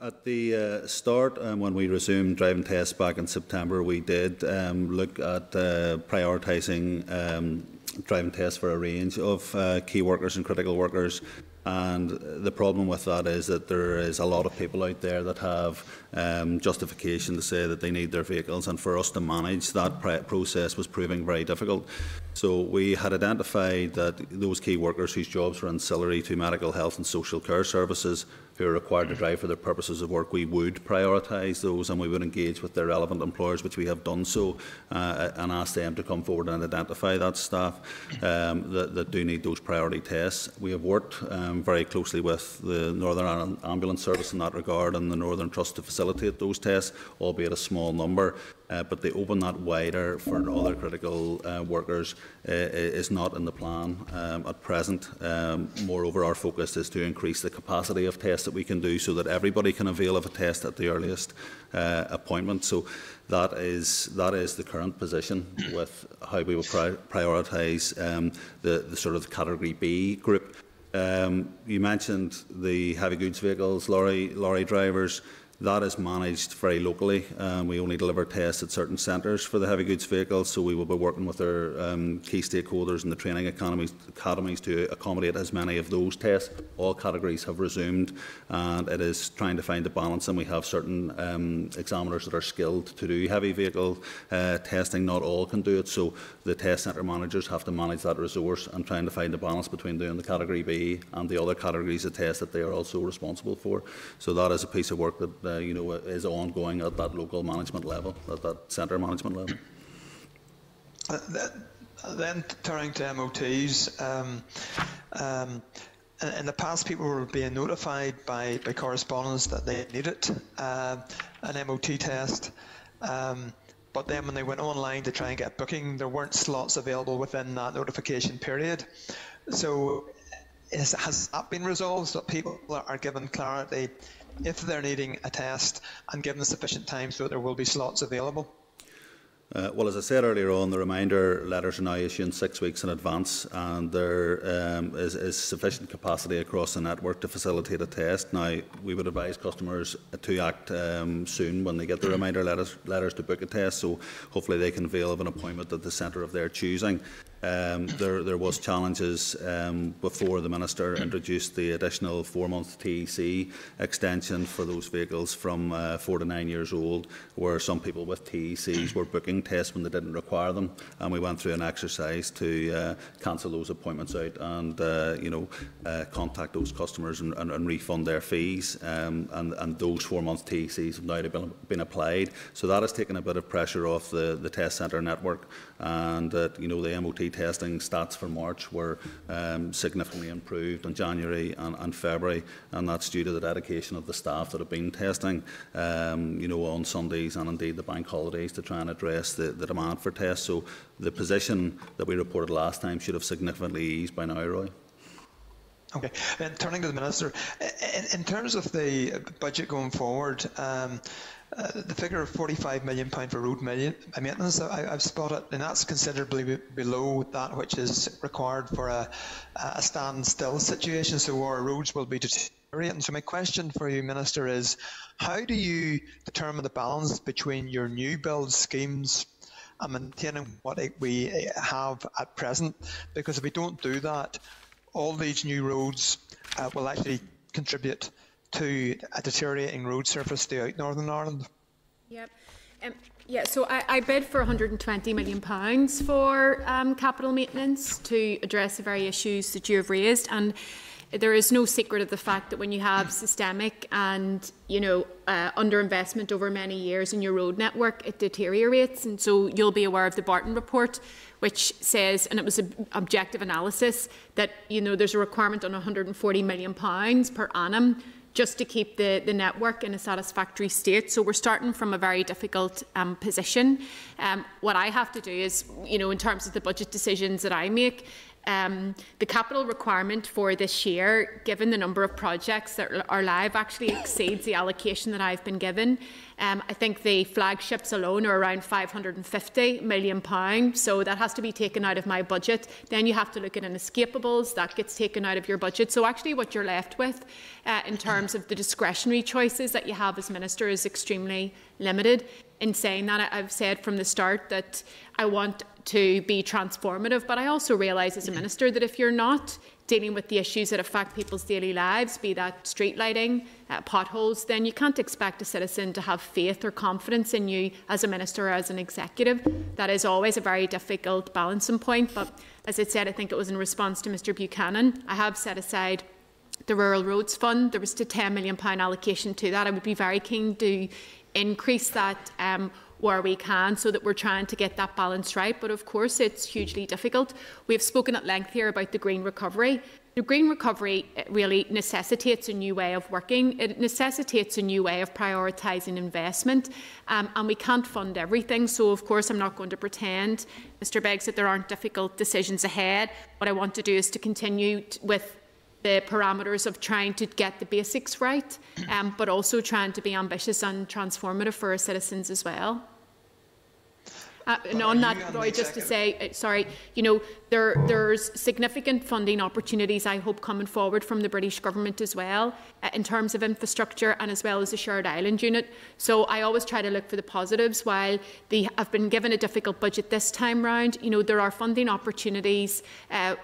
At the uh, start, um, when we resumed driving tests back in September, we did um, look at uh, prioritising um, driving tests for a range of uh, key workers and critical workers. And the problem with that is that there is a lot of people out there that have um, justification to say that they need their vehicles, and for us to manage that process was proving very difficult. So we had identified that those key workers whose jobs were ancillary to medical, health and social care services, who are required to drive for their purposes of work, we would prioritise those, and we would engage with their relevant employers, which we have done so, uh, and ask them to come forward and identify that staff um, that, that do need those priority tests. We have worked um, very closely with the Northern Ireland Ambulance Service in that regard, and the Northern Trust to facilitate those tests, albeit a small number. Uh, but they open that wider for other critical uh, workers uh, is not in the plan um, at present. Um, moreover, our focus is to increase the capacity of tests that we can do, so that everybody can avail of a test at the earliest uh, appointment. So that is that is the current position with how we will pri prioritise um, the, the sort of Category B group. Um, you mentioned the heavy goods vehicles, lorry, lorry drivers. That is managed very locally. Um, we only deliver tests at certain centres for the heavy goods vehicles, so we will be working with our um, key stakeholders in the training academies, academies to accommodate as many of those tests. All categories have resumed, and it is trying to find a balance, and we have certain um, examiners that are skilled to do heavy vehicle uh, testing. Not all can do it, so the test centre managers have to manage that resource and trying to find a balance between doing the category B and the other categories of tests that they are also responsible for. So that is a piece of work that uh, you know is ongoing at that local management level, at that centre management level. Uh, that, then turning to M O Ts, um, um, in the past people were being notified by, by correspondence that they needed uh, an M O T test, um, but then when they went online to try and get booking, there weren't slots available within that notification period. So is, has that been resolved, so that people are given clarity if they're needing a test and given sufficient time so that there will be slots available? Uh, well, as I said earlier on, the reminder letters are now issued six weeks in advance, and there um, is, is sufficient capacity across the network to facilitate a test. Now, we would advise customers to act um, soon when they get the reminder letters, letters to book a test, so hopefully they can avail of an appointment at the centre of their choosing. Um, there, there was challenges um, before the Minister introduced the additional four-month T E C extension for those vehicles from uh, four to nine years old, where some people with T E Cs were booking tests when they didn't require them, and we went through an exercise to uh, cancel those appointments out and uh, you know, uh, contact those customers and, and, and refund their fees, um, and, and those four-month T E Cs have now been, been applied. So that has taken a bit of pressure off the, the test centre network, and uh, you know, the M O T testing stats for March were um, significantly improved in January and, and February, and that's due to the dedication of the staff that have been testing um, you know, on Sundays and indeed the bank holidays to try and address the, the demand for tests. So the position that we reported last time should have significantly eased by now, Roy. Okay, and turning to the Minister, in, in terms of the budget going forward, um, Uh, the figure of forty-five million pounds for road maintenance I, I've spotted, and that's considerably be below that which is required for a, a standstill situation, so our roads will be deteriorating. So my question for you, Minister, is how do you determine the balance between your new build schemes and maintaining what we have at present? Because if we don't do that, all these new roads uh, will actually contribute to a deteriorating road surface throughout Northern Ireland. Yep. Um, yeah, so I, I bid for one hundred and twenty million pounds for um, capital maintenance to address the very issues that you have raised, and there is no secret of the fact that when you have systemic and you know uh, underinvestment over many years in your road network, it deteriorates. And so you'll be aware of the Barton report, which says, and it was an objective analysis, that you know there's a requirement on one hundred and forty million pounds per annum just to keep the, the network in a satisfactory state. So we're starting from a very difficult um, position. Um, what I have to do is, you know, in terms of the budget decisions that I make, um, the capital requirement for this year, given the number of projects that are live, actually exceeds the allocation that I've been given. Um, I think the flagships alone are around five hundred and fifty million pounds, so that has to be taken out of my budget. Then you have to look at inescapables, that gets taken out of your budget. So actually what you're left with uh, in terms of the discretionary choices that you have as Minister is extremely limited. In saying that, I've said from the start that I want to be transformative, but I also realise as a Minister that if you're not dealing with the issues that affect people's daily lives, be that street lighting, uh, potholes, then you can't expect a citizen to have faith or confidence in you as a Minister or as an executive. That is always a very difficult balancing point. But as I said, I think it was in response to Mr Buchanan, I have set aside the Rural Roads Fund. There was a ten million pounds allocation to that. I would be very keen to increase that um, where we can, so that we're trying to get that balance right. But of course, it's hugely difficult. We have spoken at length here about the green recovery. The green recovery really necessitates a new way of working. It necessitates a new way of prioritising investment, um, and we can't fund everything. So, of course, I'm not going to pretend, Mr Beggs, that there aren't difficult decisions ahead. What I want to do is to continue with the parameters of trying to get the basics right, um, but also trying to be ambitious and transformative for our citizens as well. Uh, and on that, Roy, just to say, sorry, you know, there there's significant funding opportunities, I hope, coming forward from the British government as well, uh, in terms of infrastructure and as well as the Shared Island unit. So I always try to look for the positives. While they have been given a difficult budget this time round, you know, there are funding opportunities uh,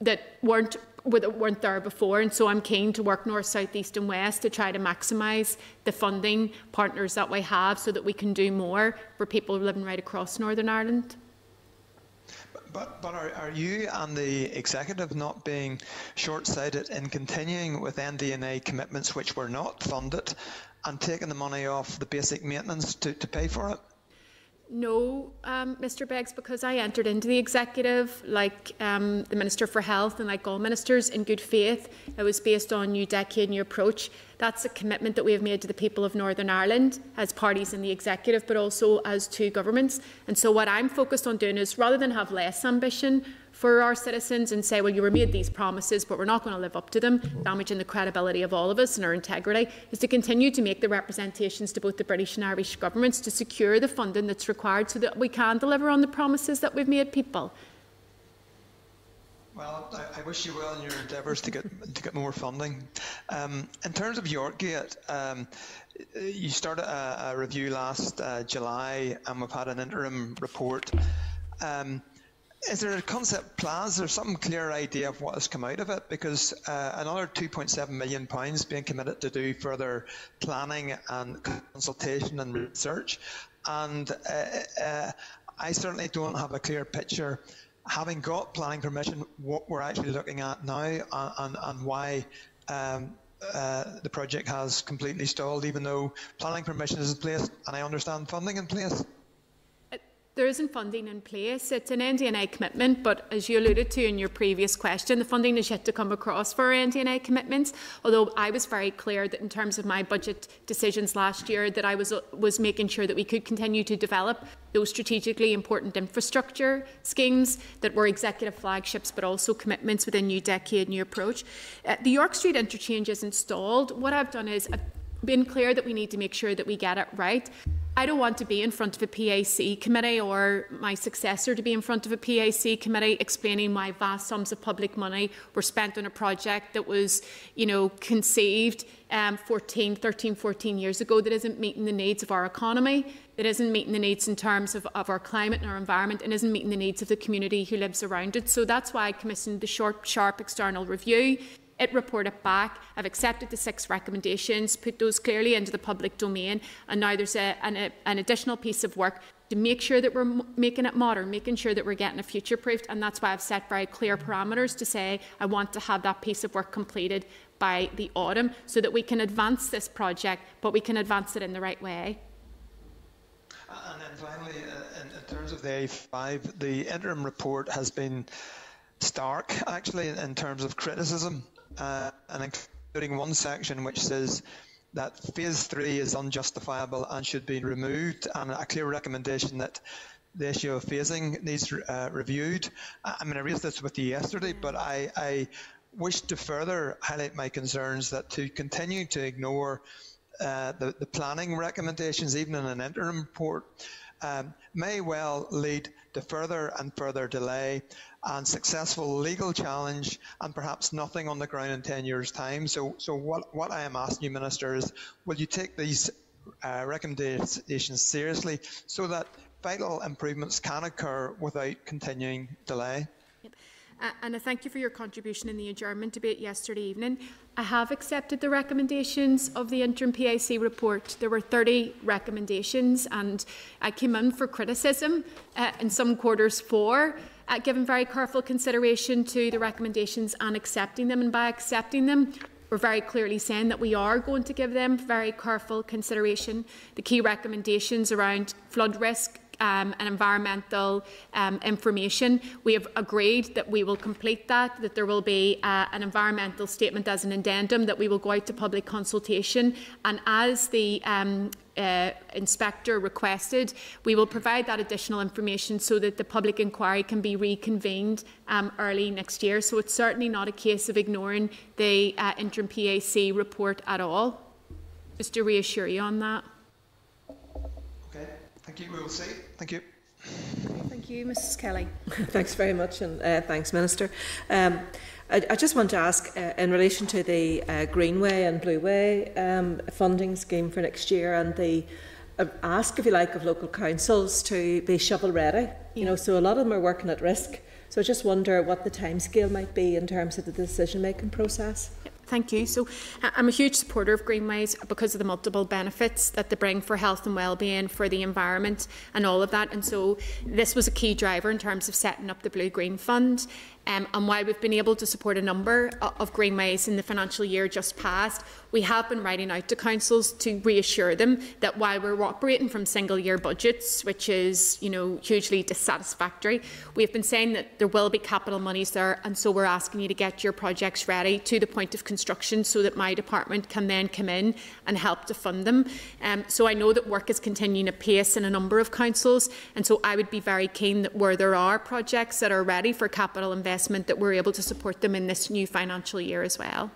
that weren't weren't there before, and so I'm keen to work north, south, east and west to try to maximise the funding partners that we have so that we can do more for people living right across Northern Ireland. But, but are, are you and the executive not being short-sighted in continuing with N D N A commitments which were not funded and taking the money off the basic maintenance to, to pay for it? No, um, Mister Beggs, because I entered into the executive, like um, the Minister for Health and like all ministers, in good faith. It was based on New Decade, New Approach. That's a commitment that we have made to the people of Northern Ireland as parties in the executive, but also as two governments. And so what I'm focused on doing is, rather than have less ambition for our citizens and say, well, you were made these promises, but we're not going to live up to them, damaging the credibility of all of us and our integrity, is to continue to make the representations to both the British and Irish governments to secure the funding that's required so that we can deliver on the promises that we've made people. Well, I, I wish you well in your endeavours to get to get more funding. Um, in terms of Yorkgate, um, you started a, a review last uh, July, and we've had an interim report. Um, Is there a concept plan? Is there some clear idea of what has come out of it? Because uh, another two point seven million pounds being committed to do further planning and consultation and research. And uh, uh, I certainly don't have a clear picture, having got planning permission, what we're actually looking at now and, and, and why um, uh, the project has completely stalled, even though planning permission is in place and I understand funding in place. There isn't funding in place. It's an N D N A commitment, but as you alluded to in your previous question, the funding is yet to come across for N D N A commitments, although I was very clear that in terms of my budget decisions last year that I was, was making sure that we could continue to develop those strategically important infrastructure schemes that were executive flagships but also commitments within New Decade, New Approach. Uh, the York Street Interchange is installed. What I've done is I've been clear that we need to make sure that we get it right. I don't want to be in front of a P A C committee or my successor to be in front of a P A C committee explaining why vast sums of public money were spent on a project that was, you know, conceived um, fourteen, thirteen, fourteen years ago that isn't meeting the needs of our economy, that isn't meeting the needs in terms of, of our climate and our environment, and isn't meeting the needs of the community who lives around it. So that's why I commissioned the short, sharp external review. It reported back. I've accepted the six recommendations, put those clearly into the public domain, and now there's a, an, a, an additional piece of work to make sure that we're making it modern, making sure that we're getting it future-proofed, and that's why I've set very clear parameters to say I want to have that piece of work completed by the autumn so that we can advance this project, but we can advance it in the right way. And then finally, uh, in, in terms of the A five, the interim report has been stark, actually, in terms of criticism. Uh, and including one section which says that phase three is unjustifiable and should be removed, and a clear recommendation that the issue of phasing needs uh, reviewed. I mean, I raised this with you yesterday, but I, I wish to further highlight my concerns that to continue to ignore uh, the, the planning recommendations, even in an interim report, um, may well lead to further and further delay and successful legal challenge and perhaps nothing on the ground in ten years' time. So, so what, what I am asking you, Minister, is will you take these uh, recommendations seriously so that vital improvements can occur without continuing delay? Yep. Uh, and I thank you for your contribution in the adjournment debate yesterday evening. I have accepted the recommendations of the interim P A C report. There were thirty recommendations, and I came in for criticism uh, in some quarters for uh, giving very careful consideration to the recommendations and accepting them. And by accepting them, we're very clearly saying that we are going to give them very careful consideration. The key recommendations around flood risk, Um, and environmental um, information. We have agreed that we will complete that, that there will be uh, an environmental statement as an addendum, that we will go out to public consultation, and as the um, uh, inspector requested, we will provide that additional information so that the public inquiry can be reconvened um, early next year. So it's certainly not a case of ignoring the uh, interim P A C report at all. Just to reassure you on that. Thank you. We will see. Thank you. Thank you, Missus Kelly. Thanks very much, and uh, thanks, Minister. Um, I, I just want to ask, uh, in relation to the uh, Greenway and Blueway um, funding scheme for next year, and the uh, ask, if you like, of local councils to be shovel-ready. Yeah. You know, so a lot of them are working at risk. So I just wonder what the timescale might be in terms of the decision-making process. Thank you. So I'm a huge supporter of greenways because of the multiple benefits that they bring for health and well-being, for the environment and all of that. And so this was a key driver in terms of setting up the Blue-Green Fund. Um, and while we've been able to support a number of greenways in the financial year just past, we have been writing out to councils to reassure them that while we're operating from single-year budgets, which is, you know, hugely dissatisfactory, we've been saying that there will be capital monies there, and so we're asking you to get your projects ready to the point of construction so that my department can then come in and help to fund them. Um, so I know that work is continuing apace in a number of councils, and so I would be very keen that where there are projects that are ready for capital investment, that we're able to support them in this new financial year as well.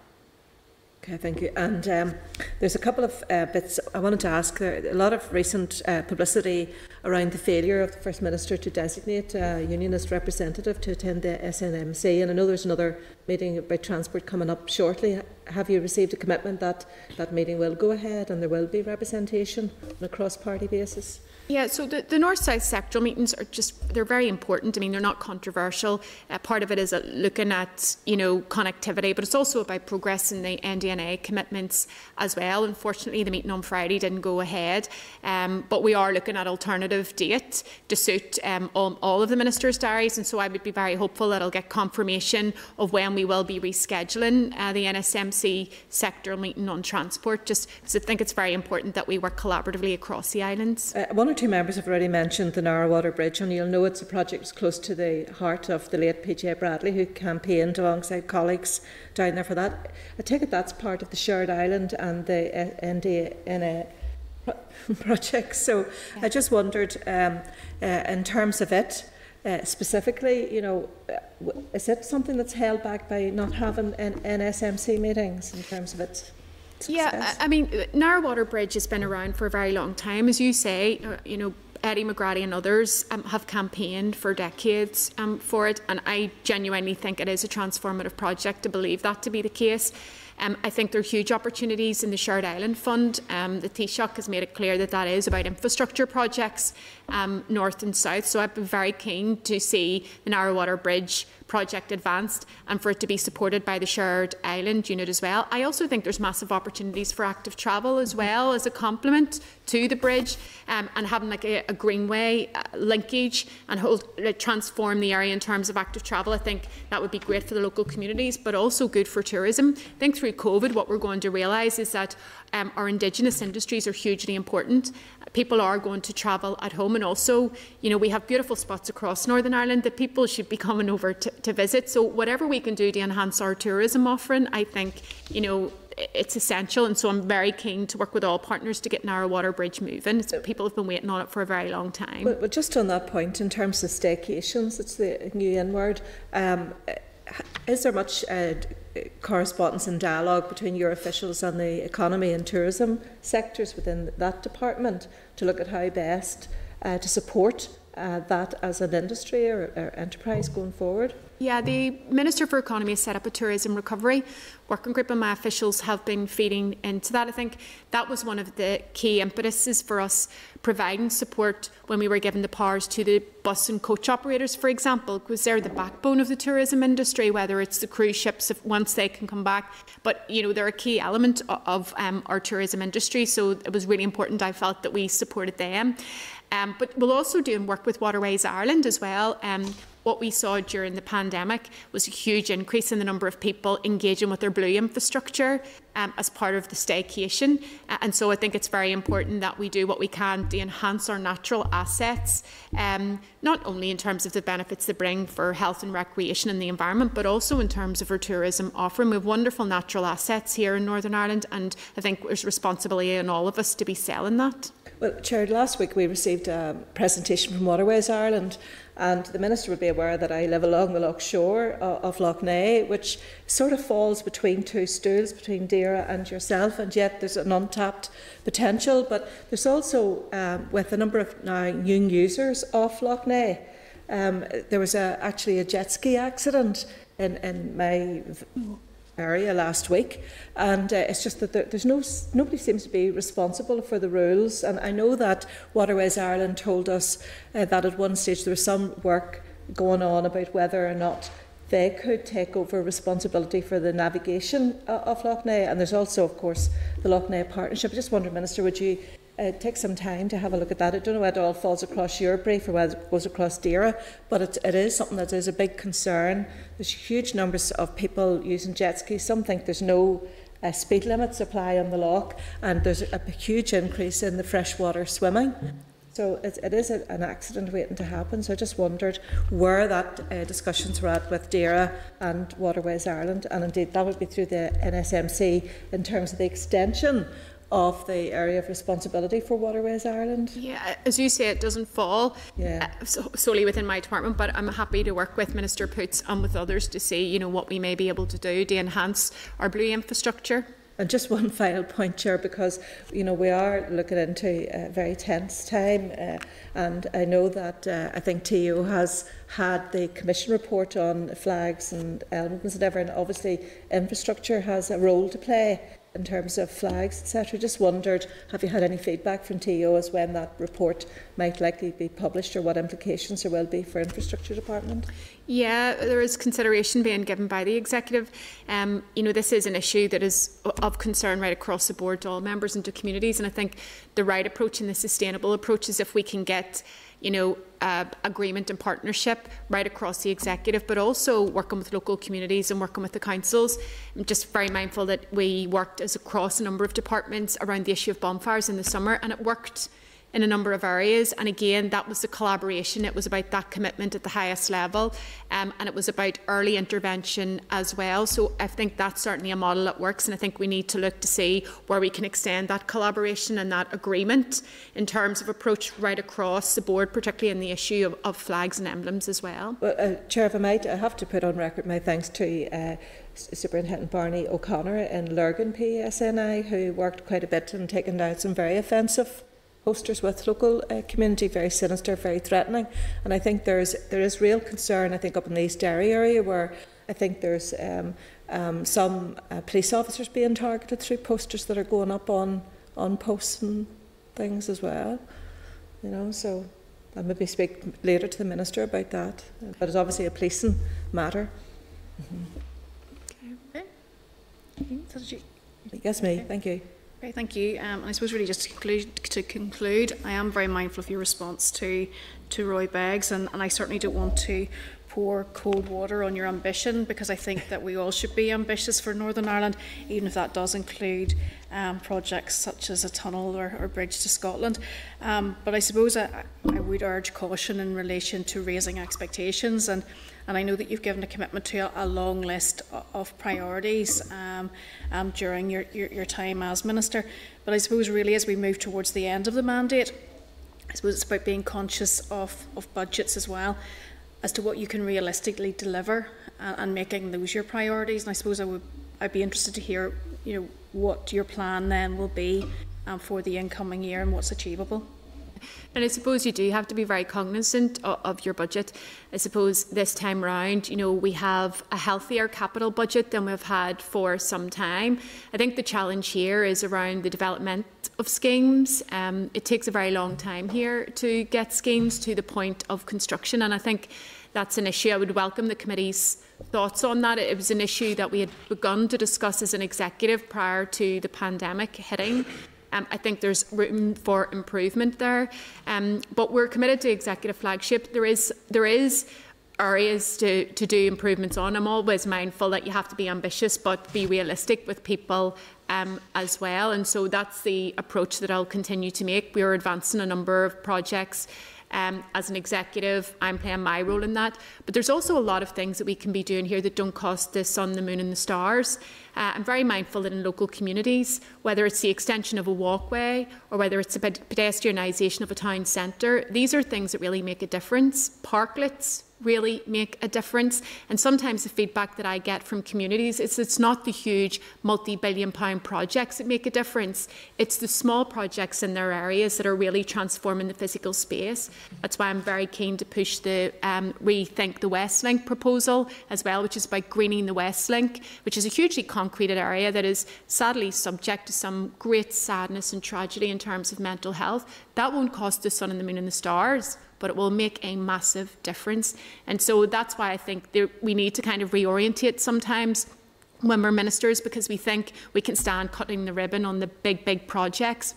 Okay, thank you. And um, there's a couple of uh, bits I wanted to ask. There a lot of recent uh, publicity around the failure of the First Minister to designate a unionist representative to attend the S N M C, and I know there's another meeting about transport coming up shortly. Have you received a commitment that that meeting will go ahead and there will be representation on a cross-party basis? Yeah, so the, the North-South sectoral meetings are just, they're very important. I mean, they're not controversial. Uh, part of it is uh, looking at, you know, connectivity, but it's also about progressing the N D N A commitments as well. Unfortunately, the meeting on Friday didn't go ahead, um, but we are looking at alternative dates to suit um, all, all of the Minister's diaries, and so I would be very hopeful that I'll get confirmation of when we will be rescheduling uh, the N S M C sectoral meeting on transport, just because I think it's very important that we work collaboratively across the islands. Uh, one Two members have already mentioned the Narrow Water Bridge, and you'll know it's a project close to the heart of the late P J Bradley, who campaigned alongside colleagues down there for that. I take it that's part of the Shared Island and the N D N A project. So yeah. I just wondered, um, uh, in terms of it uh, specifically, you know, is it something that's held back by not having N S M C meetings in terms of it? Success. Yeah, I mean, Narrow Water Bridge has been around for a very long time, as you say. You know, Eddie McGrady and others um, have campaigned for decades um, for it, and I genuinely think it is a transformative project to believe that to be the case. Um, I think there are huge opportunities in the Shared Island Fund. Um, the Taoiseach has made it clear that that is about infrastructure projects, um, north and south. So I'd be very keen to see the Narrow Water Bridge project advanced and for it to be supported by the Shared Island unit as well. I also think there's massive opportunities for active travel as well as a complement to the bridge, um, and having like a, a greenway uh, linkage and hold, uh, transform the area in terms of active travel. I think that would be great for the local communities, but also good for tourism. I think through COVID, what we're going to realise is that um, our Indigenous industries are hugely important. People are going to travel at home, and also, you know, we have beautiful spots across Northern Ireland that people should be coming over to, to visit. So whatever we can do to enhance our tourism offering, I think, you know, it's essential, and so I'm very keen to work with all partners to get Narrow Water Bridge moving. So people have been waiting on it for a very long time. But, but just on that point, in terms of staycations, it's the new N word. Um, is there much uh, correspondence and dialogue between your officials and the economy and tourism sectors within that department to look at how best uh, to support uh, that as an industry or, or enterprise going forward? Yeah, the Minister for Economy has set up a tourism recovery working group, and my officials have been feeding into that. I think that was one of the key impetuses for us providing support when we were given the powers to the bus and coach operators, for example, because they're the backbone of the tourism industry, whether it's the cruise ships, if once they can come back. But, you know, they're a key element of um, our tourism industry, so it was really important, I felt, that we supported them. Um, but we'll also do work with Waterways Ireland as well. Um, What we saw during the pandemic was a huge increase in the number of people engaging with their blue infrastructure um, as part of the staycation. Uh, and so I think it's very important that we do what we can to enhance our natural assets, um, not only in terms of the benefits they bring for health and recreation and the environment, but also in terms of our tourism offering. We have wonderful natural assets here in Northern Ireland, and I think there's responsibility on all of us to be selling that. Well, Chair, last week we received a presentation from Waterways Ireland, and the Minister will be aware that I live along the Lough shore of Lough Neagh, which sort of falls between two stools, between DAERA and yourself, and yet there's an untapped potential. But there's also, um, with a number of now new users of Lough Neagh, um, there was a, actually a jet ski accident in, in my area last week, and uh, it's just that there, there's no nobody seems to be responsible for the rules. And I know that Waterways Ireland told us uh, that at one stage there was some work going on about whether or not they could take over responsibility for the navigation uh, of Lough Neagh, and there's also, of course, the Lough Neagh Partnership. I just wonder, Minister, would you uh, take some time to have a look at that? I don't know whether it all falls across your brief or whether it goes across DAERA, but it, it is something that is a big concern. There's huge numbers of people using jet skis. Some think there's no uh, speed limits apply on the loch, and there's a huge increase in the freshwater swimming. So it, it is a, an accident waiting to happen. So I just wondered where that uh, discussions were at with DAERA and Waterways Ireland, and indeed that would be through the N S M C in terms of the extension of the area of responsibility for Waterways Ireland. Yeah, as you say, it doesn't fall yeah. uh, so, solely within my department, but I'm happy to work with Minister Poots and with others to see, you know, what we may be able to do to enhance our blue infrastructure. And just one final point, Chair, because, you know, we are looking into a very tense time, uh, and I know that uh, I think T O has had the Commission report on flags and elements and everything. Obviously, infrastructure has a role to play in terms of flags, et cetera. Just wondered, have you had any feedback from T O as when that report might likely be published, or what implications there will be for infrastructure department? Yeah, there is consideration being given by the executive. Um, you know, this is an issue that is of concern right across the board to all members and to communities. And I think the right approach and the sustainable approach is if we can get, you know, uh, agreement and partnership right across the executive, but also working with local communities and working with the councils. I'm just very mindful that we worked as across a number of departments around the issue of bonfires in the summer, and it worked in a number of areas. And again, that was the collaboration. It was about that commitment at the highest level, um, and it was about early intervention as well. So I think that's certainly a model that works, and I think we need to look to see where we can extend that collaboration and that agreement in terms of approach right across the board, particularly in the issue of, of flags and emblems as well. Well, uh, Chair, if I might, I have to put on record my thanks to uh, Superintendent Barney O'Connor in Lurgan P S N I, who worked quite a bit and taken down some very offensive posters with local uh, community, very sinister, very threatening. And I think there is there is real concern, I think, up in the East Derry area, where I think there's um, um, some uh, police officers being targeted through posters that are going up on, on posts and things as well. You know, so I'll maybe speak later to the Minister about that. But it's obviously a policing matter. Mm-hmm. Okay. Okay. So did you... Yes, me. Okay. Thank you. Okay, thank you. Um, and I suppose really just to conclude, to conclude, I am very mindful of your response to to Roy Beggs, and, and I certainly don't want to pour cold water on your ambition, because I think that we all should be ambitious for Northern Ireland, even if that does include um, projects such as a tunnel or, or bridge to Scotland. Um, but I suppose I, I would urge caution in relation to raising expectations, and And I know that you've given a commitment to a long list of priorities um, um, during your, your, your time as Minister. But I suppose really as we move towards the end of the mandate, I suppose it's about being conscious of, of budgets as well, as to what you can realistically deliver, and, and making those your priorities. And I suppose I would, I'd be interested to hear, you know, what your plan then will be um, for the incoming year and what's achievable. And I suppose you do have to be very cognizant of, of your budget. I suppose this time round, you know, we have a healthier capital budget than we've had for some time. I think the challenge here is around the development of schemes. Um, it takes a very long time here to get schemes to the point of construction, and I think that's an issue. I would welcome the committee's thoughts on that. It was an issue that we had begun to discuss as an executive prior to the pandemic hitting. Um, I think there's room for improvement there, um, but we're committed to executive flagship. There is there is areas to, to do improvements on. I'm always mindful that you have to be ambitious but be realistic with people um, as well. And so that's the approach that I'll continue to make. We are advancing a number of projects. Um, as an executive, I'm playing my role in that. But there's also a lot of things that we can be doing here that don't cost the sun, the moon and the stars. Uh, I'm very mindful that in local communities, whether it's the extension of a walkway or whether it's the pedestrianisation of a town centre, these are things that really make a difference. Parklets really make a difference. And sometimes the feedback that I get from communities is it's not the huge multi-billion pound projects that make a difference. It's the small projects in their areas that are really transforming the physical space. That's why I'm very keen to push the um, Rethink the West Link proposal as well, which is about greening the West Link, which is a hugely concreted area that is sadly subject to some great sadness and tragedy in terms of mental health. That won't cost the sun and the moon and the stars, but it will make a massive difference. And so that's why I think there, we need to kind of reorientate sometimes when we're ministers, because we think we can stand cutting the ribbon on the big, big projects,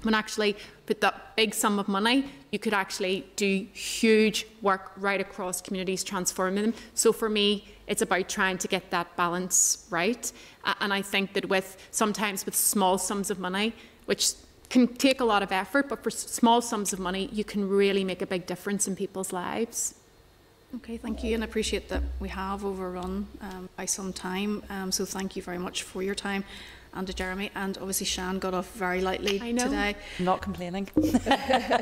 when actually with that big sum of money, you could actually do huge work right across communities, transforming them. So for me, it's about trying to get that balance right. Uh, and I think that with sometimes with small sums of money, which can take a lot of effort, but for small sums of money, you can really make a big difference in people's lives. Okay, thank you, and I appreciate that we have overrun um, by some time, um, so thank you very much for your time, and to Jeremy, and obviously Sian got off very lightly I know. today. I'm not complaining.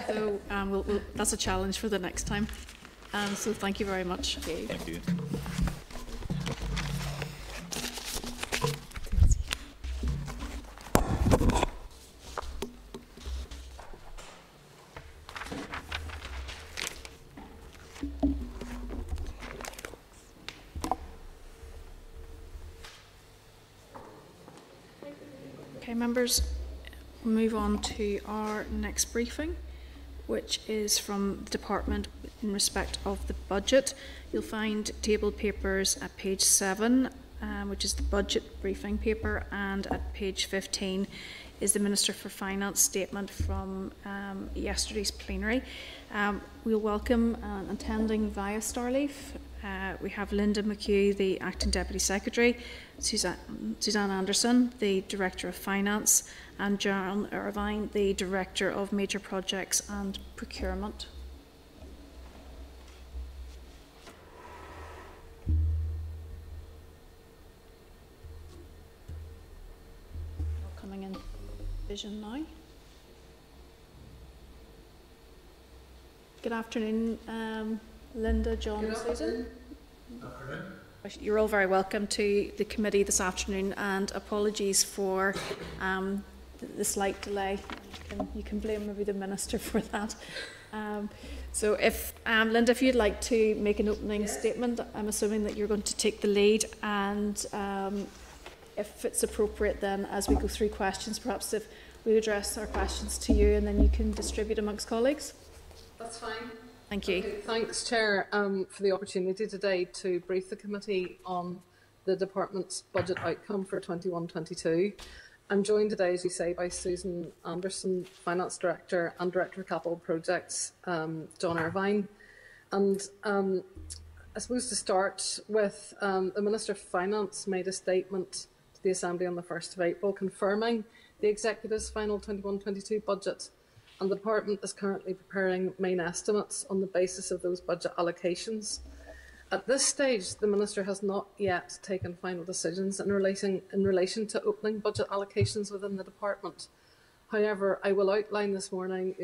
So um, we'll, we'll, that's a challenge for the next time, um, so thank you very much. Okay. Thank you. Members, move on to our next briefing, which is from the department in respect of the budget. You'll find table papers at page seven, um, which is the budget briefing paper, and at page fifteen is the Minister for Finance statement from um, yesterday's plenary. Um, we'll welcome uh, attending via Starleaf. Uh, we have Linda McHugh, the Acting Deputy Secretary, Suzanne, Suzanne Anderson, the Director of Finance, and John Irvine, the Director of Major Projects and Procurement. Not coming in vision now. Good afternoon, um, Linda, John, and Susan. You're all very welcome to the committee this afternoon, and apologies for um, the, the slight delay. You can, you can blame maybe the Minister for that. Um, so if um, Linda, if you'd like to make an opening yes. statement, I'm assuming that you're going to take the lead, and um, if it's appropriate then as we go through questions, perhaps if we address our questions to you and then you can distribute amongst colleagues. That's fine. Thank you. Okay, thanks, Chair, um, for the opportunity today to brief the committee on the department's budget outcome for twenty-one twenty-two. I'm joined today, as you say, by Susan Anderson, Finance Director, and Director of Capital Projects, um, John Irvine. And um, I suppose to start with, um, the Minister of Finance made a statement to the Assembly on the first of April confirming the Executive's final twenty-one twenty-two budget. And the department is currently preparing main estimates on the basis of those budget allocations. At this stage, the Minister has not yet taken final decisions in relation, in relation to opening budget allocations within the department. However, I will outline this morning,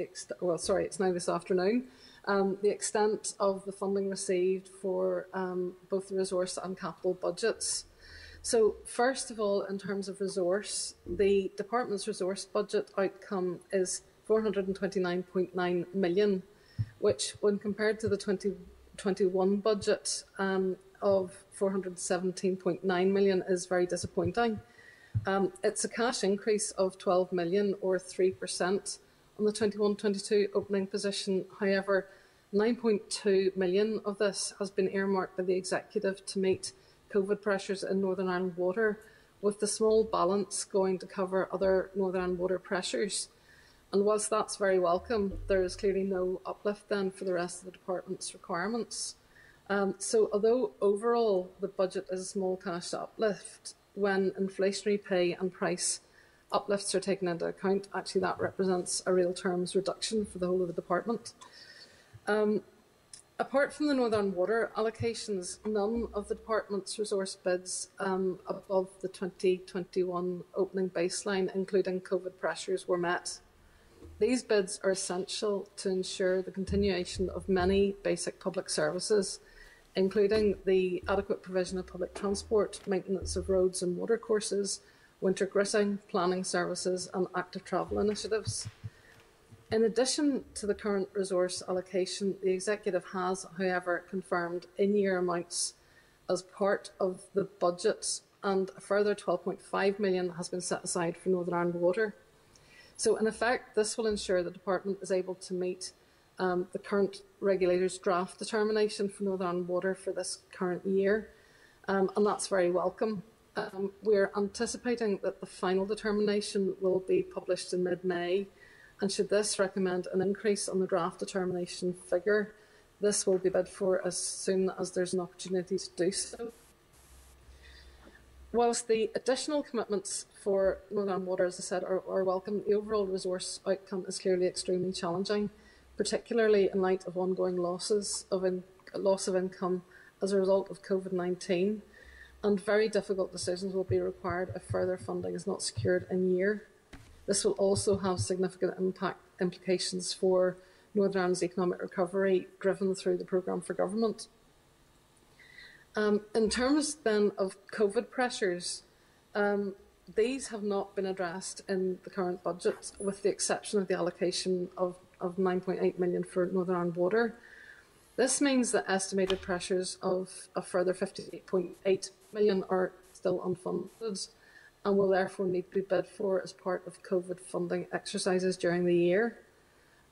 well, sorry, it's now this afternoon, um, the extent of the funding received for um, both the resource and capital budgets. So, first of all, in terms of resource, the department's resource budget outcome is four hundred twenty-nine point nine million, which, when compared to the twenty twenty-one budget um, of four hundred seventeen point nine million, is very disappointing. Um, it's a cash increase of twelve million, or three percent, on the twenty-one twenty-two opening position. However, nine point two million of this has been earmarked by the Executive to meet COVID pressures in Northern Ireland Water, with the small balance going to cover other Northern Ireland Water pressures. And whilst that's very welcome, there is clearly no uplift then for the rest of the department's requirements. Um, so although overall the budget is a small cash uplift, when inflationary pay and price uplifts are taken into account, actually that represents a real terms reduction for the whole of the department. Um, apart from the Northern Water allocations, none of the department's resource bids um, above the twenty twenty-one opening baseline, including COVID pressures, were met. These bids are essential to ensure the continuation of many basic public services, including the adequate provision of public transport, maintenance of roads and water courses, winter gritting, planning services and active travel initiatives. In addition to the current resource allocation, the Executive has, however, confirmed in-year amounts as part of the budgets, and a further twelve point five million pounds has been set aside for Northern Ireland Water. So, in effect, this will ensure the Department is able to meet um, the current regulator's draft determination for Northern Ireland Water for this current year, um, and that's very welcome. Um, we're anticipating that the final determination will be published in mid-May, and should this recommend an increase on the draft determination figure, this will be bid for as soon as there's an opportunity to do so. Whilst the additional commitments for Northern Water, as I said, are, are welcome, the overall resource outcome is clearly extremely challenging, particularly in light of ongoing losses of in, loss of income as a result of COVID nineteen. And very difficult decisions will be required if further funding is not secured in year. This will also have significant impact implications for Northern Ireland's economic recovery, driven through the programme for government. Um, in terms then of COVID pressures, um, these have not been addressed in the current budget, with the exception of the allocation of, of nine point eight million pounds for Northern Ireland Water. This means that estimated pressures of a further fifty-eight point eight million pounds are still unfunded and will therefore need to be bid for as part of COVID funding exercises during the year.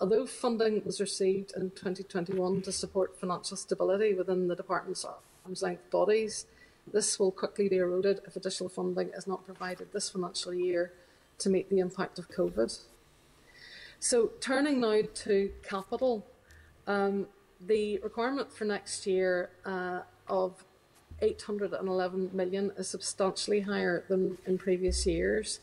Although funding was received in twenty twenty-one to support financial stability within the Department's arm's length bodies, this will quickly be eroded if additional funding is not provided this financial year to meet the impact of COVID. So, turning now to capital, um, the requirement for next year uh, of eight hundred and eleven million pounds is substantially higher than in previous years,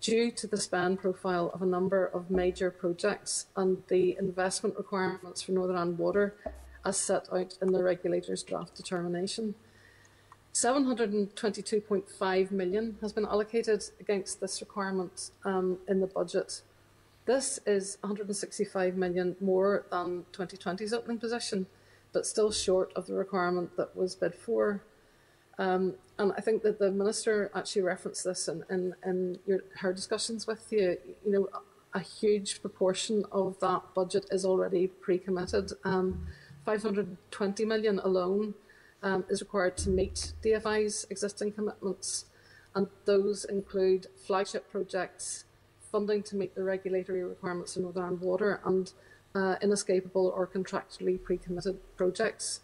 due to the spend profile of a number of major projects and the investment requirements for Northern Ireland Water as set out in the regulator's draft determination. seven hundred and twenty-two point five million pounds has been allocated against this requirement um, in the budget. This is one hundred and sixty-five million pounds more than twenty twenty's opening position, but still short of the requirement that was bid for. Um, and I think that the Minister actually referenced this in, in, in your, her discussions with you. You know, a huge proportion of that budget is already pre-committed. Um, five hundred and twenty million pounds alone um, is required to meet D F I's existing commitments, and those include flagship projects, funding to meet the regulatory requirements in Northern Ireland Water, and uh, inescapable or contractually pre-committed projects.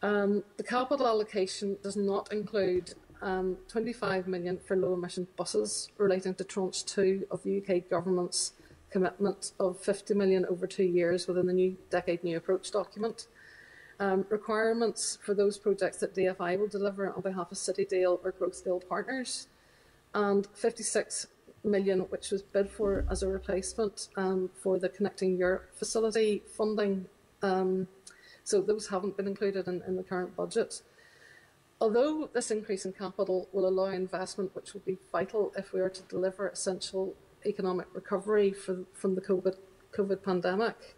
Um, the capital allocation does not include um, twenty-five million pounds for low-emission buses relating to Tranche two of the U K Government's commitment of fifty million pounds over two years within the New Decade, New Approach document. Um, requirements for those projects that D F I will deliver on behalf of Citydale or Growth Scale Partners, and fifty-six million pounds, which was bid for as a replacement um, for the Connecting Europe facility funding. Um, so those haven't been included in, in the current budget. Although this increase in capital will allow investment, which will be vital if we are to deliver essential economic recovery for, from the COVID, COVID pandemic,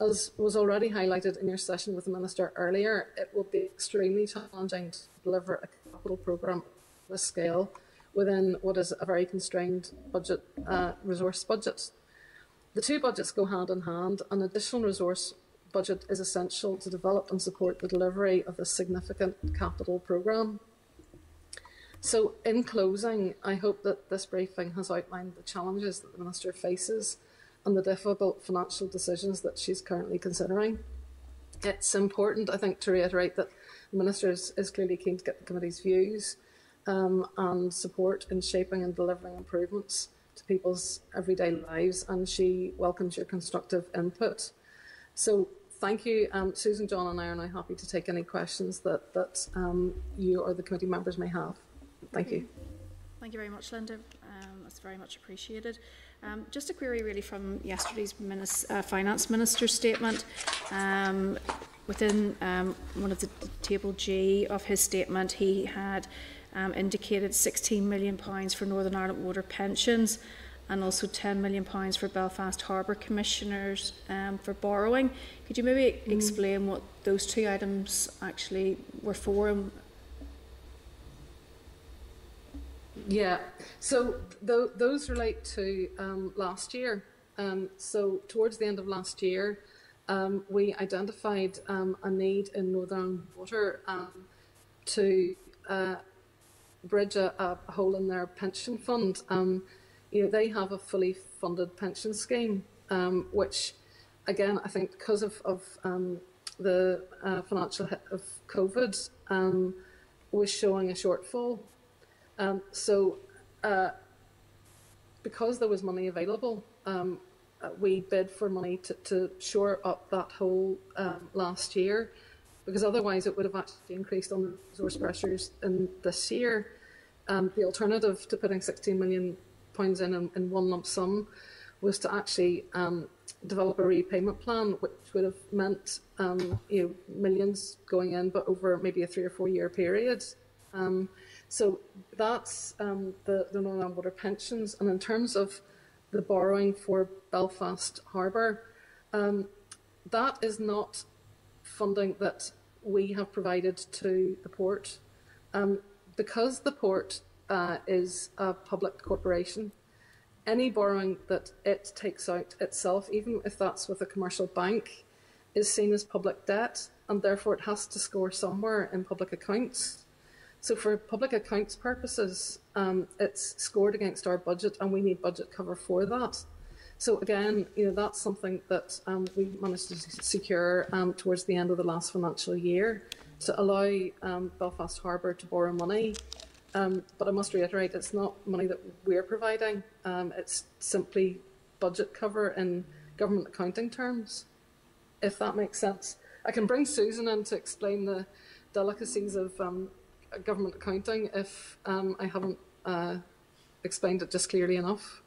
as was already highlighted in your session with the Minister earlier, it will be extremely challenging to deliver a capital programme at this scale within what is a very constrained budget, uh, resource budget. The two budgets go hand in hand. An additional resource budget is essential to develop and support the delivery of this significant capital programme. So, in closing, I hope that this briefing has outlined the challenges that the Minister faces and the difficult financial decisions that she's currently considering. It's important, I think, to reiterate that the Minister is, is clearly keen to get the Committee's views Um, and support in shaping and delivering improvements to people's everyday lives, and she welcomes your constructive input. So thank you. Um, Susan, John and I are now happy to take any questions that, that um, you or the committee members may have. Thank you. Thank you very much, Linda. Um, that's very much appreciated. Um, just a query really from yesterday's Minis uh, Finance Minister's statement. Um, within um, one of the table G of his statement, he had um, indicated sixteen million pounds for Northern Ireland Water pensions and also ten million pounds for Belfast Harbour Commissioners um, for borrowing. Could you maybe mm. explain what those two items actually were for? And yeah, so th those relate to um, last year. Um, so towards the end of last year, um, we identified um, a need in Northern Ireland Water um, to uh, bridge a, a hole in their pension fund. Um, you know, they have a fully funded pension scheme, um, which, again, I think because of, of um, the uh, financial hit of COVID, um, was showing a shortfall. Um, so, uh, because there was money available, um, we bid for money to, to shore up that hole um, last year, because otherwise it would have actually increased on the resource pressures in this year. Um, the alternative to putting sixteen million pounds in, in in one lump sum was to actually um, develop a repayment plan, which would have meant um, you know, millions going in, but over maybe a three or four year period. Um, So that's um, the, the Northern Ireland Water pensions. And in terms of the borrowing for Belfast Harbour, um, that is not funding that we have provided to the port. Um, because the port uh, is a public corporation, any borrowing that it takes out itself, even if that's with a commercial bank, is seen as public debt, and therefore it has to score somewhere in public accounts. So for public accounts purposes, um, it's scored against our budget, and we need budget cover for that. So again, you know, that's something that um, we managed to secure um, towards the end of the last financial year, to allow um, Belfast Harbour to borrow money. Um, but I must reiterate, it's not money that we're providing. Um, it's simply budget cover in government accounting terms, if that makes sense. I can bring Susan in to explain the delicacies of um, government accounting, if um, I haven't uh, explained it just clearly enough.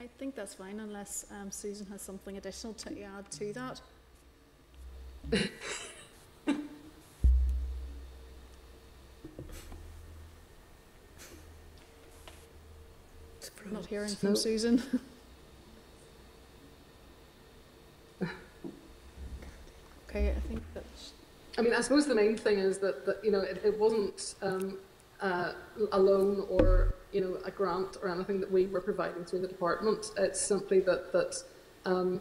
I think that's fine, unless um, Susan has something additional to add to that. I'm not hearing so. From Susan. Okay, I think that's... I mean, I suppose the main thing is that, that you know, it, it wasn't um, uh, a loan or, you know, a grant or anything that we were providing through the department. It's simply that, that um,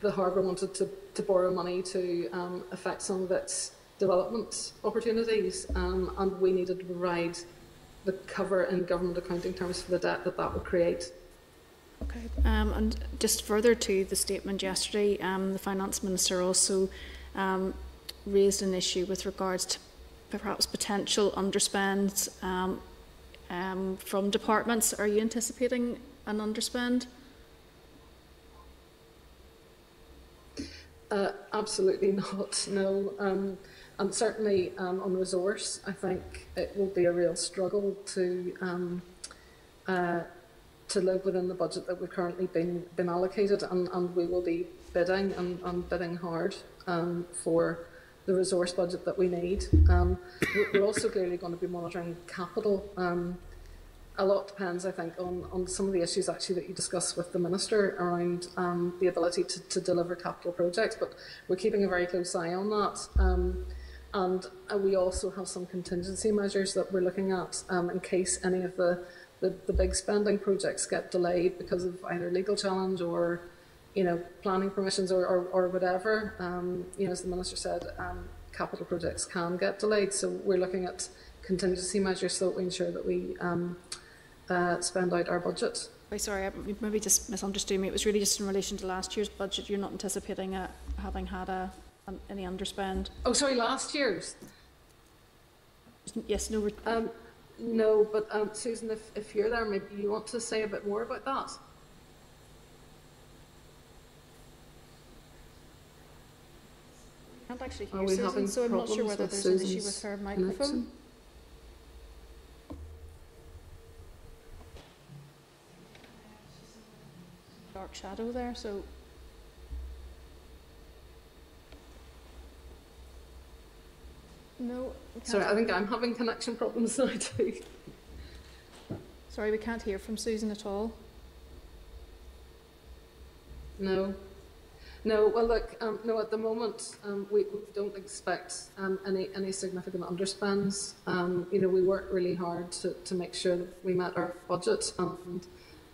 the harbour wanted to, to borrow money to um, affect some of its development opportunities, um, and we needed to provide the cover in government accounting terms for the debt that that would create. Okay. Um, and just further to the statement yesterday, um, the Finance Minister also um, raised an issue with regards to perhaps potential underspends um, um, from departments. Are you anticipating an underspend? Uh, absolutely not, no. Um, and certainly um, on resource, I think it will be a real struggle to um, uh, to live within the budget that we've currently been, been allocated, and, and we will be bidding and, and bidding hard um, for the resource budget that we need. Um, we're also clearly going to be monitoring capital. Um, a lot depends, I think, on, on some of the issues actually that you discuss with the Minister around um, the ability to, to deliver capital projects, but we're keeping a very close eye on that. Um, and uh, we also have some contingency measures that we're looking at um, in case any of the, the, the big spending projects get delayed because of either legal challenge or you know, planning permissions or, or, or whatever. Um, you know, as the Minister said, um, capital projects can get delayed, so we're looking at contingency measures so that we ensure that we um, uh, spend out our budget. I'm sorry, I maybe just misunderstood me. It was really just in relation to last year's budget. You're not anticipating a, having had a, an, any underspend? Oh, sorry, last year's? Yes, no... Um, no, but um, Susan, if, if you're there, maybe you want to say a bit more about that? I can't actually hear Susan, so I'm not sure whether there's an issue with her microphone. dark shadow there. So no. Sorry, I think I'm having connection problems now too. Sorry, we can't hear from Susan at all. No. No, well look, um, no, at the moment um, we, we don't expect um, any, any significant underspends. Um, you know, we work really hard to, to make sure that we met our budget, and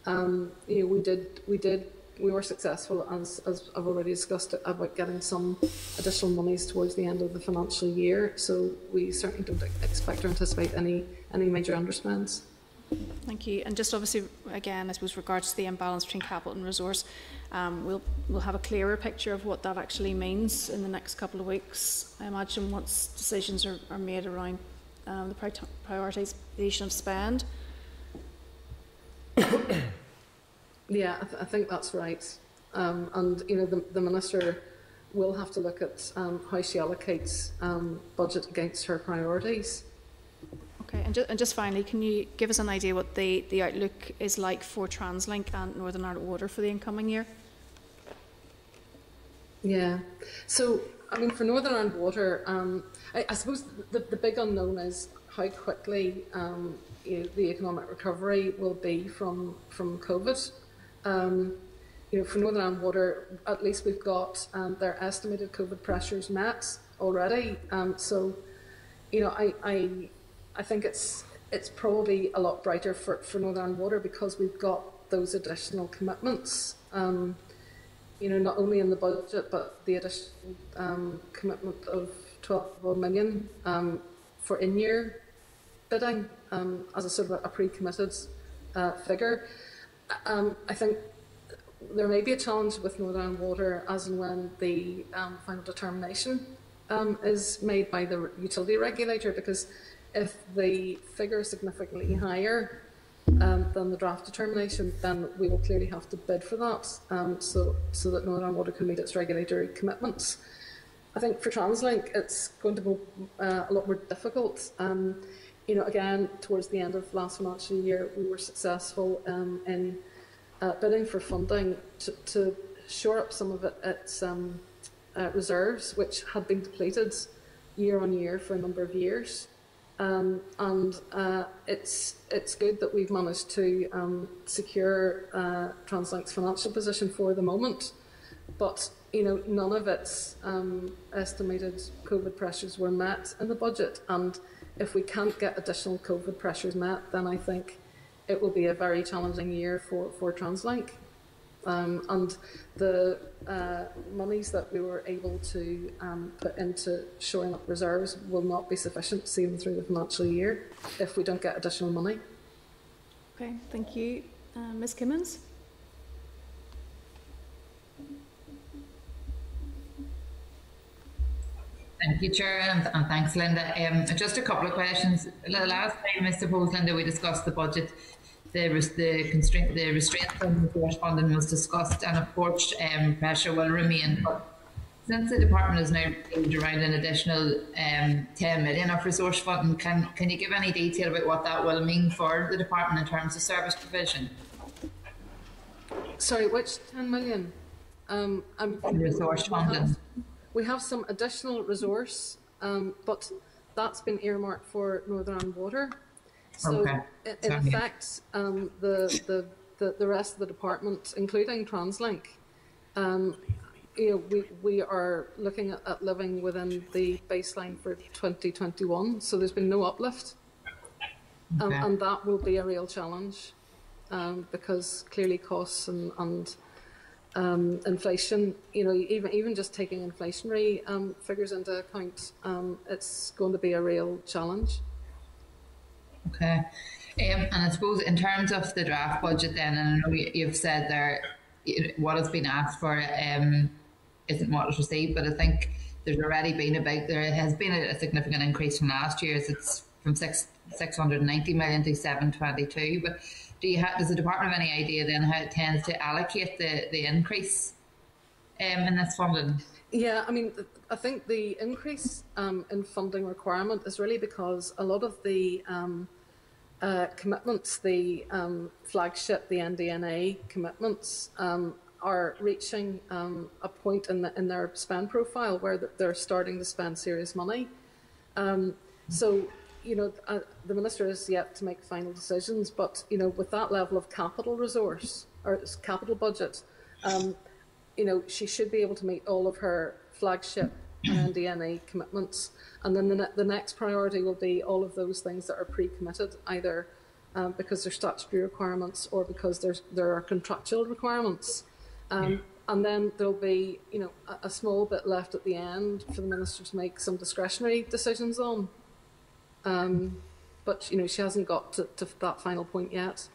um, you know, we did, we did, we were successful, as, as I've already discussed, about getting some additional monies towards the end of the financial year. So we certainly don't expect or anticipate any, any major underspends. Thank you. And just obviously, again, I suppose, regards to the imbalance between capital and resource, um, we'll, we'll have a clearer picture of what that actually means in the next couple of weeks, I imagine, once decisions are, are made around um, the prioritisation of spend. Yeah, I, th I think that's right. Um, and, you know, the, the Minister will have to look at um, how she allocates um, budget against her priorities. Okay, and, ju and just finally, can you give us an idea what the, the outlook is like for TransLink and Northern Ireland Water for the incoming year? Yeah, so I mean, for Northern Ireland Water, um, I, I suppose the, the big unknown is how quickly um, you know, the economic recovery will be from from COVID. Um, you know, for Northern Ireland Water, at least we've got um, their estimated COVID pressures met already. Um, so, you know, I. I I think it's it's probably a lot brighter for, for Northern Ireland Water, because we've got those additional commitments, um, you know, not only in the budget, but the additional um, commitment of twelve million um, for in-year bidding um, as a sort of a pre-committed uh, figure. Um, I think there may be a challenge with Northern Ireland Water as and when the um, final determination um, is made by the utility regulator, because if the figure is significantly higher um, than the draft determination, then we will clearly have to bid for that, um, so, so that Northern Ireland Water can meet its regulatory commitments. I think for TransLink, it's going to be uh, a lot more difficult. Um, you know, again, towards the end of last financial year, we were successful um, in uh, bidding for funding to, to shore up some of it, its um, uh, reserves, which had been depleted year on year for a number of years. Um, and uh, it's it's good that we've managed to um, secure uh, TransLink's financial position for the moment, but you know, none of its um, estimated COVID pressures were met in the budget. And if we can't get additional COVID pressures met, then I think it will be a very challenging year for for TransLink. Um, and the uh, monies that we were able to um, put into shoring up reserves will not be sufficient to see them through the financial year if we don't get additional money. Okay, thank you. Uh, Miz Kimmins? Thank you, Chair, and, and thanks, Linda. Um, just a couple of questions. Last time, I suppose, Linda, we discussed the budget. The, the constraint, the restraint on corresponding was discussed, and of course, um, pressure will remain. But since the department has now received around an additional um, ten million of resource funding, can can you give any detail about what that will mean for the department in terms of service provision? Sorry, which ten million? Um, I'm, resource funding. We have, we have some additional resource, um, but that's been earmarked for Northern Ireland Water. So, okay. it, it affects um, the, the, the, the rest of the department, including TransLink. Um, you know, we, we are looking at, at living within the baseline for twenty twenty-one, so there's been no uplift. Um, okay. And that will be a real challenge, um, because clearly costs and, and um, inflation, you know, even, even just taking inflationary um, figures into account, um, it's going to be a real challenge. Okay, um, and I suppose in terms of the draft budget then, and I know you've said there what has been asked for um, isn't what is received, but I think there's already been a big, there has been a significant increase from last year's. It's from six, six hundred ninety million to seven twenty-two, but do you have, does the department have any idea then how it tends to allocate the, the increase um, in this funding? Yeah, I mean, I think the increase um, in funding requirement is really because a lot of the um, uh, commitments, the um, flagship, the N D N A commitments, um, are reaching um, a point in, the, in their spend profile where they're starting to spend serious money. Um, so, you know, uh, the Minister is yet to make final decisions, but, you know, with that level of capital resource or capital budget, um, you know, she should be able to meet all of her flagship and N D N A commitments. And then the, ne the next priority will be all of those things that are pre-committed, either um, because they're statutory requirements or because there's, there are contractual requirements. Um, and then there'll be, you know, a, a small bit left at the end for the Minister to make some discretionary decisions on. Um, but, you know, she hasn't got to, to that final point yet.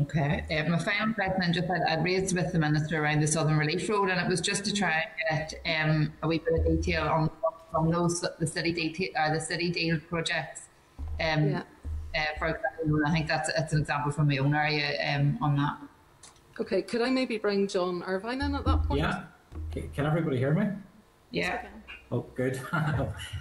Okay. Um, my final question, just I'd, I'd raised with the Minister around the Southern Relief Road, and it was just to try and get um, a wee bit of detail on, on those the city detail, uh, the city deal projects. Um, yeah. uh, for example, I think that's, that's an example from my own area um, on that. Okay. Could I maybe bring John Irvine in at that point? Yeah. Can everybody hear me? Yeah. Oh, good.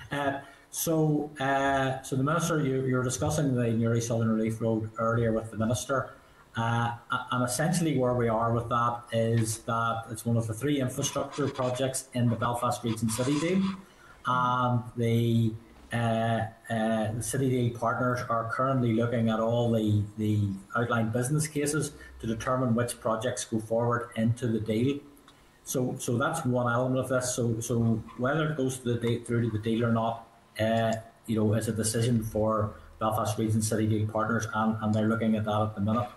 uh, so, uh, so the Minister, you, you were discussing the Newry Southern Relief Road earlier with the Minister. Uh, and essentially where we are with that is that it's one of the three infrastructure projects in the Belfast Region City Deal, and the, uh, uh, the City Deal partners are currently looking at all the, the outlined business cases to determine which projects go forward into the deal. So, so that's one element of this. So, so whether it goes to the deal, through to the deal or not, uh, you know, is a decision for Belfast Region City Deal partners, and, and they're looking at that at the minute.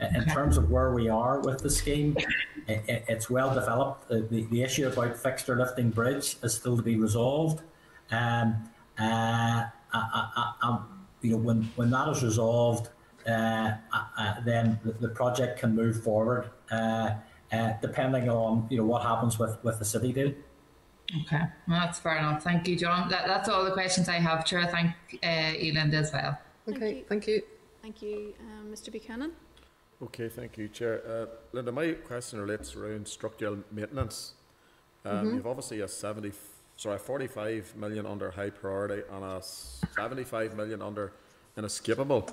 In terms of where we are with the scheme, it, it's well developed. The, the issue about fixture lifting bridge is still to be resolved. Um, uh, I, I, I, you know, when, when that is resolved, uh, I, I, then the, the project can move forward, uh, uh, depending on you know what happens with, with the city deal. Okay, well, that's fair enough. Thank you, John. That, that's all the questions I have. Chair, thank uh, you, Linda, as well. Okay, thank you. Thank you, thank you um, Mister Buchanan. Okay, thank you, Chair. Uh, Linda, my question relates around structural maintenance. Um, mm-hmm. You've obviously a seventy, sorry, forty-five million under high priority and a seventy-five million under inescapable.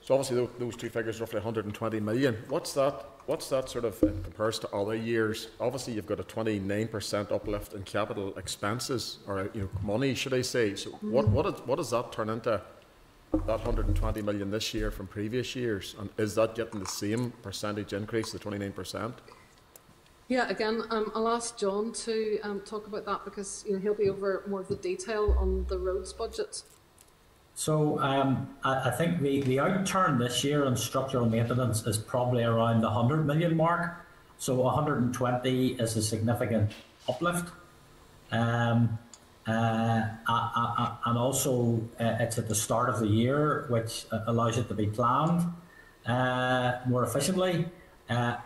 So obviously those two figures, roughly one hundred and twenty million. What's that? What's that sort of in comparison to other years? Obviously, you've got a twenty-nine percent uplift in capital expenses, or you know, money, should I say? So mm-hmm. what what is, what does that turn into? That one hundred and twenty million this year from previous years, and is that getting the same percentage increase, the twenty-nine percent? Yeah, again, um, I'll ask John to um, talk about that, because you know, he'll be over more of the detail on the roads budget. So um, I, I think the, the outturn this year on structural maintenance is probably around the one hundred million mark. So one hundred and twenty is a significant uplift. Um, Uh, uh, uh, and also uh, it's at the start of the year, which uh, allows it to be planned uh, more efficiently. Uh,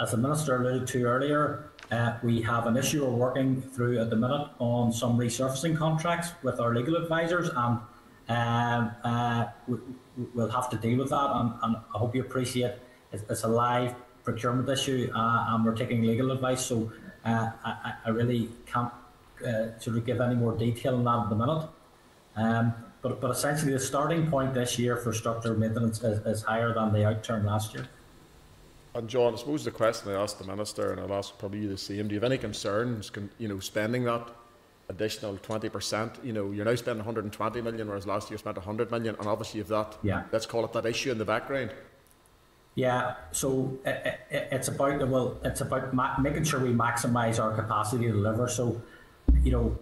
as the Minister alluded to earlier, uh, we have an issue we're working through at the minute on some resurfacing contracts with our legal advisors, and um, uh, we, we'll have to deal with that, and, and I hope you appreciate it's, it's a live procurement issue, uh, and we're taking legal advice, so uh, I, I really can't Uh, sort of give any more detail on that at the minute. Um, but, but essentially the starting point this year for structural maintenance is, is higher than the outturn last year. And John, I suppose the question I asked the Minister, and I'll ask probably you the same, do you have any concerns, con you know, spending that additional twenty percent? You know, you're now spending one hundred and twenty million, whereas last year you spent one hundred million, and obviously you've that, yeah. let's call it that issue in the background. Yeah, so it, it, it's about, well, it's about ma making sure we maximise our capacity to deliver. So, you know,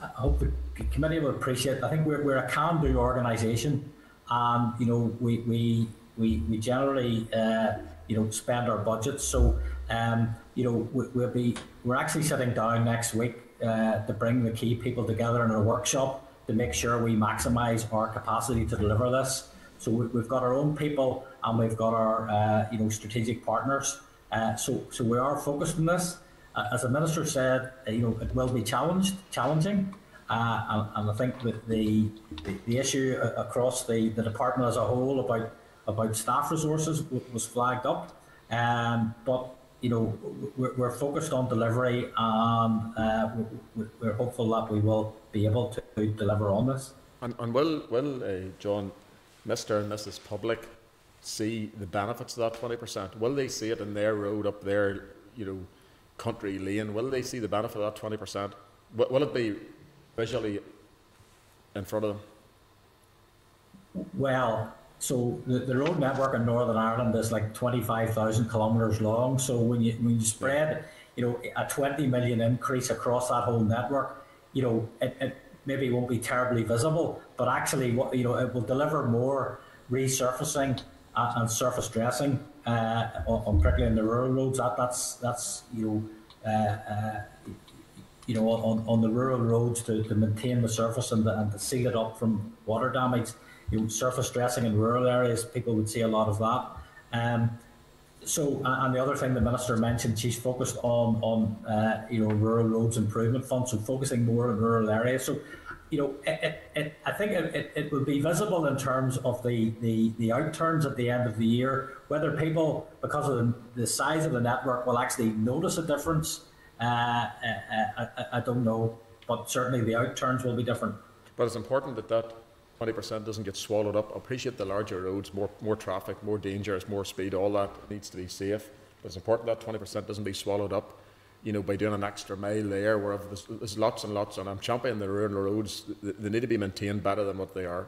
I hope the committee will appreciate it. I think we're, we're a can-do organisation, and you know we we we, we generally uh, you know spend our budget. So um, you know we, we'll be we're actually sitting down next week uh, to bring the key people together in a workshop to make sure we maximise our capacity to deliver this. So we, we've got our own people, and we've got our uh, you know strategic partners. Uh, so so we are focused on this. As the Minister said, you know, it will be challenged, challenging, uh, and, and I think that the, the, the issue across the, the department as a whole about about staff resources was flagged up, um, but you know, we're, we're focused on delivery, and uh, we're hopeful that we will be able to deliver on this. And, and will, will uh, John, Mister and Missus Public see the benefits of that twenty percent? Will they see it in their road up their, you know, country lane? Will they see the benefit of that twenty percent? Will it be visually in front of them? Well, so the, the road network in Northern Ireland is like twenty-five thousand kilometres long. So when you when you spread, you know, a twenty million increase across that whole network, you know, it, it maybe won't be terribly visible, but actually, what you know, it will deliver more resurfacing and surface dressing, uh, on particularly in the rural roads. That that's that's you know, uh, uh, you know, on on the rural roads to, to maintain the surface and, the, and to seal it up from water damage. You know, surface dressing in rural areas, people would see a lot of that. Um, so, and the other thing the minister mentioned, she's focused on on uh, you know, rural roads improvement funds, so focusing more on rural areas. So, you know, it, it, it, I think it, it, it will be visible in terms of the, the the outturns at the end of the year. Whether people, because of the, the size of the network, will actually notice a difference, uh, I, I, I don't know. But certainly the outturns will be different. But it's important that that twenty percent doesn't get swallowed up. I appreciate the larger roads, more more traffic, more dangers, more speed, all that needs to be safe. But it's important that twenty percent doesn't be swallowed up, you know, by doing an extra mile there, where there's, there's lots and lots, and I'm championing the rural roads. They need to be maintained better than what they are.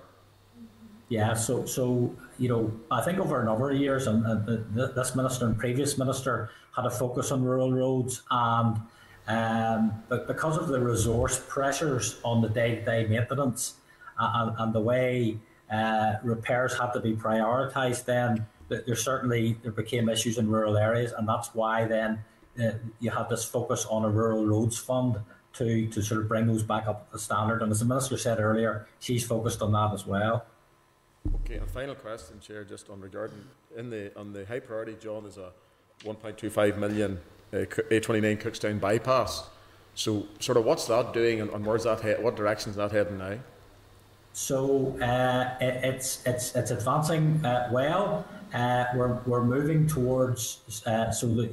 Yeah, so, so you know, I think over a number of years, and, and this minister and previous minister had a focus on rural roads, and um, but because of the resource pressures on the day-to-day maintenance, and, and the way uh, repairs had to be prioritised, then there certainly there became issues in rural areas, and that's why then Uh, you have this focus on a rural roads fund to to sort of bring those back up to the standard. And as the minister said earlier, she's focused on that as well. Okay, and final question, Chair, just on regarding in the on the high priority, John, is a one point two five million uh, A twenty-nine Cookstown bypass. So, sort of, what's that doing, and, and where's that head? What direction is that heading now? So uh, it, it's it's it's advancing uh, well. Uh, we're we're moving towards uh, so that.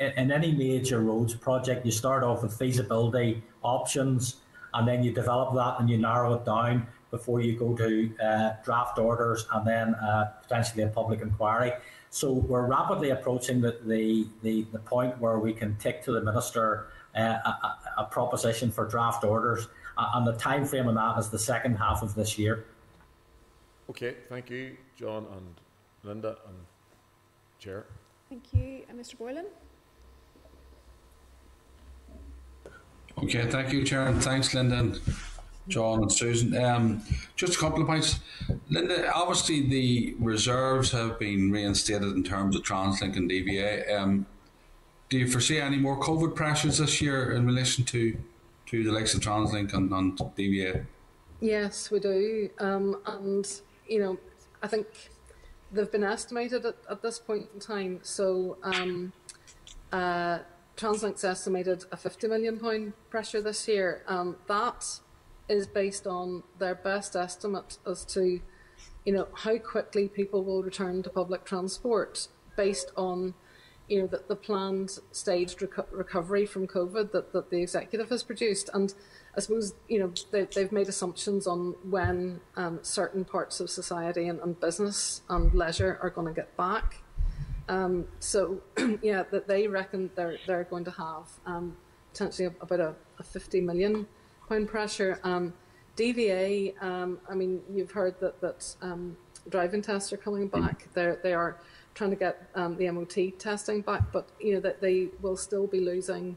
In any major roads project, you start off with feasibility options, and then you develop that and you narrow it down before you go to uh, draft orders and then uh, potentially a public inquiry. So we're rapidly approaching the the, the, the point where we can take to the minister uh, a, a proposition for draft orders, and the time frame on that is the second half of this year. Okay, thank you, John and Linda and Chair. Thank you, and Mister Boylan. Okay, thank you, Chair, and thanks, Linda and John and Susan. Um, just a couple of points. Linda, obviously the reserves have been reinstated in terms of TransLink and D V A. Um, do you foresee any more COVID pressures this year in relation to, to the likes of TransLink and, and D V A? Yes, we do. Um, and, you know, I think they've been estimated at, at this point in time. So, um, uh, TransLink's estimated a fifty million pound pressure this year, and that is based on their best estimate as to, you know, how quickly people will return to public transport, based on, you know, that the planned staged reco recovery from COVID that, that the executive has produced. And I suppose, you know, they, they've made assumptions on when um, certain parts of society and, and business and leisure are going to get back. Um, so, yeah, that they reckon they're they're going to have um, potentially about a, a fifty million pound pressure. Um, D V A, um, I mean, you've heard that that um, driving tests are coming back. They they are trying to get um, the M O T testing back, but you know that they will still be losing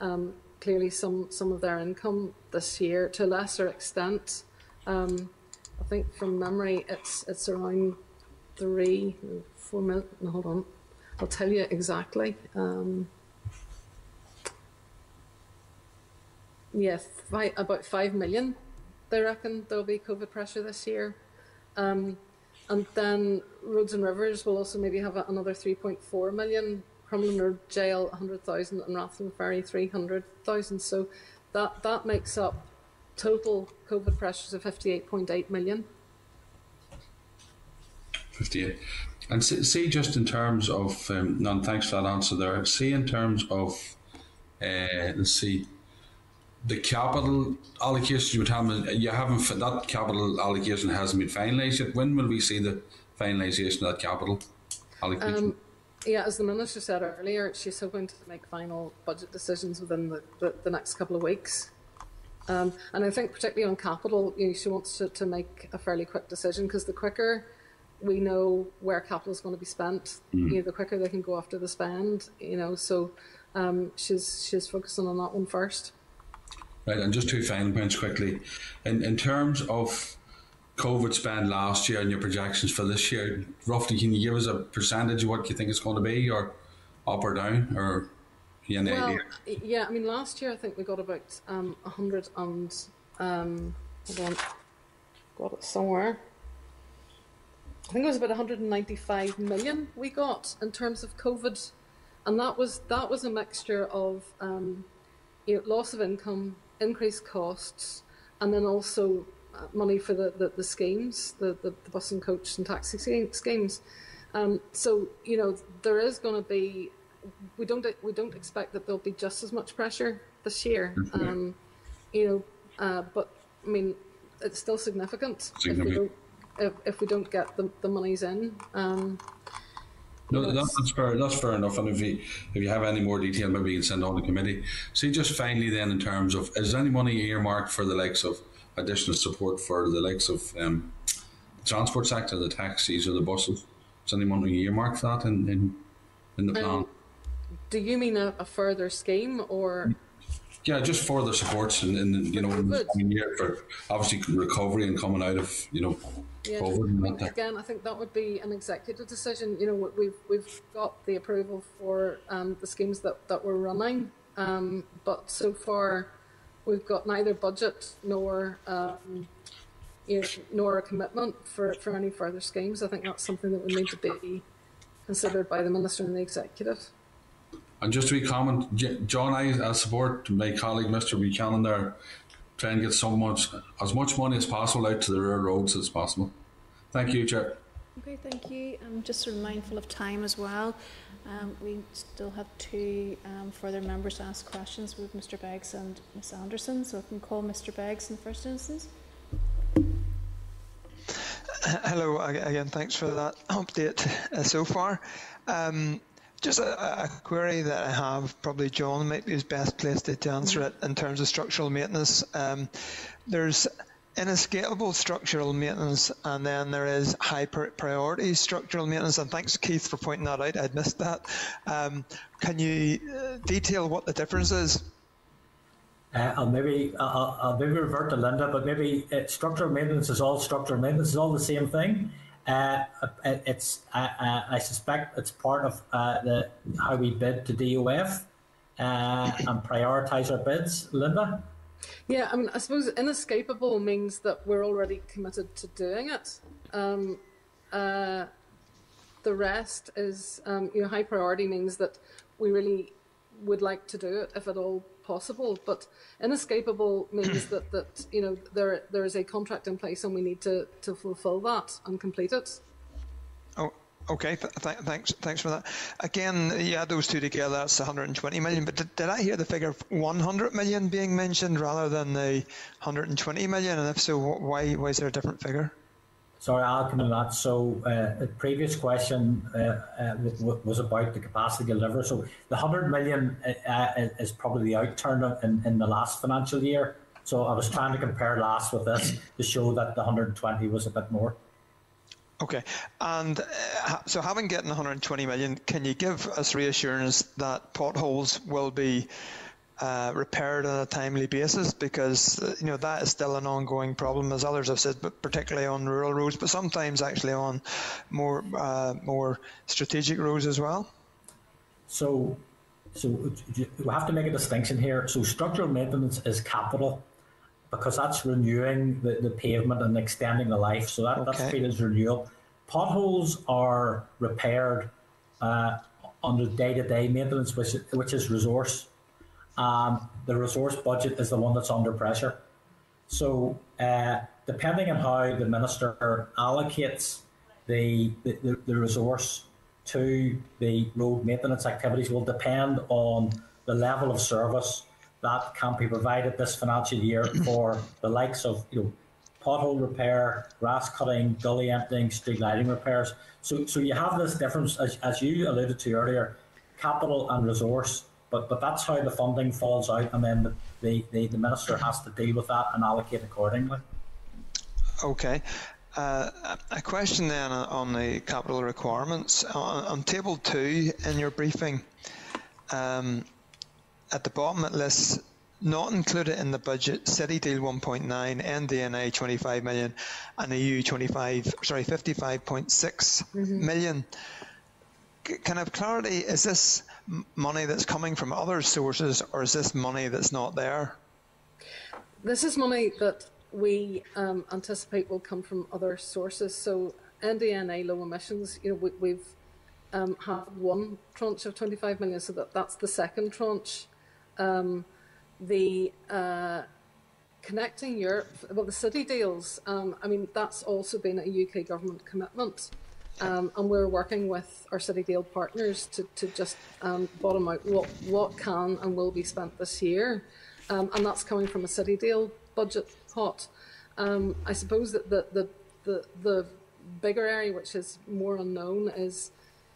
um, clearly some some of their income this year to a lesser extent. Um, I think from memory, it's it's around three. Four minutes. No, hold on. I'll tell you exactly. Um, yes, yeah, about five million. They reckon there'll be COVID pressure this year, um, and then roads and rivers will also maybe have a, another three point four million. Crumlin Road Jail, a hundred thousand, and Rathlin Ferry, three hundred thousand. So that that makes up total COVID pressures of fifty eight point eight million. Fifty eight. And see, just in terms of, um, no, thanks for that answer there, see in terms of, uh, let's see, the capital allocation, you would have, you haven't, that capital allocation hasn't been finalised yet. When will we see the finalisation of that capital. Um, yeah, as the Minister said earlier, she's hoping to make final budget decisions within the, the, the next couple of weeks. Um, and I think particularly on capital, you know, she wants to, to make a fairly quick decision, because the quicker we know where capital is going to be spent, mm. you know, the quicker they can go after the spend. You know, so um, she's she's focusing on that one first. Right, and just two final points quickly. In in terms of COVID spend last year and your projections for this year, roughly, can you give us a percentage of what you think it's going to be, or up or down, or? Yeah, no well, idea. yeah, I mean, last year I think we got about um, a hundred and um, hold on, got it somewhere. I think it was about one hundred ninety-five million we got in terms of COVID, and that was that was a mixture of um, you know, loss of income, increased costs, and then also money for the the, the schemes, the, the the bus and coach and taxi schemes. Um, so you know there is going to be. We don't we don't expect that there'll be just as much pressure this year, um, you know. Uh, but I mean, it's still significant if we don't, if, if we don't get the the monies in. Um, no, that's, that's fair. That's fair enough. And if you if you have any more detail, maybe you can send on the committee. See, just finally, then, in terms of, is there any money earmarked for the likes of additional support for the likes of um, the transport sector, the taxis or the buses? Is any money earmarked for that in in, in the plan? Um, Do you mean a, a further scheme, or? Yeah, just further supports, and, and you know, in the coming year for obviously recovery and coming out of, you know, yeah, COVID. I mean, again, I think that would be an executive decision. You know, we've we've got the approval for um, the schemes that that we're running, um, but so far we've got neither budget nor um, you know, nor a commitment for for any further schemes. I think that's something that would need to be considered by the Minister and the executive. And just to be comment, John, I, I support my colleague, Mister Buchanan, there, try and get so much, as much money as possible out to the rural roads as possible. Thank you, Chair. Okay, thank you. I'm um, just sort of mindful of time as well. Um, we still have two um, further members to ask questions with Mister Beggs and Miz Anderson, so I can call Mister Beggs in the first instance. Hello again. Thanks for that update uh, so far. Um, Just a, a query that I have, probably John might be his best place to, to answer it in terms of structural maintenance. Um, there's inescapable structural maintenance, and then there is high priority structural maintenance, and thanks Keith for pointing that out, I'd missed that. Um, can you detail what the difference is? Uh, I'll maybe I'll, I'll maybe revert to Linda, but maybe uh, structural maintenance is all structural maintenance, is all the same thing. Uh, it's uh, uh, I suspect it's part of uh, the how we bid to D O F uh, and prioritise our bids, Linda. Yeah, I mean, I suppose inescapable means that we're already committed to doing it. Um, uh, the rest is, um, you know, high priority means that we really would like to do it if at all possible. But inescapable means that, that you know, there there is a contract in place and we need to, to fulfil that and complete it. Oh, okay. Th th thanks thanks for that. Again, you add those two together, that's one hundred twenty million. But did, did I hear the figure of one hundred million being mentioned rather than the one hundred twenty million? And if so, why, why is there a different figure? Sorry, I'll come to that. So uh, the previous question uh, uh, was about the capacity to deliver. So the one hundred million uh, is probably the outturn in, in the last financial year. So I was trying to compare last with this to show that the one hundred twenty was a bit more. Okay. And uh, so having gotten one hundred twenty million, can you give us reassurance that potholes will be Uh, repaired on a timely basis, because uh, you know that is still an ongoing problem, as others have said, but particularly on rural roads, but sometimes actually on more uh, more strategic roads as well. So, so we have to make a distinction here. So structural maintenance is capital, because that's renewing the, the pavement and extending the life. So that, okay. that's treated as renewal. Potholes are repaired uh, under day-to-day maintenance, which which is resource. Um, the resource budget is the one that's under pressure. So uh, depending on how the Minister allocates the, the, the resource to the road maintenance activities will depend on the level of service that can be provided this financial year for the likes of you know, pothole repair, grass cutting, gully emptying, street lighting repairs. So, so you have this difference, as, as you alluded to earlier, capital and resource, but, but that's how the funding falls out, and then the, the, the, the Minister has to deal with that and allocate accordingly. Okay. Uh, a question then on the capital requirements. On, on table two in your briefing, um, at the bottom it lists not included in the budget, City Deal one point nine, N D N I twenty-five million and E U twenty-five, sorry, fifty-five point six mm-hmm. million. Can I have clarity, is this money that's coming from other sources, or is this money that's not there? This is money that we um, anticipate will come from other sources. So N D N A low emissions, you know, we, we've um, had one tranche of twenty-five million, so that, that's the second tranche. Um, the uh, Connecting Europe, well, the city deals, um, I mean, that's also been a U K government commitment. Um, and we're working with our City Deal partners to, to just um, bottom out what, what can and will be spent this year. Um, and that's coming from a City Deal budget pot. Um, I suppose that the, the, the, the bigger area, which is more unknown, is,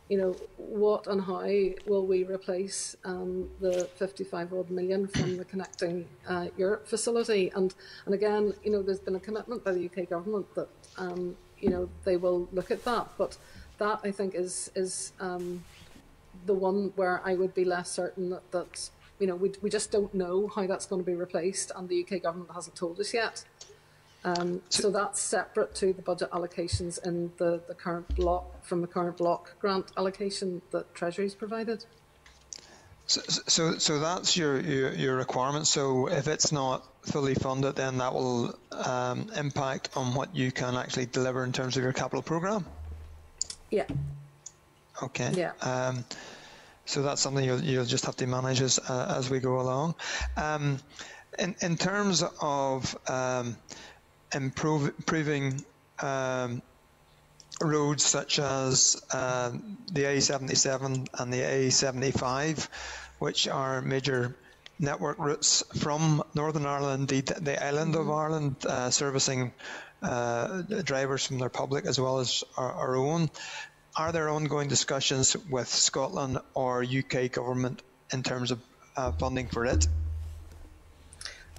you know, what and how will we replace um, the fifty-five odd million from the Connecting uh, Europe facility? And, and again, you know, there's been a commitment by the U K government that um, you know, they will look at that, but that I think is is um, the one where I would be less certain that, that you know, we, we just don't know how that's going to be replaced, and the U K government hasn't told us yet. Um, so that's separate to the budget allocations and the, the current block, from the current block grant allocation that Treasury's provided. So, so, so that's your, your your requirement. So if it's not fully funded, then that will um, impact on what you can actually deliver in terms of your capital programme? Yeah. Okay. Yeah. Um, so that's something you'll, you'll just have to manage as, uh, as we go along. Um, in, in terms of um, improve, improving um, roads such as uh, the A seventy-seven and the A seventy-five, which are major network routes from Northern Ireland, the, the island of Ireland, uh, servicing uh, drivers from their public as well as our, our own. Are there ongoing discussions with Scotland or U K government in terms of uh, funding for it?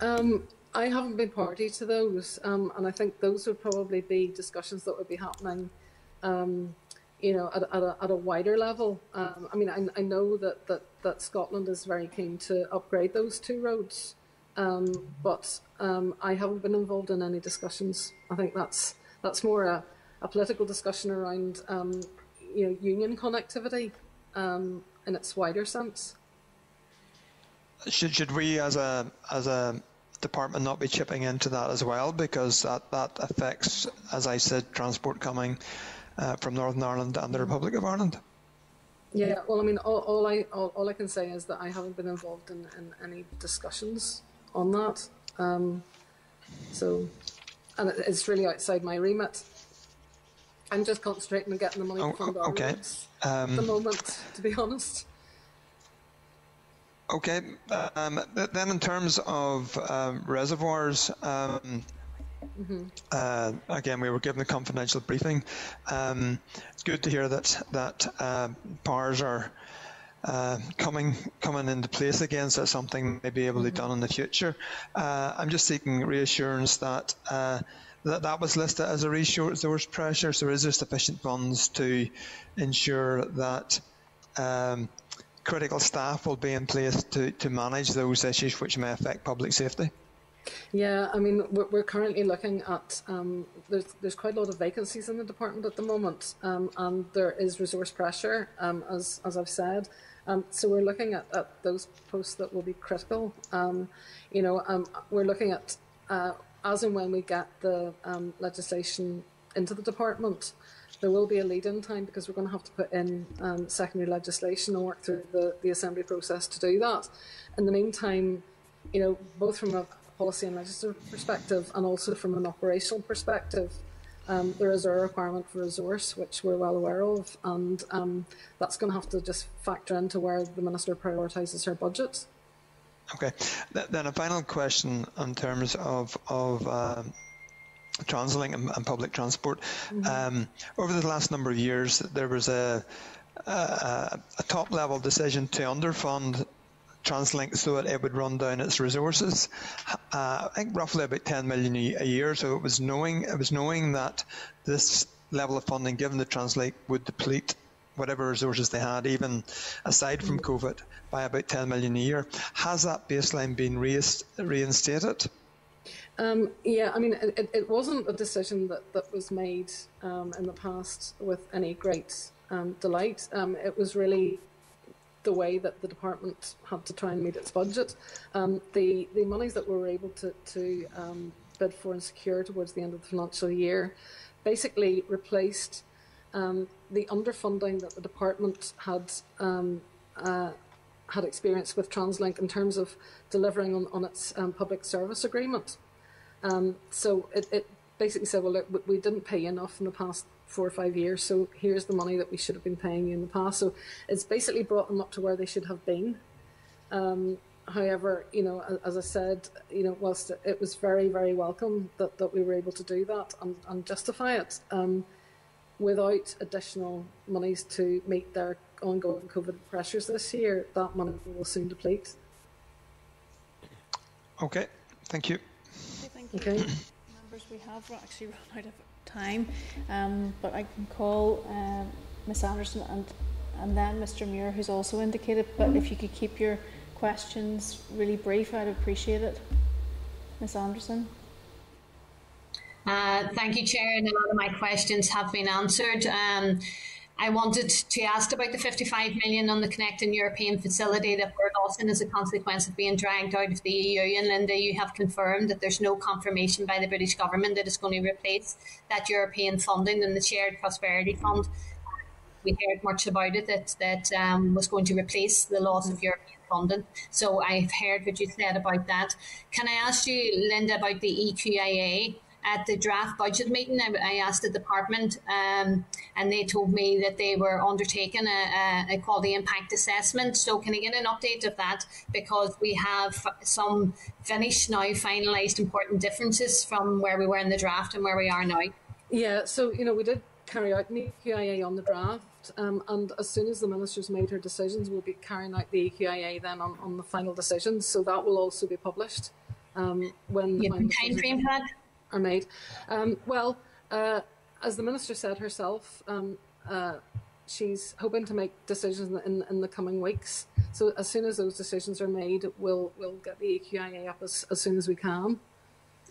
Um, I haven't been party to those, um, and I think those would probably be discussions that would be happening Um, you know, at, at, a, at a wider level. Um, I mean, I, I know that, that, that Scotland is very keen to upgrade those two roads, um, but um, I haven't been involved in any discussions. I think that's that's more a, a political discussion around, um, you know, union connectivity um, in its wider sense. Should should we, as a as a department, not be chipping into that as well, because that that affects, as I said, transport coming Uh, from Northern Ireland and the Republic of Ireland? Yeah, well, I mean, all, all I all, all I can say is that I haven't been involved in, in any discussions on that. Um, so, and it, it's really outside my remit. I'm just concentrating on getting the money oh, from the okay. um, at the moment, to be honest. Okay. Um, then, in terms of um, reservoirs. Um, Mm-hmm. Uh, again, we were given a confidential briefing. Um, it's good to hear that that uh, powers are uh, coming coming into place again, so something may be able to be done in the future. Uh, I'm just seeking reassurance that uh, that that was listed as a resource pressure. So, is there sufficient funds to ensure that um, critical staff will be in place to to manage those issues which may affect public safety? Yeah, I mean, we're, we're currently looking at, um, there's, there's quite a lot of vacancies in the department at the moment, um, and there is resource pressure, um, as, as I've said. Um, so we're looking at, at those posts that will be critical. Um, you know, um, we're looking at, uh, as and when we get the um, legislation into the department, there will be a lead-in time, because we're going to have to put in um, secondary legislation and work through the, the assembly process to do that. In the meantime, you know, both from a policy and legislative perspective, and also from an operational perspective, um, there is a requirement for resource, which we're well aware of, and um, that's going to have to just factor into where the Minister prioritises her budget. Okay. Then a final question in terms of, of uh, TransLink and, and public transport. Mm-hmm. Um, over the last number of years, there was a, a, a top-level decision to underfund TransLink so that it would run down its resources. Uh, I think roughly about ten million a year. So it was knowing it was knowing that this level of funding given to TransLink would deplete whatever resources they had, even aside from COVID, by about ten million a year. Has that baseline been reinstated? Um, yeah, I mean, it, it wasn't a decision that, that was made um, in the past with any great um, delight. Um, it was really the way that the department had to try and meet its budget. Um, the, the monies that we were able to, to um, bid for and secure towards the end of the financial year basically replaced um, the underfunding that the department had um, uh, had experienced with TransLink in terms of delivering on, on its um, public service agreement. Um, so it, it basically said, well, look, we didn't pay enough in the past four or five years, so here's the money that we should have been paying you in the past. So it's basically brought them up to where they should have been. Um, however, you know, as I said, you know, whilst it was very, very welcome that, that we were able to do that and, and justify it um, without additional monies to meet their ongoing COVID pressures this year, that money will soon deplete. Okay, thank you. Okay, thank you. Okay. Members, we have actually run out of time, um, but I can call uh, Miss Anderson and, and then Mister Muir, who's also indicated, but if you could keep your questions really brief, I'd appreciate it. Miss Anderson. Uh, thank you, Chair, and a lot of my questions have been answered. Um, I wanted to ask about the fifty-five million on the Connecting European Facility that we're lost in as a consequence of being dragged out of the E U. And Linda, you have confirmed that there's no confirmation by the British government that it's going to replace that European funding in the Shared Prosperity Fund. We heard much about it that that um, was going to replace the loss of European funding. So I've heard what you said about that. Can I ask you, Linda, about the E Q I A? At the draft budget meeting, I, I asked the department, um, and they told me that they were undertaking a, a quality impact assessment. So can I get an update of that? Because we have some finished now, finalised important differences from where we were in the draft and where we are now. Yeah, so, you know, we did carry out an E Q I A on the draft, um, and as soon as the Minister's made her decisions, we'll be carrying out the E Q I A then on, on the final decisions. So that will also be published. Um, when the time frame for that? Are made. Um, well, uh, as the Minister said herself, um, uh, she's hoping to make decisions in, in the coming weeks. So as soon as those decisions are made, we'll, we'll get the E Q I A up as, as soon as we can.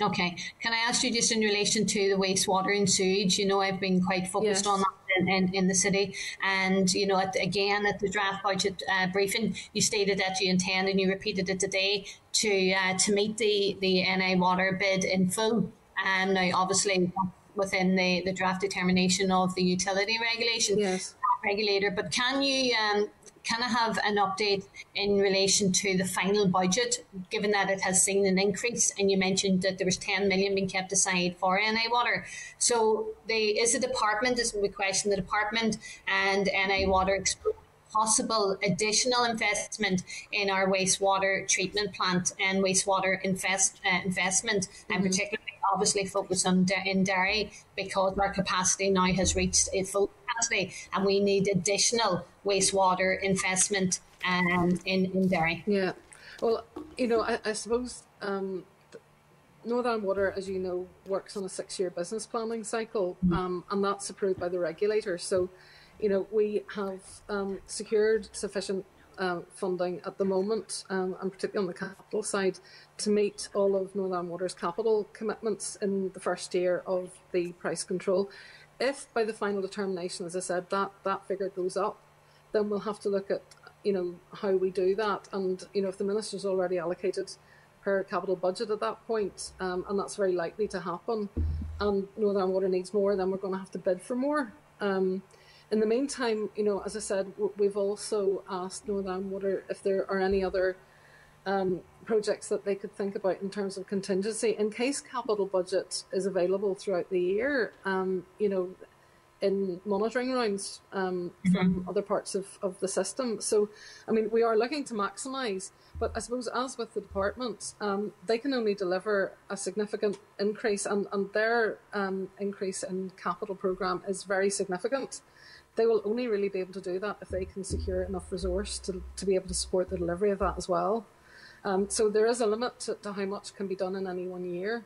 Okay. Can I ask you just in relation to the wastewater and sewage? You know, I've been quite focused yes. on that. In, in, in the city, and you know, at, again at the draft budget uh, briefing, you stated that you intend, and you repeated it today, to uh, to meet the the N I water bid in full. And um, now, obviously, within the the draft determination of the utility regulation yes. regulator. But can you um, can I have an update in relation to the final budget, given that it has seen an increase, and you mentioned that there was ten million being kept aside for N I Water. So the, is the department, is we question the department and N I Water exploring possible additional investment in our wastewater treatment plant and wastewater invest, uh, investment, mm-hmm. and particularly obviously focus on in Derry, because our capacity now has reached its full capacity and we need additional wastewater investment um, in, in Derry. Yeah, well, you know, I, I suppose um, Northern Water, as you know, works on a six-year business planning cycle, mm-hmm. um, and that's approved by the regulator. So, you know, we have um, secured sufficient uh, funding at the moment, um, and particularly on the capital side, to meet all of Northern Water's capital commitments in the first year of the price control. If by the final determination, as I said, that, that figure goes up, then we'll have to look at, you know, how we do that. And, you know, if the Minister's already allocated her capital budget at that point, um, and that's very likely to happen, and Northern Water needs more, then we're going to have to bid for more. Um, in the meantime, you know, as I said, we've also asked Northern Water if there are any other um, projects that they could think about in terms of contingency in case capital budget is available throughout the year. Um, you know, in monitoring rounds um, mm-hmm. from other parts of, of the system. So, I mean, we are looking to maximise, but I suppose as with the departments, um, they can only deliver a significant increase, and, and their um, increase in capital programme is very significant. They will only really be able to do that if they can secure enough resource to, to be able to support the delivery of that as well. Um, so there is a limit to, to how much can be done in any one year.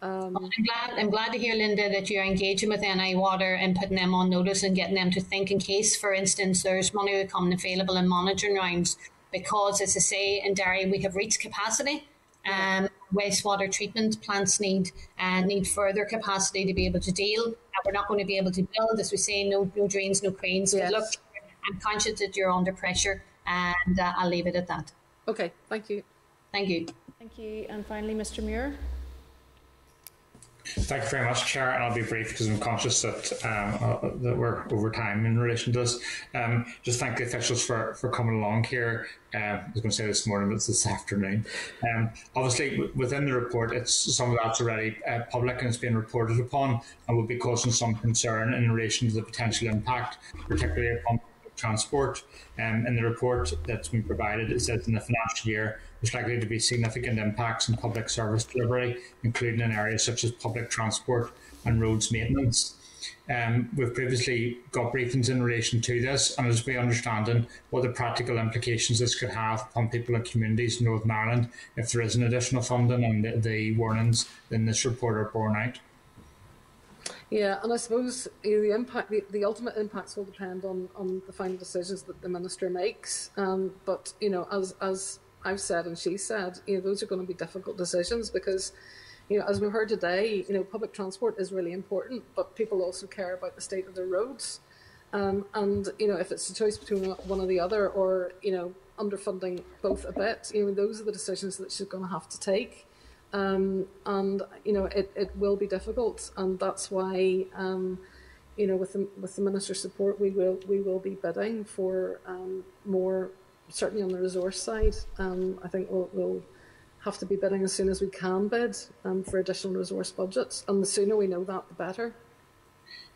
Um, I'm glad. I'm glad to hear, Linda, that you're engaging with N I Water and putting them on notice and getting them to think in case, for instance, there's money becoming available in monitoring rounds, because, as I say, in Derry we have reached capacity. Um, wastewater treatment plants need uh, need further capacity to be able to deal. And we're not going to be able to build, as we say, no no drains, no cranes. Yes. So look, I'm conscious that you're under pressure, and uh, I'll leave it at that. Okay. Thank you. Thank you. Thank you. And finally, Mister Muir. Thank you very much, Chair, and I'll be brief because I'm conscious that um, that we're over time in relation to this. Um, just thank the officials for, for coming along here. Uh, I was going to say this morning, but it's this afternoon. Um, obviously, w within the report, it's some of that's already uh, public and it's been reported upon, and will be causing some concern in relation to the potential impact, particularly upon transport. Um, in the report that's been provided, it says in the financial year there's likely to be significant impacts on public service delivery, including in areas such as public transport and roads maintenance. Um, we've previously got briefings in relation to this, and as we understanding what the practical implications this could have on people and communities in Northern Ireland if there is an additional funding, and the, the warnings in this report are borne out. Yeah, and I suppose you know, the impact, the, the ultimate impacts will depend on, on the final decisions that the minister makes. Um, but you know, as as I've said and she said, you know, those are going to be difficult decisions because, you know, as we heard today, you know, public transport is really important, but people also care about the state of their roads. Um, and you know, if it's a choice between one or the other, or you know, underfunding both a bit, you know, those are the decisions that she's going to have to take. Um, and you know it, it will be difficult, and that's why um, you know with the, with the minister's support we will we will be bidding for um, more, certainly on the resource side. Um, I think we'll, we'll have to be bidding as soon as we can bid um, for additional resource budgets, and the sooner we know that, the better.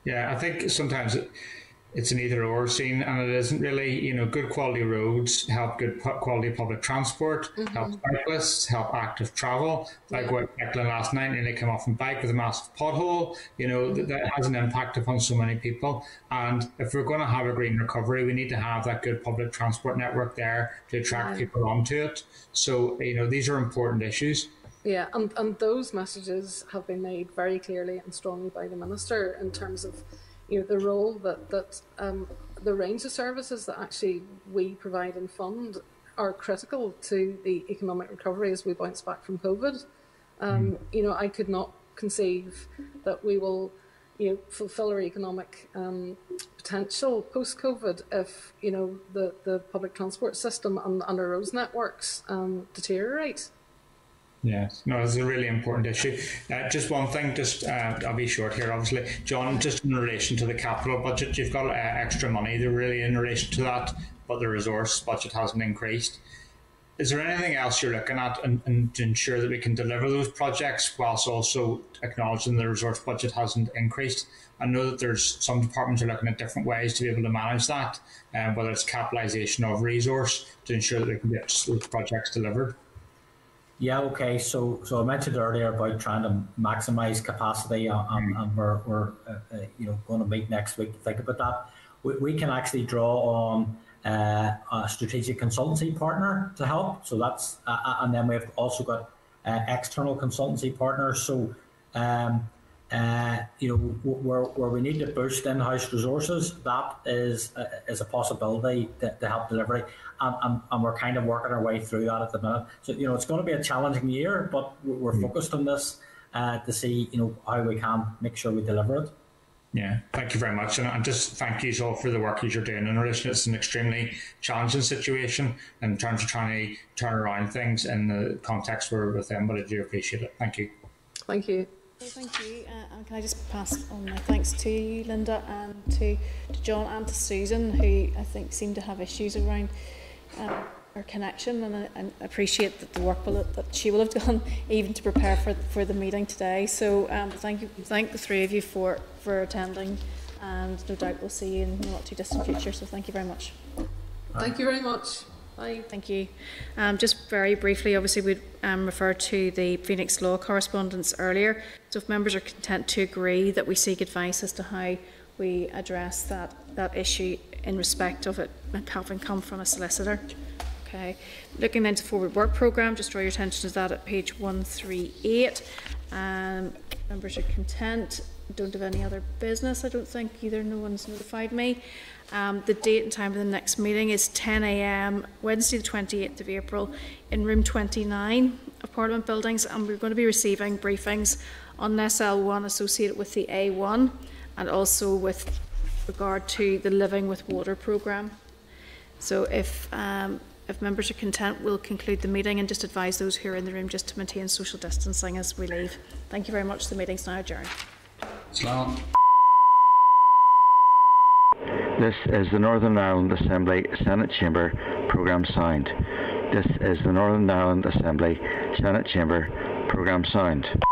Yeah, I think sometimes it, it's an either or scene, and it isn't really. You know, good quality roads help good quality public transport, mm-hmm. help cyclists, help active travel. Like yeah. what Declan last night, nearly came off on bike with a massive pothole. You know, mm-hmm. that, that has an impact upon so many people. And if we're going to have a green recovery, we need to have that good public transport network there to attract yeah. people onto it. So, you know, these are important issues. Yeah, and, and those messages have been made very clearly and strongly by the Minister in terms of you know, the role that, that um, the range of services that actually we provide and fund are critical to the economic recovery as we bounce back from COVID. Um, you know, I could not conceive that we will, you know, fulfil our economic um, potential post-COVID if, you know, the, the public transport system and, and our roads networks um, deteriorate. Yes, no, it's a really important issue. Uh, just one thing, just uh, I'll be short here, obviously. John, just in relation to the capital budget, you've got uh, extra money there really in relation to that, but the resource budget hasn't increased. Is there anything else you're looking at and, and to ensure that we can deliver those projects whilst also acknowledging the resource budget hasn't increased? I know that there's some departments are looking at different ways to be able to manage that, uh, whether it's capitalisation of resource to ensure that we can get those projects delivered. Yeah, okay. So, so I mentioned earlier about trying to maximise capacity, and, and we're, we're uh, you know, going to meet next week to think about that. We, we can actually draw on uh, a strategic consultancy partner to help. So that's, uh, and then we've also got uh, external consultancy partners. So, um, uh, you know, where where we need to boost in-house resources, that is uh, is a possibility to, to help delivery. And, and, and we're kind of working our way through that at the minute. So, you know, it's going to be a challenging year, but we're mm. focused on this uh, to see, you know, how we can make sure we deliver it. Yeah, thank you very much. And, and just thank you all for the work that you're doing in relation. It's an extremely challenging situation in terms of trying to turn around things in the context we're within, but I do appreciate it. Thank you. Thank you. Well, thank you. Uh, and can I just pass on my thanks to you, Linda, and to, to John and to Susan, who I think seem to have issues around Um, our connection, and I, I appreciate that the work will, that she will have done even to prepare for for the meeting today. So um, thank you, thank the three of you for for attending and no doubt we'll see you in the not too distant future. So thank you very much. Thank you very much. Bye. Thank you. Um, just very briefly, obviously we um, referred to the Phoenix Law correspondence earlier. So if members are content to agree that we seek advice as to how we address that, that issue in respect of it having come from a solicitor. Okay. Looking then to forward work programme, just draw your attention to that at page one thirty-eight. Um, members are content. Don't have any other business, I don't think either. No one's notified me. Um, the date and time of the next meeting is ten A M Wednesday the twenty-eighth of April in room twenty-nine of Parliament Buildings, and we're going to be receiving briefings on S L one associated with the A one and also with regard to the Living with Water programme. So if, um, if members are content, we'll conclude the meeting and just advise those who are in the room just to maintain social distancing as we leave. Thank you very much. The meeting's now adjourned. Islam. This is the Northern Ireland Assembly Senate Chamber Programme Sound. This is the Northern Ireland Assembly Senate Chamber Programme Sound.